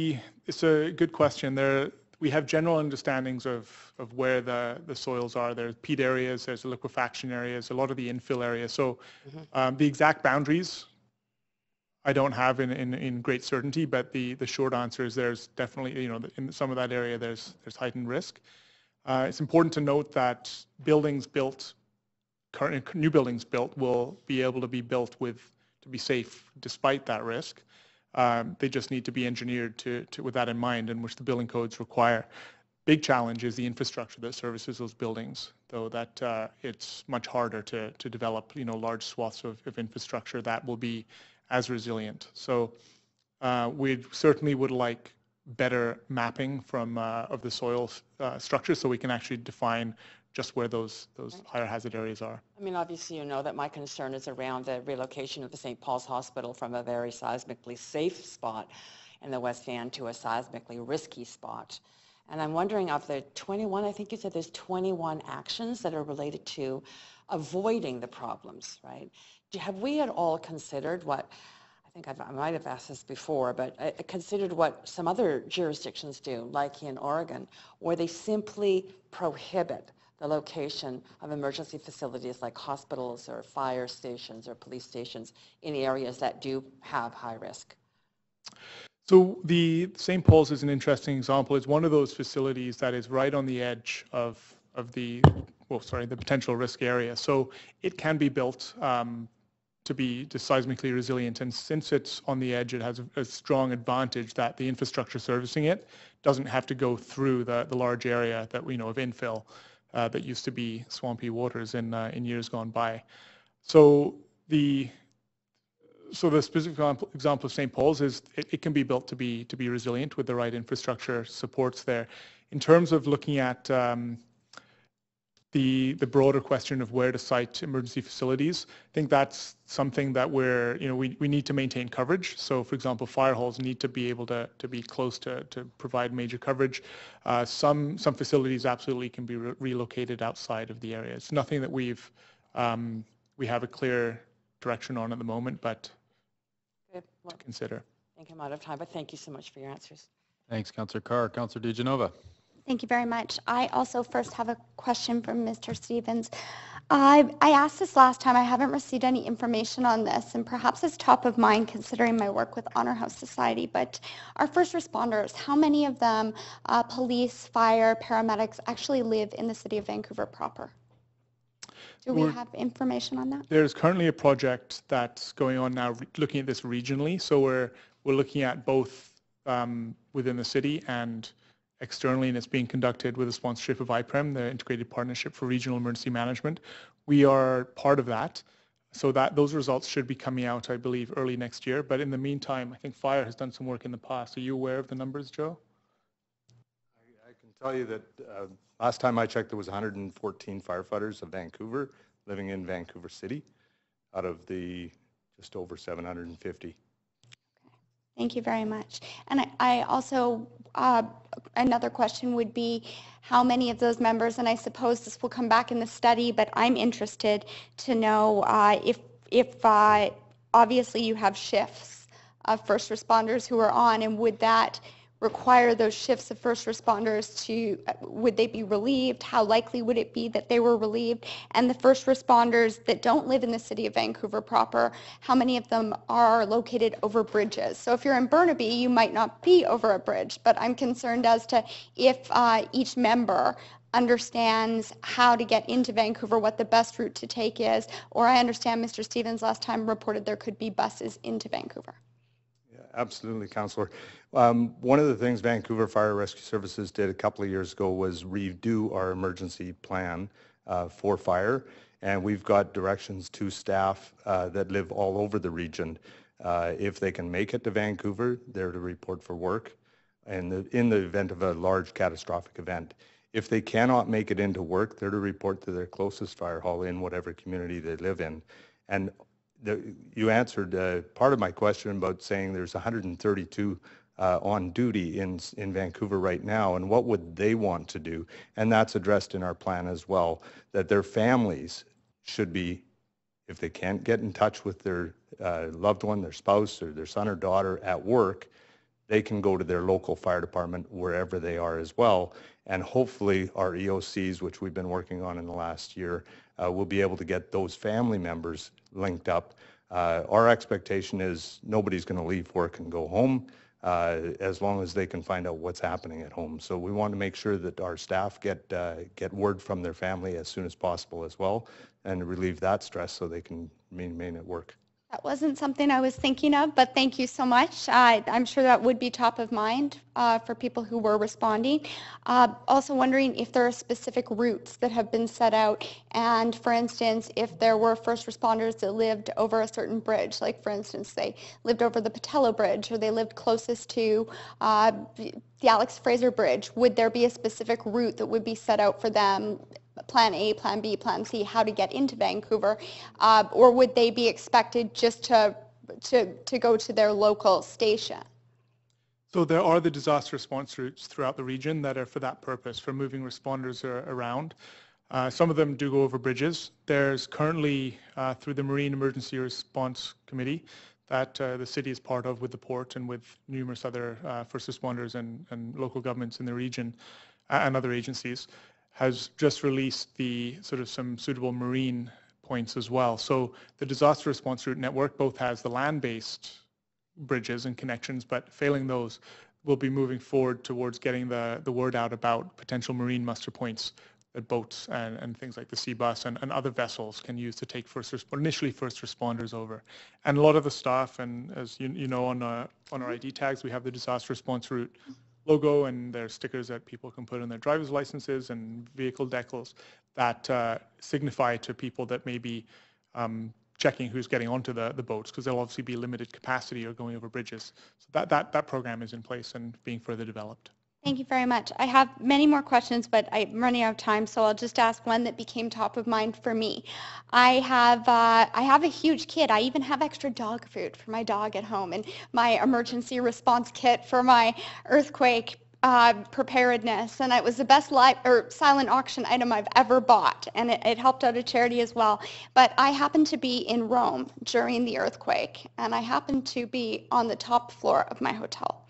it's a good question. There we have general understandings of of where the the soils are. There's peat areas, there's liquefaction areas, a lot of the infill areas. So mm-hmm. um, the exact boundaries I don't have in, in, in great certainty, but the, the short answer is there's definitely, you know, in some of that area there's there's heightened risk. Uh, it's important to note that buildings built, current new buildings built will be able to be built with to be safe despite that risk. Um, they just need to be engineered to, to with that in mind, and which the building codes require. Big challenge is the infrastructure that services those buildings, though that uh, it's much harder to to develop, you know, large swaths of, of infrastructure that will be as resilient. So uh, we certainly would like better mapping from uh, of the soil uh, structure, so we can actually define just where those those right. higher hazard areas are. I mean, obviously, you know that my concern is around the relocation of the Saint Paul's Hospital from a very seismically safe spot in the West End to a seismically risky spot. And I'm wondering, of the twenty-one, I think you said there's twenty-one actions that are related to avoiding the problems, right? Have we at all considered what, I think I've, I might have asked this before, but uh, considered what some other jurisdictions do, like in Oregon, where they simply prohibit the location of emergency facilities like hospitals or fire stations or police stations in areas that do have high risk? So the Saint Paul's is an interesting example. It's one of those facilities that is right on the edge of, of the, well, sorry, the potential risk area. So it can be built um, to be to seismically resilient. And since it's on the edge, it has a, a strong advantage that the infrastructure servicing it doesn't have to go through the, the large area that we know of infill uh, that used to be swampy waters in, uh, in years gone by. So the... So the specific example of Saint Paul's is it, it can be built to be to be resilient with the right infrastructure supports there. In terms of looking at um, the the broader question of where to site emergency facilities, I think that's something that we're you know we, we need to maintain coverage. So for example, fire halls need to be able to to be close to to provide major coverage. Uh, some some facilities absolutely can be re relocated outside of the area. It's nothing that we've um, we have a clear direction on at the moment, but Good. Well, to consider. I think I'm out of time, but thank you so much for your answers. Thanks, Councillor Carr. Councillor DeGenova. Thank you very much. I also first have a question from Mister Stevens. I, I asked this last time. I haven't received any information on this, and perhaps it's top of mind considering my work with Honor House Society, but our first responders, how many of them, uh, police, fire, paramedics, actually live in the city of Vancouver proper? Do We're, we have information on that? There's currently a project that's going on now looking at this regionally. So we're, we're looking at both um, within the city and externally, and it's being conducted with the sponsorship of I P R E M, the Integrated Partnership for Regional Emergency Management. We are part of that, so that those results should be coming out, I believe, early next year. But in the meantime, I think fire has done some work in the past. Are you aware of the numbers, Joe? I, I can tell you that uh, last time I checked, there was one hundred fourteen firefighters of Vancouver living in Vancouver City, out of the just over seven hundred fifty. Thank you very much. And I, I also, uh, another question would be how many of those members, and I suppose this will come back in the study, but I'm interested to know uh, if, if uh, obviously you have shifts of first responders who are on, and would that require those shifts of first responders to, would they be relieved? How likely would it be that they were relieved? And the first responders that don't live in the city of Vancouver proper, how many of them are located over bridges? So if you're in Burnaby, you might not be over a bridge, but I'm concerned as to if uh, each member understands how to get into Vancouver, what the best route to take is, or I understand Mister Stevens last time reported there could be buses into Vancouver. Absolutely, Councillor. Um, one of the things Vancouver Fire Rescue Services did a couple of years ago was redo our emergency plan uh, for fire, and we've got directions to staff uh, that live all over the region. Uh, if they can make it to Vancouver, they're to report for work, and the, in the event of a large catastrophic event. If they cannot make it into work, they're to report to their closest fire hall in whatever community they live in. And The, you answered uh, part of my question about saying there's one hundred thirty-two uh, on duty in in Vancouver right now, and what would they want to do? And that's addressed in our plan as well, that their families should be, if they can't get in touch with their uh, loved one, their spouse or their son or daughter at work, they can go to their local fire department wherever they are as well. And hopefully our E O Cs, which we've been working on in the last year, uh, will be able to get those family members linked up. Uh, our expectation is nobody's going to leave work and go home uh, as long as they can find out what's happening at home. So we want to make sure that our staff get uh, get word from their family as soon as possible as well, and relieve that stress so they can remain at work. That wasn't something I was thinking of, but thank you so much. Uh, I'm sure that would be top of mind uh, for people who were responding. Uh, also wondering if there are specific routes that have been set out, and for instance, if there were first responders that lived over a certain bridge, like for instance, they lived over the Patello Bridge, or they lived closest to uh, the Alex Fraser Bridge, would there be a specific route that would be set out for them? Plan A, Plan B, Plan C, how to get into Vancouver, uh, or would they be expected just to, to, to go to their local station? So there are the disaster response routes throughout the region that are for that purpose, for moving responders around. Uh, some of them do go over bridges. There's currently, uh, through the Marine Emergency Response Committee, that uh, the city is part of with the port and with numerous other uh, first responders and, and local governments in the region and other agencies, has just released the sort of some suitable marine points as well. So the disaster response route network both has the land-based bridges and connections, but failing those, we'll be moving forward towards getting the, the word out about potential marine muster points that boats and, and things like the sea bus and, and other vessels can use to take first resp- initially first responders over. And a lot of the staff, and as you, you know, on, uh, on our I D tags, we have the disaster response route logo, and there are stickers that people can put on their driver's licenses and vehicle decals that uh, signify to people that may be um, checking who's getting onto the, the boats, because they'll obviously be limited capacity or going over bridges. So that, that, that program is in place and being further developed. Thank you very much. I have many more questions, but I'm running out of time, so I'll just ask one that became top of mind for me. I have uh, I have a huge kid. I even have extra dog food for my dog at home, and my emergency response kit for my earthquake uh, preparedness, and it was the best live or silent auction item I've ever bought, and it, it helped out a charity as well. But I happened to be in Rome during the earthquake, and I happened to be on the top floor of my hotel.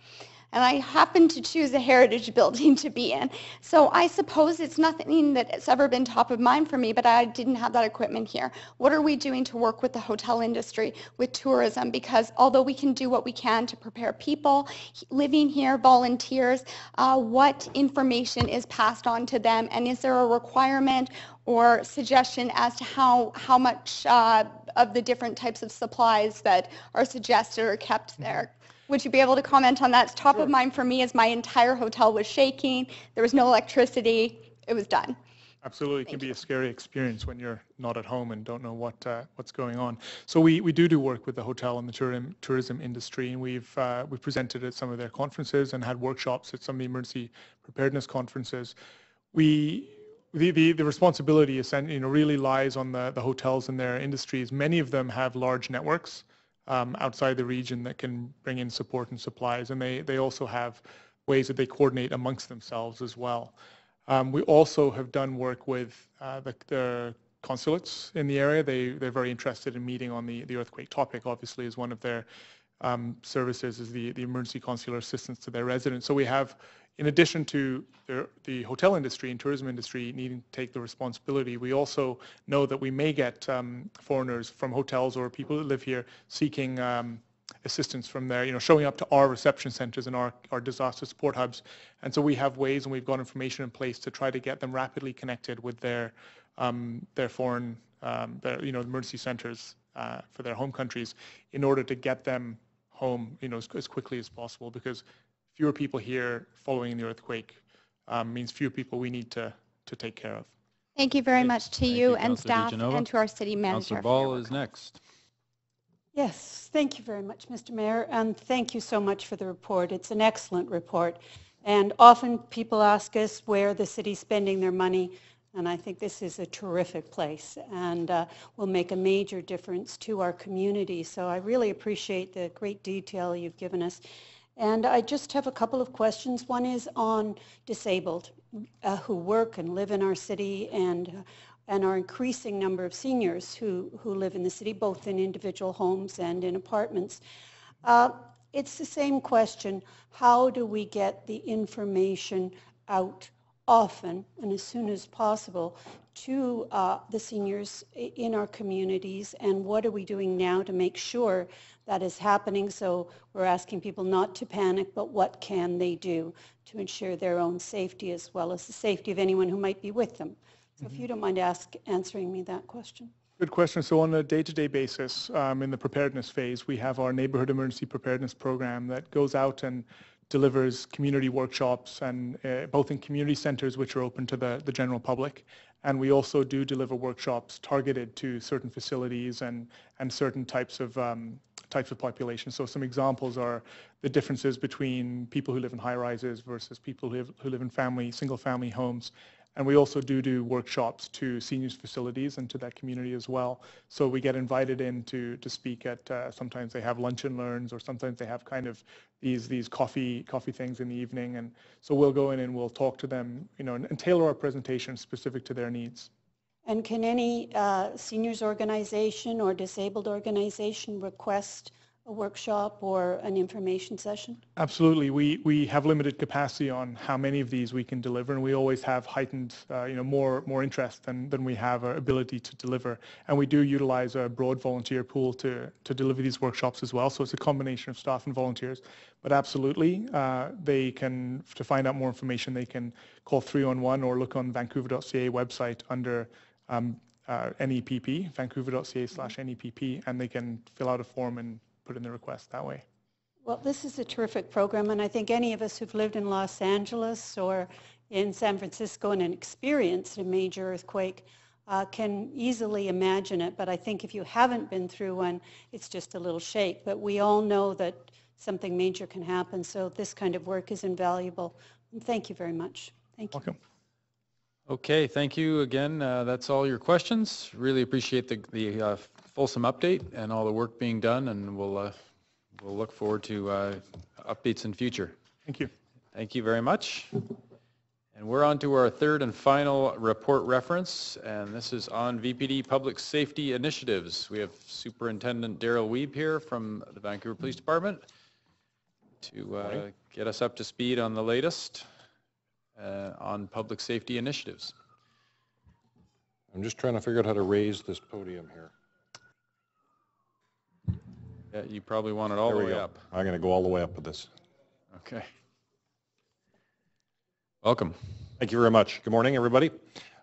And I happened to choose a heritage building to be in. So I suppose it's nothing that's ever been top of mind for me, but I didn't have that equipment here. What are we doing to work with the hotel industry, with tourism? Because although we can do what we can to prepare people living here, volunteers, uh, what information is passed on to them? And is there a requirement or suggestion as to how, how much uh, of the different types of supplies that are suggested or kept there? Would you be able to comment on that? It's top of mind for me, as my entire hotel was shaking. There was no electricity. It was done. Absolutely. It can be a scary experience when you're not at home and don't know what uh, what's going on. So we, we do do work with the hotel and the tourism tourism industry, and we've uh, we've presented at some of their conferences and had workshops at some of the emergency preparedness conferences. We The, the, the responsibility is, you know, really lies on the, the hotels and their industries. Many of them have large networks um, outside the region that can bring in support and supplies, and they, they also have ways that they coordinate amongst themselves as well. Um, we also have done work with uh, the, the consulates in the area. They, they're very interested in meeting on the, the earthquake topic, obviously, as one of their um, services is the, the emergency consular assistance to their residents. So we have, in addition to the, the hotel industry and tourism industry needing to take the responsibility, we also know that we may get um, foreigners from hotels or people that live here seeking um, assistance from there, you know, showing up to our reception centers and our, our disaster support hubs. And so we have ways, and we've got information in place to try to get them rapidly connected with their, um, their foreign, um, their, you know, emergency centers uh, for their home countries, in order to get them home, you know, as, as quickly as possible, because fewer people here following the earthquake um, means fewer people we need to, to take care of. Thank you very Great. much to thank you and staff and to our city manager. Councillor Ball is next. Yes, thank you very much, Mister Mayor, and thank you so much for the report. It's an excellent report, and often people ask us where the city's spending their money, and I think this is a terrific place and uh, will make a major difference to our community. So I really appreciate the great detail you've given us. And I just have a couple of questions. One is on disabled uh, who work and live in our city, and and our increasing number of seniors who, who live in the city, both in individual homes and in apartments. Uh, it's the same question. How do we get the information out often and as soon as possible to uh, the seniors in our communities, and what are we doing now to make sure that is happening? So we're asking people not to panic, but what can they do to ensure their own safety as well as the safety of anyone who might be with them? So mm-hmm. if you don't mind ask, answering me that question. Good question. So on a day-to-day basis, um, in the preparedness phase, we have our Neighborhood Emergency Preparedness Program that goes out and delivers community workshops, and uh, both in community centers, which are open to the, the general public, and we also do deliver workshops targeted to certain facilities and, and certain types of um, types of population. So some examples are the differences between people who live in high-rises versus people who live, who live in family, single-family homes. And we also do do workshops to seniors facilities and to that community as well. So we get invited in to, to speak at, uh, sometimes they have lunch and learns, or sometimes they have kind of these these coffee coffee things in the evening. And so we'll go in and we'll talk to them, you know, and, and tailor our presentation specific to their needs. And can any uh, seniors organization or disabled organization request a workshop or an information session? Absolutely. We we have limited capacity on how many of these we can deliver, and we always have heightened, uh, you know, more more interest than than we have our ability to deliver. And we do utilize a broad volunteer pool to to deliver these workshops as well. So it's a combination of staff and volunteers. But absolutely, uh, they can, to find out more information, they can call three one one or look on vancouver dot c a website under um, uh, N E P P, vancouver dot c a slash N E P P, and they can fill out a form and put in the request that way. Well, this is a terrific program, and I think any of us who've lived in Los Angeles or in San Francisco and experienced a major earthquake uh, can easily imagine it. But I think if you haven't been through one, it's just a little shake. But we all know that something major can happen, so this kind of work is invaluable. And thank you very much. Thank you. Welcome. Okay, thank you again. Uh, that's all your questions. Really appreciate the, the uh, fulsome update and all the work being done, and we'll, uh, we'll look forward to uh, updates in future. Thank you. Thank you very much. And we're on to our third and final report reference, and this is on V P D Public Safety Initiatives. We have Superintendent Darryl Wiebe here from the Vancouver Police Department to uh, get us up to speed on the latest uh, on public safety initiatives. I'm just trying to figure out how to raise this podium here. Yeah, you probably want it all the way up. I'm going to go all the way up with this. Okay. Welcome. Thank you very much. Good morning, everybody.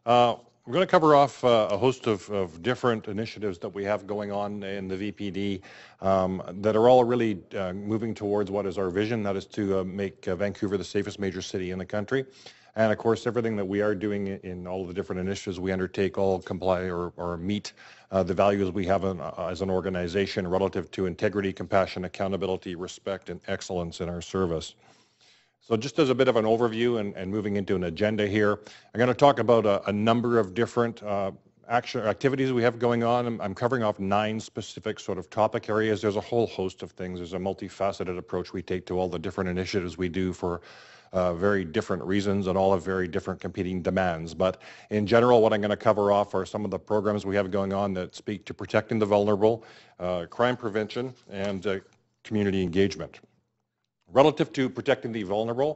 Uh, we're going to cover off uh, a host of, of different initiatives that we have going on in the V P D um, that are all really uh, moving towards what is our vision, that is to uh, make uh, Vancouver the safest major city in the country. And of course, everything that we are doing in all of the different initiatives we undertake all comply or, or meet uh, the values we have in, uh, as an organization relative to integrity, compassion, accountability, respect, and excellence in our service. So just as a bit of an overview and, and moving into an agenda here, I'm going to talk about a, a number of different uh, action activities we have going on. I'm, I'm covering off nine specific sort of topic areas. There's a whole host of things. There's a multifaceted approach we take to all the different initiatives we do for Uh, very different reasons and all have very different competing demands. But in general, what I'm going to cover off are some of the programs we have going on that speak to protecting the vulnerable, uh, crime prevention, and uh, community engagement. Relative to protecting the vulnerable,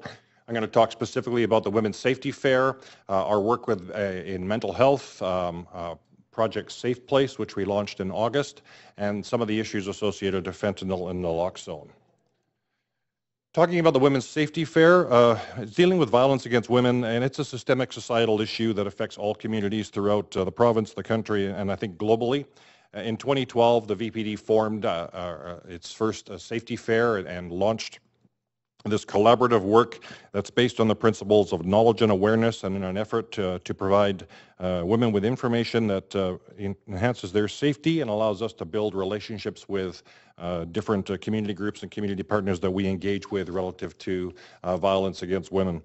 I'm going to talk specifically about the Women's Safety Fair, uh, our work with uh, in mental health, um, uh, Project Safe Place, which we launched in August, and some of the issues associated with fentanyl and naloxone. Talking about the Women's Safety Fair, uh, it's dealing with violence against women, and it's a systemic societal issue that affects all communities throughout uh, the province, the country, and I think globally. Uh, in twenty twelve, the V P D formed uh, uh, its first uh, safety fair and launched this collaborative work that's based on the principles of knowledge and awareness, and in an effort to, to provide uh, women with information that uh, enhances their safety and allows us to build relationships with Uh, different uh, community groups and community partners that we engage with relative to uh, violence against women.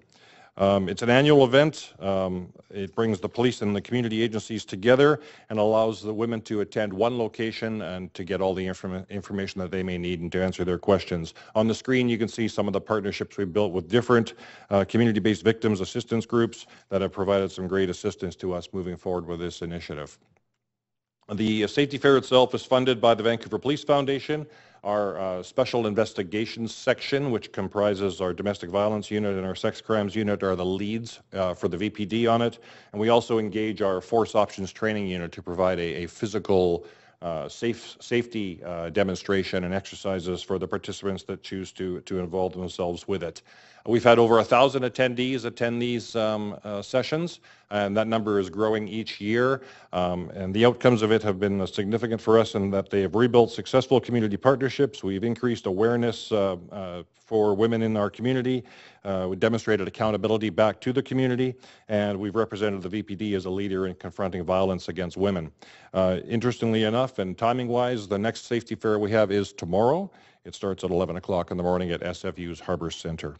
Um, it's an annual event. Um, it brings the police and the community agencies together and allows the women to attend one location and to get all the inform information that they may need and to answer their questions. On the screen, you can see some of the partnerships we've built with different uh, community-based victims assistance groups that have provided some great assistance to us moving forward with this initiative. The safety fair itself is funded by the Vancouver Police Foundation, our uh, special investigations section, which comprises our domestic violence unit and our sex crimes unit, are the leads uh, for the V P D on it. And we also engage our force options training unit to provide a, a physical uh, safe, safety uh, demonstration and exercises for the participants that choose to, to involve themselves with it. We've had over a thousand attendees attend these um, uh, sessions, and that number is growing each year. Um, and the outcomes of it have been significant for us in that they have rebuilt successful community partnerships. We've increased awareness uh, uh, for women in our community. Uh, we demonstrated accountability back to the community, and we've represented the V P D as a leader in confronting violence against women. Uh, interestingly enough, and timing-wise, the next safety fair we have is tomorrow. It starts at eleven o'clock in the morning at S F U's Harbour Centre.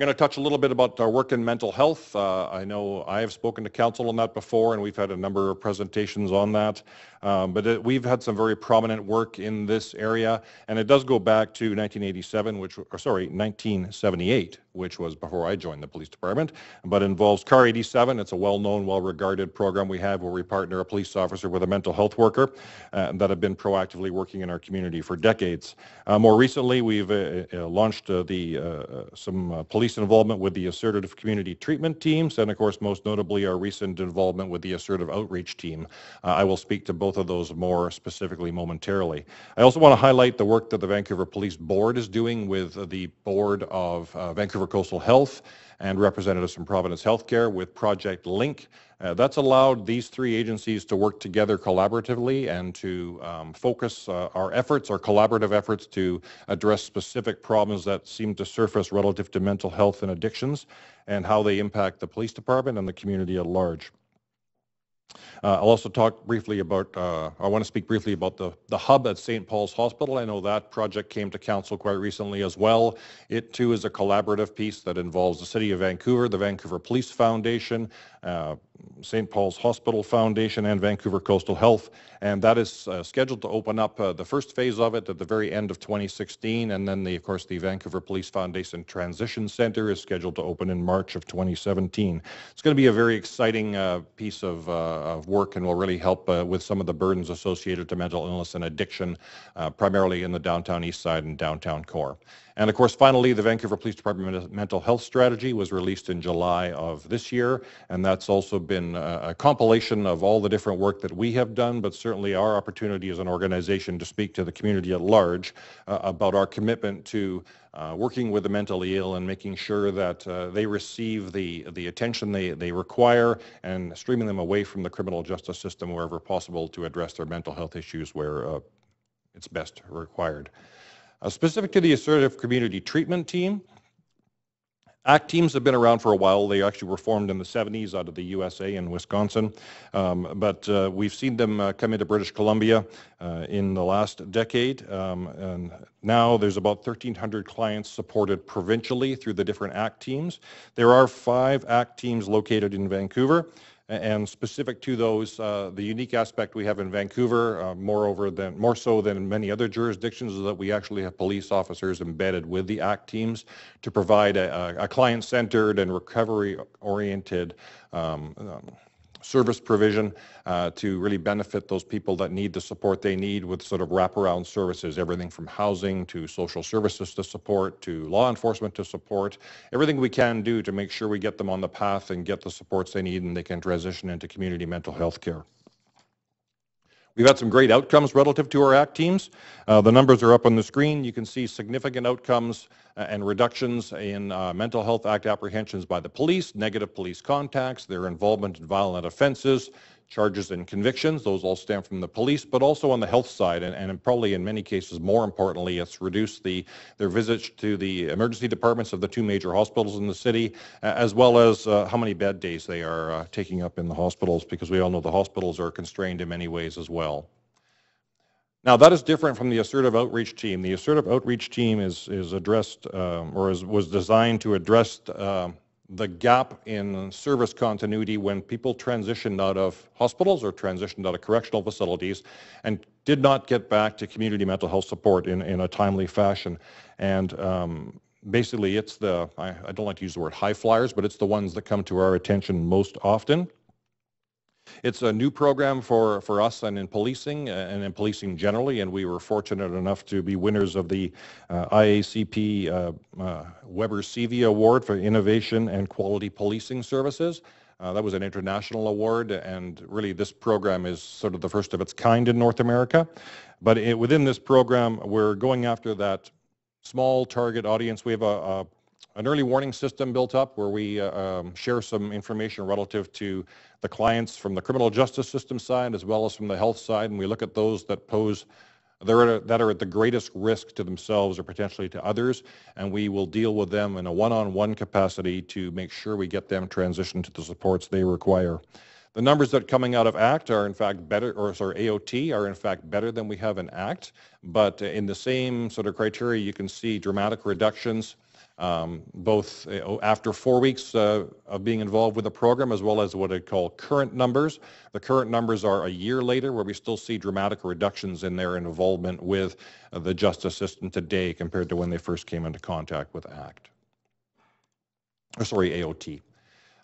I'm going to touch a little bit about our work in mental health. Uh, I know I have spoken to council on that before, and we've had a number of presentations on that. Um, but it, we've had some very prominent work in this area, and it does go back to nineteen eighty-seven, which, or sorry, nineteen seventy-eight, which was before I joined the police department, but involves C A R eighty-seven. It's a well-known, well-regarded program we have where we partner a police officer with a mental health worker uh, that have been proactively working in our community for decades. Uh, more recently, we've uh, uh, launched uh, the uh, some uh, police involvement with the assertive community treatment teams, and of course, most notably, our recent involvement with the assertive outreach team. Uh, I will speak to both both of those more specifically momentarily. I also want to highlight the work that the Vancouver Police Board is doing with the Board of uh, Vancouver Coastal Health and representatives from Providence Healthcare with Project Link. Uh, that's allowed these three agencies to work together collaboratively and to um, focus uh, our efforts, our collaborative efforts to address specific problems that seem to surface relative to mental health and addictions and how they impact the police department and the community at large. Uh, I'll also talk briefly about, uh, I want to speak briefly about the, the hub at Saint Paul's Hospital. I know that project came to council quite recently as well. It too is a collaborative piece that involves the City of Vancouver, the Vancouver Police Foundation, uh, Saint Paul's Hospital Foundation, and Vancouver Coastal Health. And that is uh, scheduled to open up uh, the first phase of it at the very end of twenty sixteen. And then, the, of course, the Vancouver Police Foundation Transition Center is scheduled to open in March of twenty seventeen. It's going to be a very exciting uh, piece of, uh, of work, and will really help uh, with some of the burdens associated to mental illness and addiction, uh, primarily in the downtown east side and downtown core. And of course, finally, the Vancouver Police Department Mental Health Strategy was released in July of this year, and that's also been a, a compilation of all the different work that we have done, but certainly our opportunity as an organization to speak to the community at large uh, about our commitment to Uh, working with the mentally ill and making sure that uh, they receive the, the attention they, they require, and streaming them away from the criminal justice system wherever possible to address their mental health issues where uh, it's best required. Uh, specific to the assertive community treatment team, ACT teams have been around for a while. They actually were formed in the seventies out of the U S A in Wisconsin, um, but uh, we've seen them uh, come into British Columbia uh, in the last decade. Um, and now there's about thirteen hundred clients supported provincially through the different ACT teams. There are five ACT teams located in Vancouver. And specific to those, uh, the unique aspect we have in Vancouver, uh, moreover than more so than in many other jurisdictions, is that we actually have police officers embedded with the ACT teams to provide a, a client-centered and recovery-oriented um, um, service provision uh, to really benefit those people that need the support they need with sort of wraparound services, everything from housing to social services to support to law enforcement to support, everything we can do to make sure we get them on the path and get the supports they need and they can transition into community mental health care. We've had some great outcomes relative to our ACT teams. Uh, the numbers are up on the screen. You can see significant outcomes and reductions in uh, Mental Health Act apprehensions by the police, negative police contacts, their involvement in violent offenses, charges and convictions. Those all stem from the police, but also on the health side, and, and probably in many cases, more importantly, it's reduced the, their visits to the emergency departments of the two major hospitals in the city, as well as uh, how many bed days they are uh, taking up in the hospitals, because we all know the hospitals are constrained in many ways as well. Now, that is different from the assertive outreach team. The assertive outreach team is, is addressed, um, or is, was designed to address uh, the gap in service continuity when people transitioned out of hospitals or transitioned out of correctional facilities and did not get back to community mental health support in, in a timely fashion. And um, basically it's the, I, I don't like to use the word high flyers, but it's the ones that come to our attention most often. It's a new program for, for us and in policing and in policing generally, and we were fortunate enough to be winners of the uh, I A C P uh, uh, Weber Seavey Award for Innovation and Quality Policing Services. Uh, that was an international award, and really this program is sort of the first of its kind in North America. But it, within this program, we're going after that small target audience. We have a, a an early warning system built up where we uh, um, share some information relative to the clients from the criminal justice system side as well as from the health side, and we look at those that pose that are at the greatest risk to themselves or potentially to others, and we will deal with them in a one-on-one capacity to make sure we get them transitioned to the supports they require. The numbers that are coming out of ACT are in fact better, or sorry, A O T are in fact better than we have in ACT, but in the same sort of criteria you can see dramatic reductions Um, both after four weeks uh, of being involved with the program, as well as what I call current numbers. The current numbers are a year later, where we still see dramatic reductions in their involvement with uh, the justice system today compared to when they first came into contact with ACT, or sorry, A O T.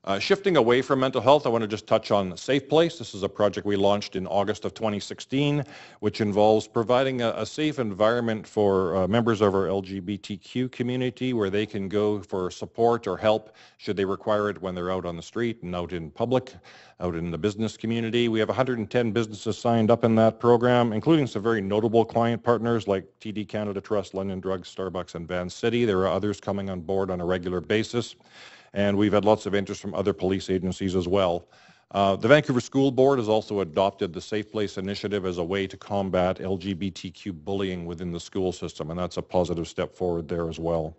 Uh, shifting away from mental health, I want to just touch on Safe Place. This is a project we launched in August of twenty sixteen, which involves providing a, a safe environment for uh, members of our L G B T Q community where they can go for support or help should they require it when they're out on the street and out in public, out in the business community. We have one hundred ten businesses signed up in that program, including some very notable client partners like T D Canada Trust, London Drugs, Starbucks, and Van City. There are others coming on board on a regular basis. And we've had lots of interest from other police agencies as well. Uh, the Vancouver School Board has also adopted the Safe Place initiative as a way to combat L G B T Q bullying within the school system, and that's a positive step forward there as well.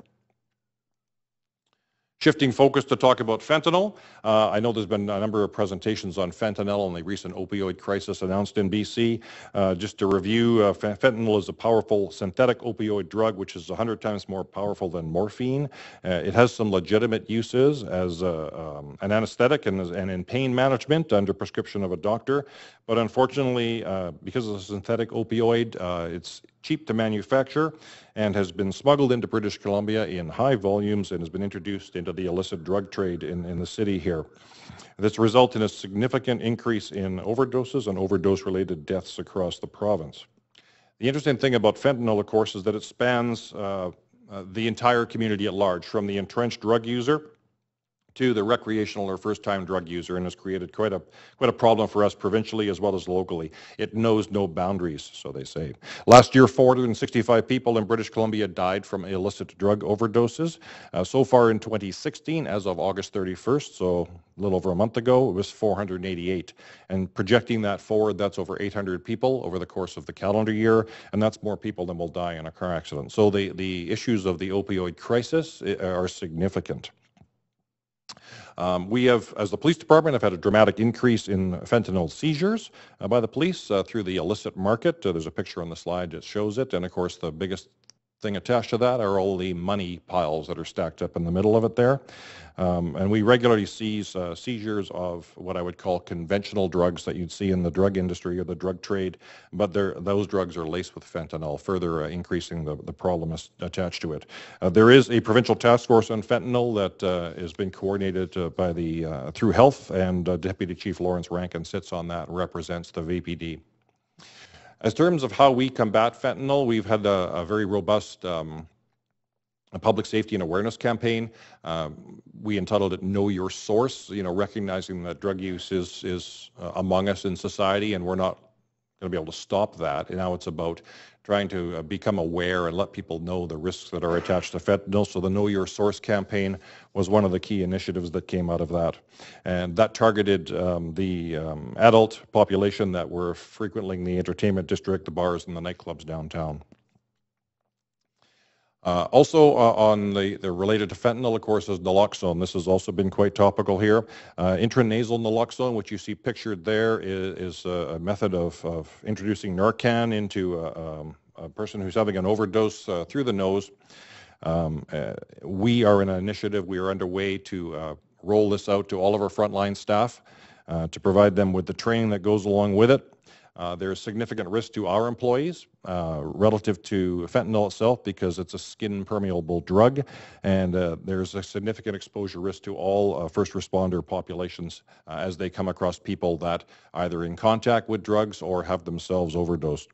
Shifting focus to talk about fentanyl. Uh, I know there's been a number of presentations on fentanyl and the recent opioid crisis announced in B C. Uh, just to review, uh, fentanyl is a powerful synthetic opioid drug, which is one hundred times more powerful than morphine. Uh, it has some legitimate uses as uh, um, an anesthetic and, and in pain management under prescription of a doctor. But unfortunately, uh, because of the synthetic opioid, uh, it's cheap to manufacture and has been smuggled into British Columbia in high volumes and has been introduced into the illicit drug trade in, in the city here. This resulted in a significant increase in overdoses and overdose-related deaths across the province. The interesting thing about fentanyl, of course, is that it spans uh, uh, the entire community at large, from the entrenched drug user to the recreational or first-time drug user, and has created quite a quite a problem for us provincially as well as locally. It knows no boundaries, so they say. Last year, four hundred sixty-five people in British Columbia died from illicit drug overdoses. Uh, so far in twenty sixteen, as of August thirty-first, so a little over a month ago, it was four hundred eighty-eight. And projecting that forward, that's over eight hundred people over the course of the calendar year, and that's more people than will die in a car accident. So the, the issues of the opioid crisis are significant. Um, we have, as the police department, have had a dramatic increase in fentanyl seizures uh, by the police uh, through the illicit market. Uh, there's a picture on the slide that shows it, and of course the biggest thing attached to that are all the money piles that are stacked up in the middle of it there. Um, and we regularly see uh, seizures of what I would call conventional drugs that you'd see in the drug industry or the drug trade, but those drugs are laced with fentanyl, further uh, increasing the, the problem attached to it. Uh, there is a provincial task force on fentanyl that uh, has been coordinated uh, by the uh, through Health, and uh, Deputy Chief Lawrence Rankin sits on that and represents the V P D. As terms of how we combat fentanyl, we've had a, a very robust um, a public safety and awareness campaign. Um, we entitled it Know Your Source, you know, recognizing that drug use is, is uh, among us in society, and we're not going to be able to stop that. And now it's about trying to uh, become aware and let people know the risks that are attached to fentanyl. So the Know Your Source campaign was one of the key initiatives that came out of that. And that targeted um, the um, adult population that were frequenting the entertainment district, the bars and the nightclubs downtown. Uh, also uh, on the, the related to fentanyl, of course, is naloxone. This has also been quite topical here. Uh, intranasal naloxone, which you see pictured there, is, is a method of, of introducing Narcan into a, um, a person who's having an overdose uh, through the nose. Um, uh, we are in an initiative, we are underway to uh, roll this out to all of our frontline staff uh, to provide them with the training that goes along with it. Uh, there is significant risk to our employees uh, relative to fentanyl itself because it's a skin permeable drug, and uh, there's a significant exposure risk to all uh, first responder populations uh, as they come across people that either in contact with drugs or have themselves overdosed.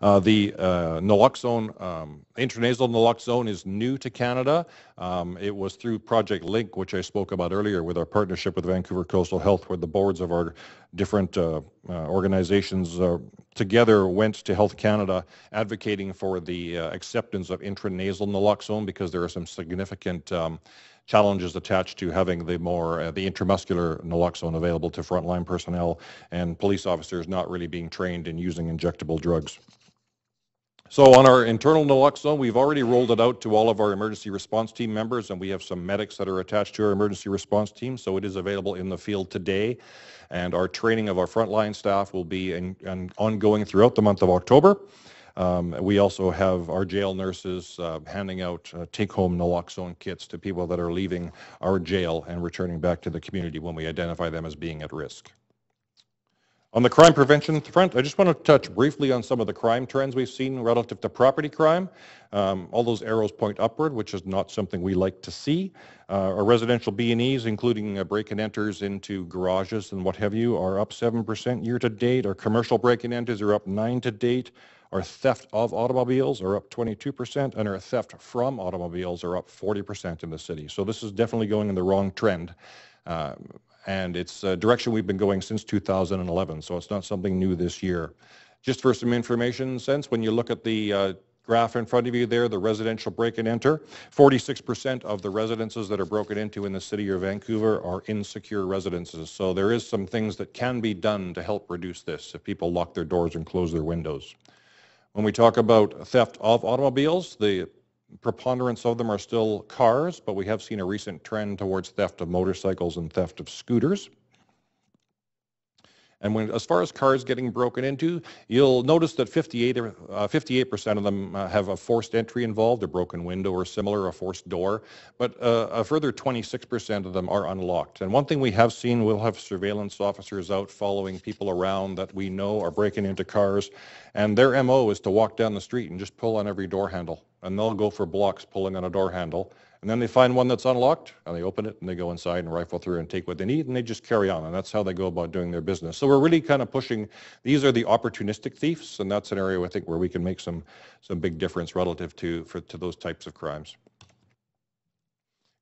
Uh, the uh, naloxone, um, intranasal naloxone is new to Canada. Um, it was through Project Link, which I spoke about earlier, with our partnership with Vancouver Coastal Health, where the boards of our different uh, uh, organizations uh, together went to Health Canada advocating for the uh, acceptance of intranasal naloxone, because there are some significant um, challenges attached to having the more uh, the intramuscular naloxone available to frontline personnel and police officers not really being trained in using injectable drugs. So on our internal naloxone, we've already rolled it out to all of our emergency response team members, and we have some medics that are attached to our emergency response team, so it is available in the field today. And our training of our frontline staff will be in, in ongoing throughout the month of October. Um, we also have our jail nurses uh, handing out uh, take-home naloxone kits to people that are leaving our jail and returning back to the community when we identify them as being at risk. On the crime prevention front, I just want to touch briefly on some of the crime trends we've seen relative to property crime. Um, all those arrows point upward, which is not something we like to see. Uh, our residential B and Es, including uh, break-and-enters into garages and what have you, are up seven percent year-to-date. Our commercial break-and-enters are up nine percent to date. Our theft of automobiles are up twenty-two percent, and our theft from automobiles are up forty percent in the city. So this is definitely going in the wrong trend. Uh, and it's a direction we've been going since two thousand eleven, so it's not something new this year. Just for some information sense, when you look at the uh, graph in front of you there, the residential break and enter, forty-six percent of the residences that are broken into in the city of Vancouver are insecure residences. So there is some things that can be done to help reduce this if people lock their doors and close their windows. When we talk about theft of automobiles, the preponderance of them are still cars, but we have seen a recent trend towards theft of motorcycles and theft of scooters. And when, as far as cars getting broken into, you'll notice that fifty-eight percent of them uh, have a forced entry involved, a broken window or similar, a forced door, but uh, a further twenty-six percent of them are unlocked. And one thing we have seen, we'll have surveillance officers out following people around that we know are breaking into cars, and their M O is to walk down the street and just pull on every door handle, and they'll go for blocks pulling on a door handle. And then they find one that's unlocked, and they open it, and they go inside and rifle through and take what they need, and they just carry on, and that's how they go about doing their business. So we're really kind of pushing, these are the opportunistic thieves, and that's an area, I think, where we can make some, some big difference relative to, for, to those types of crimes.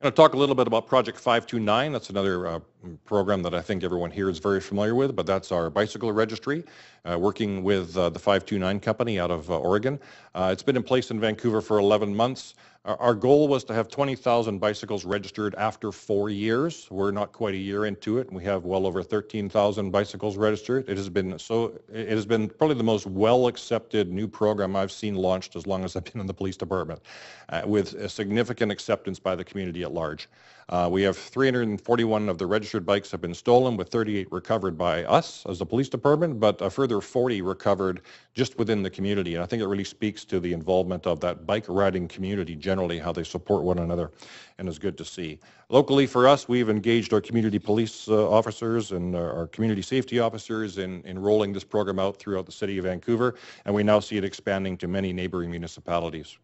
I'm going to talk a little bit about Project five two nine. That's another uh, program that I think everyone here is very familiar with, but that's our bicycle registry, uh, working with uh, the five two nine company out of uh, Oregon. Uh, it's been in place in Vancouver for eleven months. Our goal was to have twenty thousand bicycles registered after four years. We're not quite a year into it, and we have well over thirteen thousand bicycles registered. It has been so. It has been probably the most well-accepted new program I've seen launched as long as I've been in the police department, uh, with a significant acceptance by the community at large. Uh, we have three hundred forty-one of the registered bikes have been stolen, with thirty-eight recovered by us as the police department, but a further forty recovered just within the community. And I think it really speaks to the involvement of that bike riding community generally, how they support one another, and it's good to see. Locally for us, we've engaged our community police uh, officers and uh, our community safety officers in, in rolling this program out throughout the city of Vancouver, and we now see it expanding to many neighboring municipalities.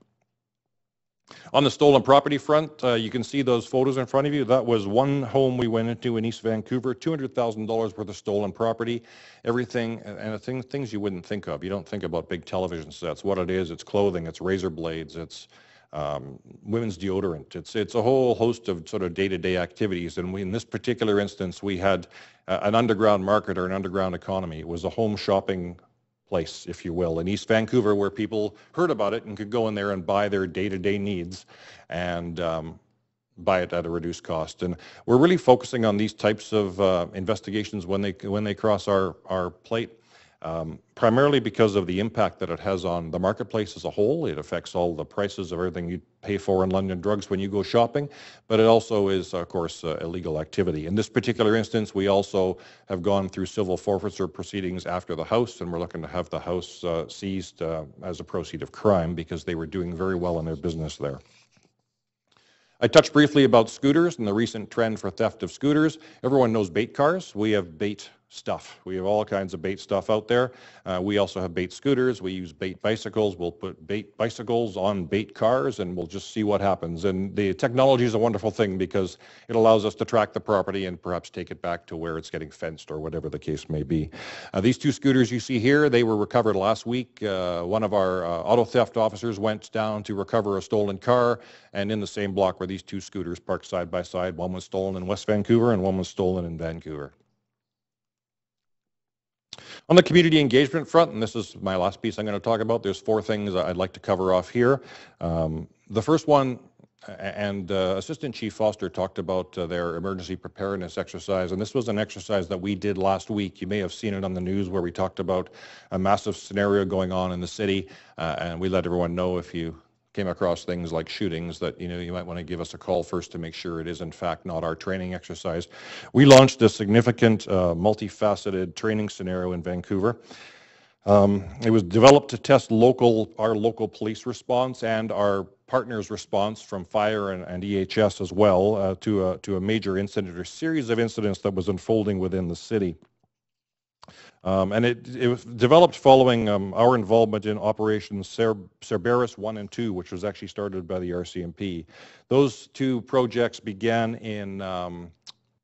On the stolen property front, uh, you can see those photos in front of you. That was one home we went into in East Vancouver, two hundred thousand dollars worth of stolen property, everything, and thing, things you wouldn't think of. You don't think about big television sets. What it is, it's clothing, it's razor blades, it's um, women's deodorant. It's, it's a whole host of sort of day-to-day activities, and we, in this particular instance, we had uh, an underground market or an underground economy. It was a home shopping place, if you will, in East Vancouver, where people heard about it and could go in there and buy their day-to-day needs and um, buy it at a reduced cost. And we're really focusing on these types of uh, investigations when they when they cross our, our plate, um, primarily because of the impact that it has on the marketplace as a whole. It affects all the prices of everything you pay for in London Drugs when you go shopping, but it also is, of course, uh, illegal activity. In this particular instance, we also have gone through civil forfeiture proceedings after the house, and we're looking to have the house uh, seized uh, as a proceed of crime, because they were doing very well in their business there. I touched briefly about scooters and the recent trend for theft of scooters. Everyone knows bait cars. We have bait stuff. We have all kinds of bait stuff out there. Uh, we also have bait scooters. We use bait bicycles. We'll put bait bicycles on bait cars, and we'll just see what happens. And the technology is a wonderful thing, because it allows us to track the property and perhaps take it back to where it's getting fenced or whatever the case may be. Uh, these two scooters you see here, they were recovered last week. Uh, one of our uh, auto theft officers went down to recover a stolen car, and in the same block where these two scooters parked side by side. One was stolen in West Vancouver and one was stolen in Vancouver. On the community engagement front, and this is my last piece I'm going to talk about, there's four things I'd like to cover off here. Um, the first one, and uh, Assistant Chief Foster talked about uh, their emergency preparedness exercise, and this was an exercise that we did last week. You may have seen it on the news, where we talked about a massive scenario going on in the city, uh, and we let everyone know if you came across things like shootings that, you know, you might want to give us a call first to make sure it is in fact not our training exercise. We launched a significant uh, multifaceted training scenario in Vancouver. Um, it was developed to test local, our local police response and our partners' response from fire and, and E H S as well uh, to, a, to a major incident or series of incidents that was unfolding within the city. Um, and it, it was developed following um, our involvement in Operation Cerberus one and two, which was actually started by the R C M P. Those two projects began in um,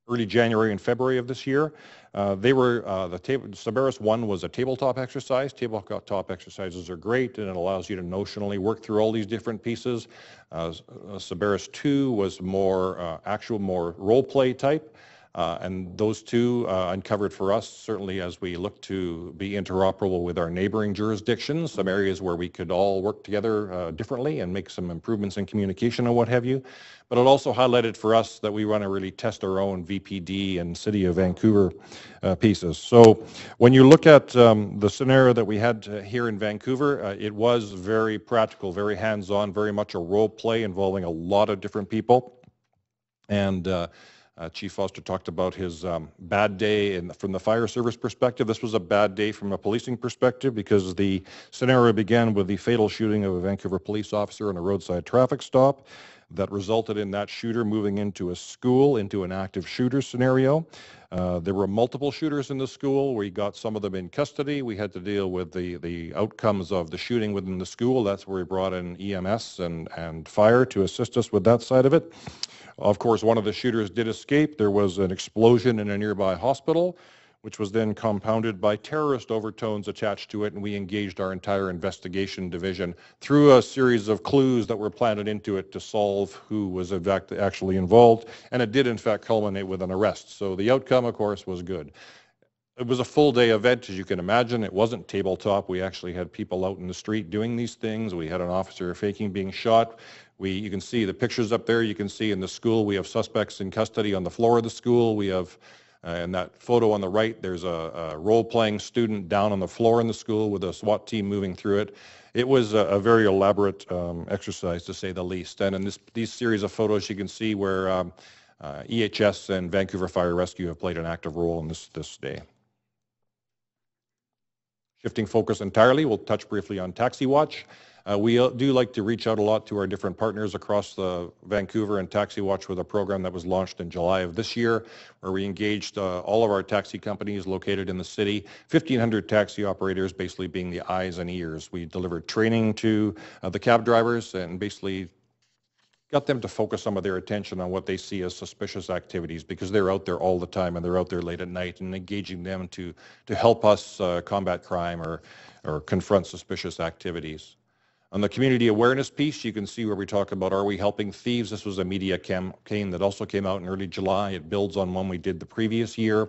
early January and February of this year. Uh, they were, uh, the Cerberus one was a tabletop exercise. Tabletop exercises are great, and it allows you to notionally work through all these different pieces. Uh, Cerberus two was more uh, actual, more role play type. Uh, and those two uh, uncovered for us, certainly as we look to be interoperable with our neighboring jurisdictions, some areas where we could all work together uh, differently and make some improvements in communication and what have you. But it also highlighted for us that we want to really test our own V P D and City of Vancouver uh, pieces. So when you look at um, the scenario that we had uh, here in Vancouver, uh, it was very practical, very hands-on, very much a role play involving a lot of different people. And uh, uh, Chief Foster talked about his um, bad day in the, from the fire service perspective. This was a bad day from a policing perspective because the scenario began with the fatal shooting of a Vancouver police officer on a roadside traffic stop. That resulted in that shooter moving into a school, into an active shooter scenario. Uh, there were multiple shooters in the school. We got some of them in custody. We had to deal with the, the outcomes of the shooting within the school. That's where we brought in E M S and, and fire to assist us with that side of it. Of course, one of the shooters did escape. There was an explosion in a nearby hospital, which was then compounded by terrorist overtones attached to it, and we engaged our entire investigation division through a series of clues that were planted into it to solve who was in fact actually involved, and it did in fact culminate with an arrest. So the outcome, of course, was good. It was a full day event, as you can imagine. It wasn't tabletop. We actually had people out in the street doing these things. We had an officer faking being shot. We, you can see the pictures up there. You can see in the school we have suspects in custody on the floor of the school. We have Uh, and that photo on the right, there's a, a role-playing student down on the floor in the school with a SWAT team moving through it. It was a, a very elaborate um, exercise, to say the least. And in this, these series of photos, you can see where um, uh, E H S and Vancouver Fire Rescue have played an active role in this, this day. Shifting focus entirely, we'll touch briefly on Taxi Watch. Uh, we do like to reach out a lot to our different partners across the Vancouver and Taxi Watch with a program that was launched in July of this year, where we engaged uh, all of our taxi companies located in the city, fifteen hundred taxi operators basically being the eyes and ears. We delivered training to uh, the cab drivers and basically got them to focus some of their attention on what they see as suspicious activities, because they're out there all the time and they're out there late at night, and engaging them to, to help us uh, combat crime or, or confront suspicious activities. On the community awareness piece, you can see where we talk about, are we helping thieves? This was a media campaign that also came out in early July. It builds on one we did the previous year.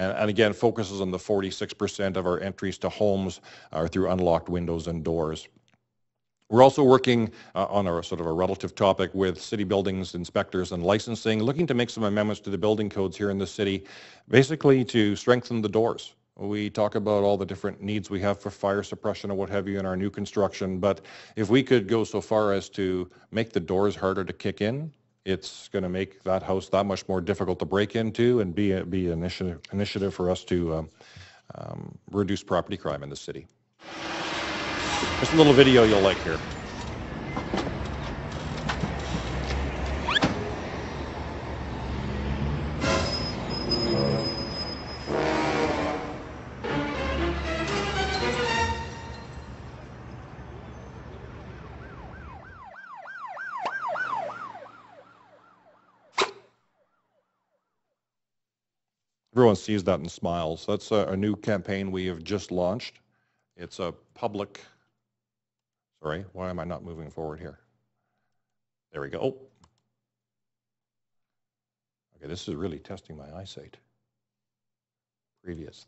And, and again, focuses on the forty-six percent of our entries to homes are through unlocked windows and doors. We're also working uh, on a sort of a relative topic with city buildings, inspectors, and licensing, looking to make some amendments to the building codes here in the city, basically to strengthen the doors. We talk about all the different needs we have for fire suppression and what have you in our new construction, but if we could go so far as to make the doors harder to kick in, it's going to make that house that much more difficult to break into and be, a, be an initiative, initiative for us to um, um, reduce property crime in the city. Just a little video you'll like here. Everyone sees that and smiles. That's a, a new campaign we have just launched. It's a public, sorry, why am I not moving forward here? There we go. Oh. Okay, this is really testing my eyesight. Previous.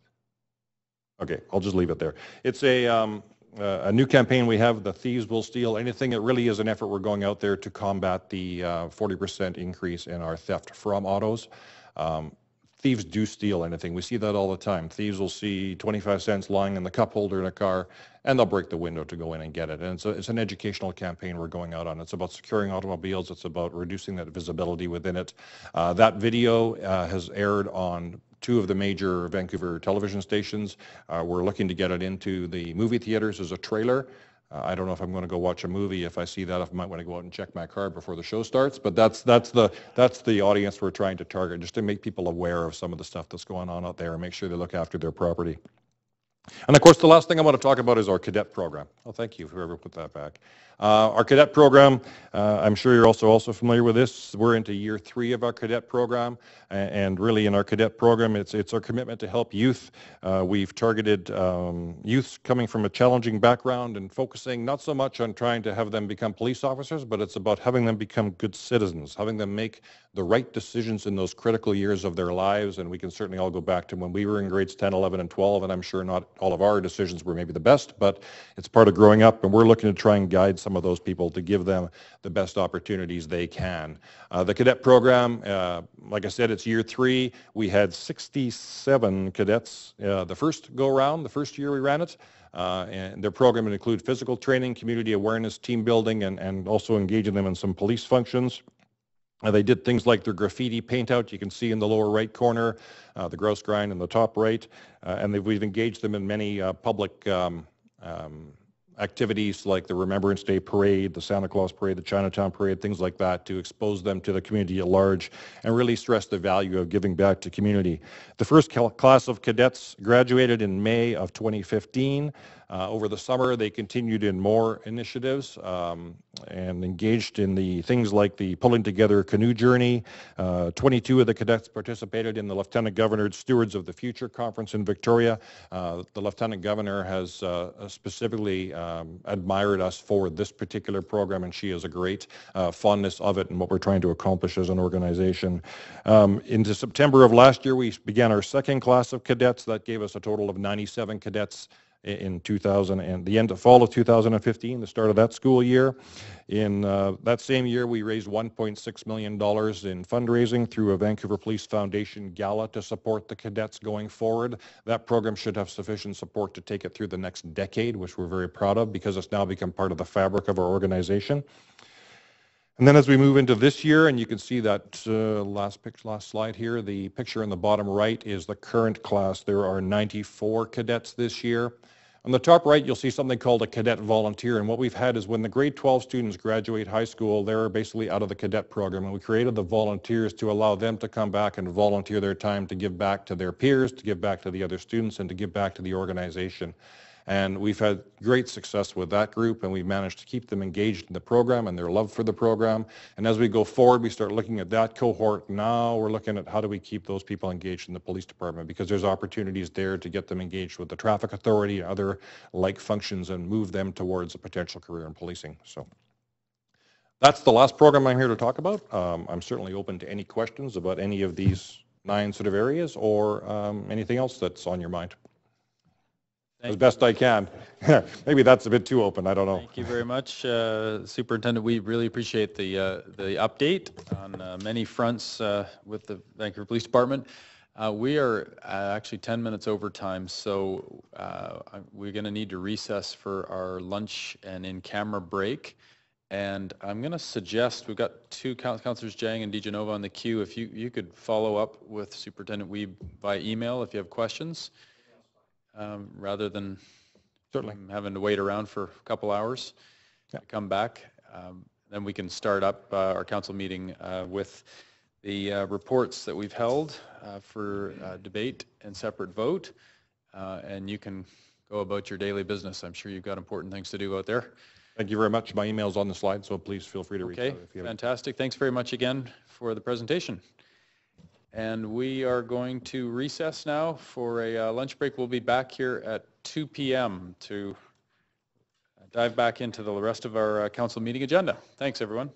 Okay, I'll just leave it there. It's a, um, Uh, a new campaign we have, The Thieves Will Steal Anything. It really is an effort we're going out there to combat the uh, forty percent increase in our theft from autos. Um, thieves do steal anything. We see that all the time. Thieves will see twenty-five cents lying in the cup holder in a car, and they'll break the window to go in and get it. And it's, a, it's an educational campaign we're going out on. It's about securing automobiles. It's about reducing that visibility within it. Uh, that video uh, has aired on two of the major Vancouver television stations. Uh, we're looking to get it into the movie theaters as a trailer. Uh, I don't know if I'm going to go watch a movie. If I see that, I might want to go out and check my car before the show starts. But that's that's the that's the audience we're trying to target, just to make people aware of some of the stuff that's going on out there and make sure they look after their property. And of course, the last thing I want to talk about is our cadet program. Oh, thank you, whoever put that back. Uh, our cadet program, uh, I'm sure you're also also familiar with this. We're into year three of our cadet program, and really in our cadet program, it's it's our commitment to help youth. Uh, we've targeted um, youth coming from a challenging background and focusing not so much on trying to have them become police officers, but it's about having them become good citizens, having them make the right decisions in those critical years of their lives. And we can certainly all go back to when we were in grades ten, eleven, and twelve, and I'm sure not all of our decisions were maybe the best, but it's part of growing up, and we're looking to try and guide some of those people to give them the best opportunities they can. Uh, the cadet program, uh, like I said, it's year three. We had sixty-seven cadets uh, the first go around, the first year we ran it. Uh, and their program would include physical training, community awareness, team building, and, and also engaging them in some police functions. Uh, they did things like their graffiti paint out, you can see in the lower right corner, uh, the grouse grind in the top right, uh, and they've, we've engaged them in many uh, public um, um, activities like the Remembrance Day Parade, the Santa Claus Parade, the Chinatown Parade, things like that, to expose them to the community at large and really stress the value of giving back to community. The first class of cadets graduated in May of twenty fifteen. Uh, over the summer, they continued in more initiatives um, and engaged in the things like the pulling together canoe journey. Uh, twenty-two of the cadets participated in the Lieutenant Governor's Stewards of the Future Conference in Victoria. Uh, the Lieutenant Governor has uh, specifically um, admired us for this particular program, and she has a great uh, fondness of it and what we're trying to accomplish as an organization. Um, into September of last year, we began our second class of cadets. That gave us a total of ninety-seven cadets in two thousand and the end of fall of two thousand fifteen, the start of that school year. In uh, that same year, we raised one point six million dollars in fundraising through a Vancouver Police Foundation gala to support the cadets going forward. That program should have sufficient support to take it through the next decade, which we're very proud of because it's now become part of the fabric of our organization. And then as we move into this year, and you can see that uh, last picture, last slide here, the picture in the bottom right is the current class. There are ninety-four cadets this year. On the top right, you'll see something called a cadet volunteer. And what we've had is when the grade twelve students graduate high school, they're basically out of the cadet program. And we created the volunteers to allow them to come back and volunteer their time to give back to their peers, to give back to the other students, and to give back to the organization. And we've had great success with that group, and we've managed to keep them engaged in the program and their love for the program. And as we go forward, we start looking at that cohort. Now we're looking at how do we keep those people engaged in the police department, because there's opportunities there to get them engaged with the traffic authority and other like functions and move them towards a potential career in policing. So that's the last program I'm here to talk about. Um, I'm certainly open to any questions about any of these nine sort of areas or um, anything else that's on your mind. Thank as best you. I can. Maybe that's a bit too open, I don't know. Thank you very much, uh, Superintendent. We really appreciate the, uh, the update on uh, many fronts uh, with the Vancouver Police Department. Uh, we are uh, actually ten minutes over time, so uh, we're going to need to recess for our lunch and in-camera break. And I'm going to suggest, we've got two Councillors Jang and DiGenova on the queue. If you, you could follow up with Superintendent Weeb by email if you have questions. Um, rather than certainly having to wait around for a couple hours yeah. to come back. Um, then we can start up uh, our council meeting uh, with the uh, reports that we've held uh, for uh, debate and separate vote. Uh, and you can go about your daily business. I'm sure you've got important things to do out there. Thank you very much. My email's on the slide, so please feel free to reach okay. out. Okay, fantastic. Thanks very much again for the presentation. And we are going to recess now for a uh, lunch break. We'll be back here at two p m to dive back into the rest of our uh, council meeting agenda. Thanks, everyone.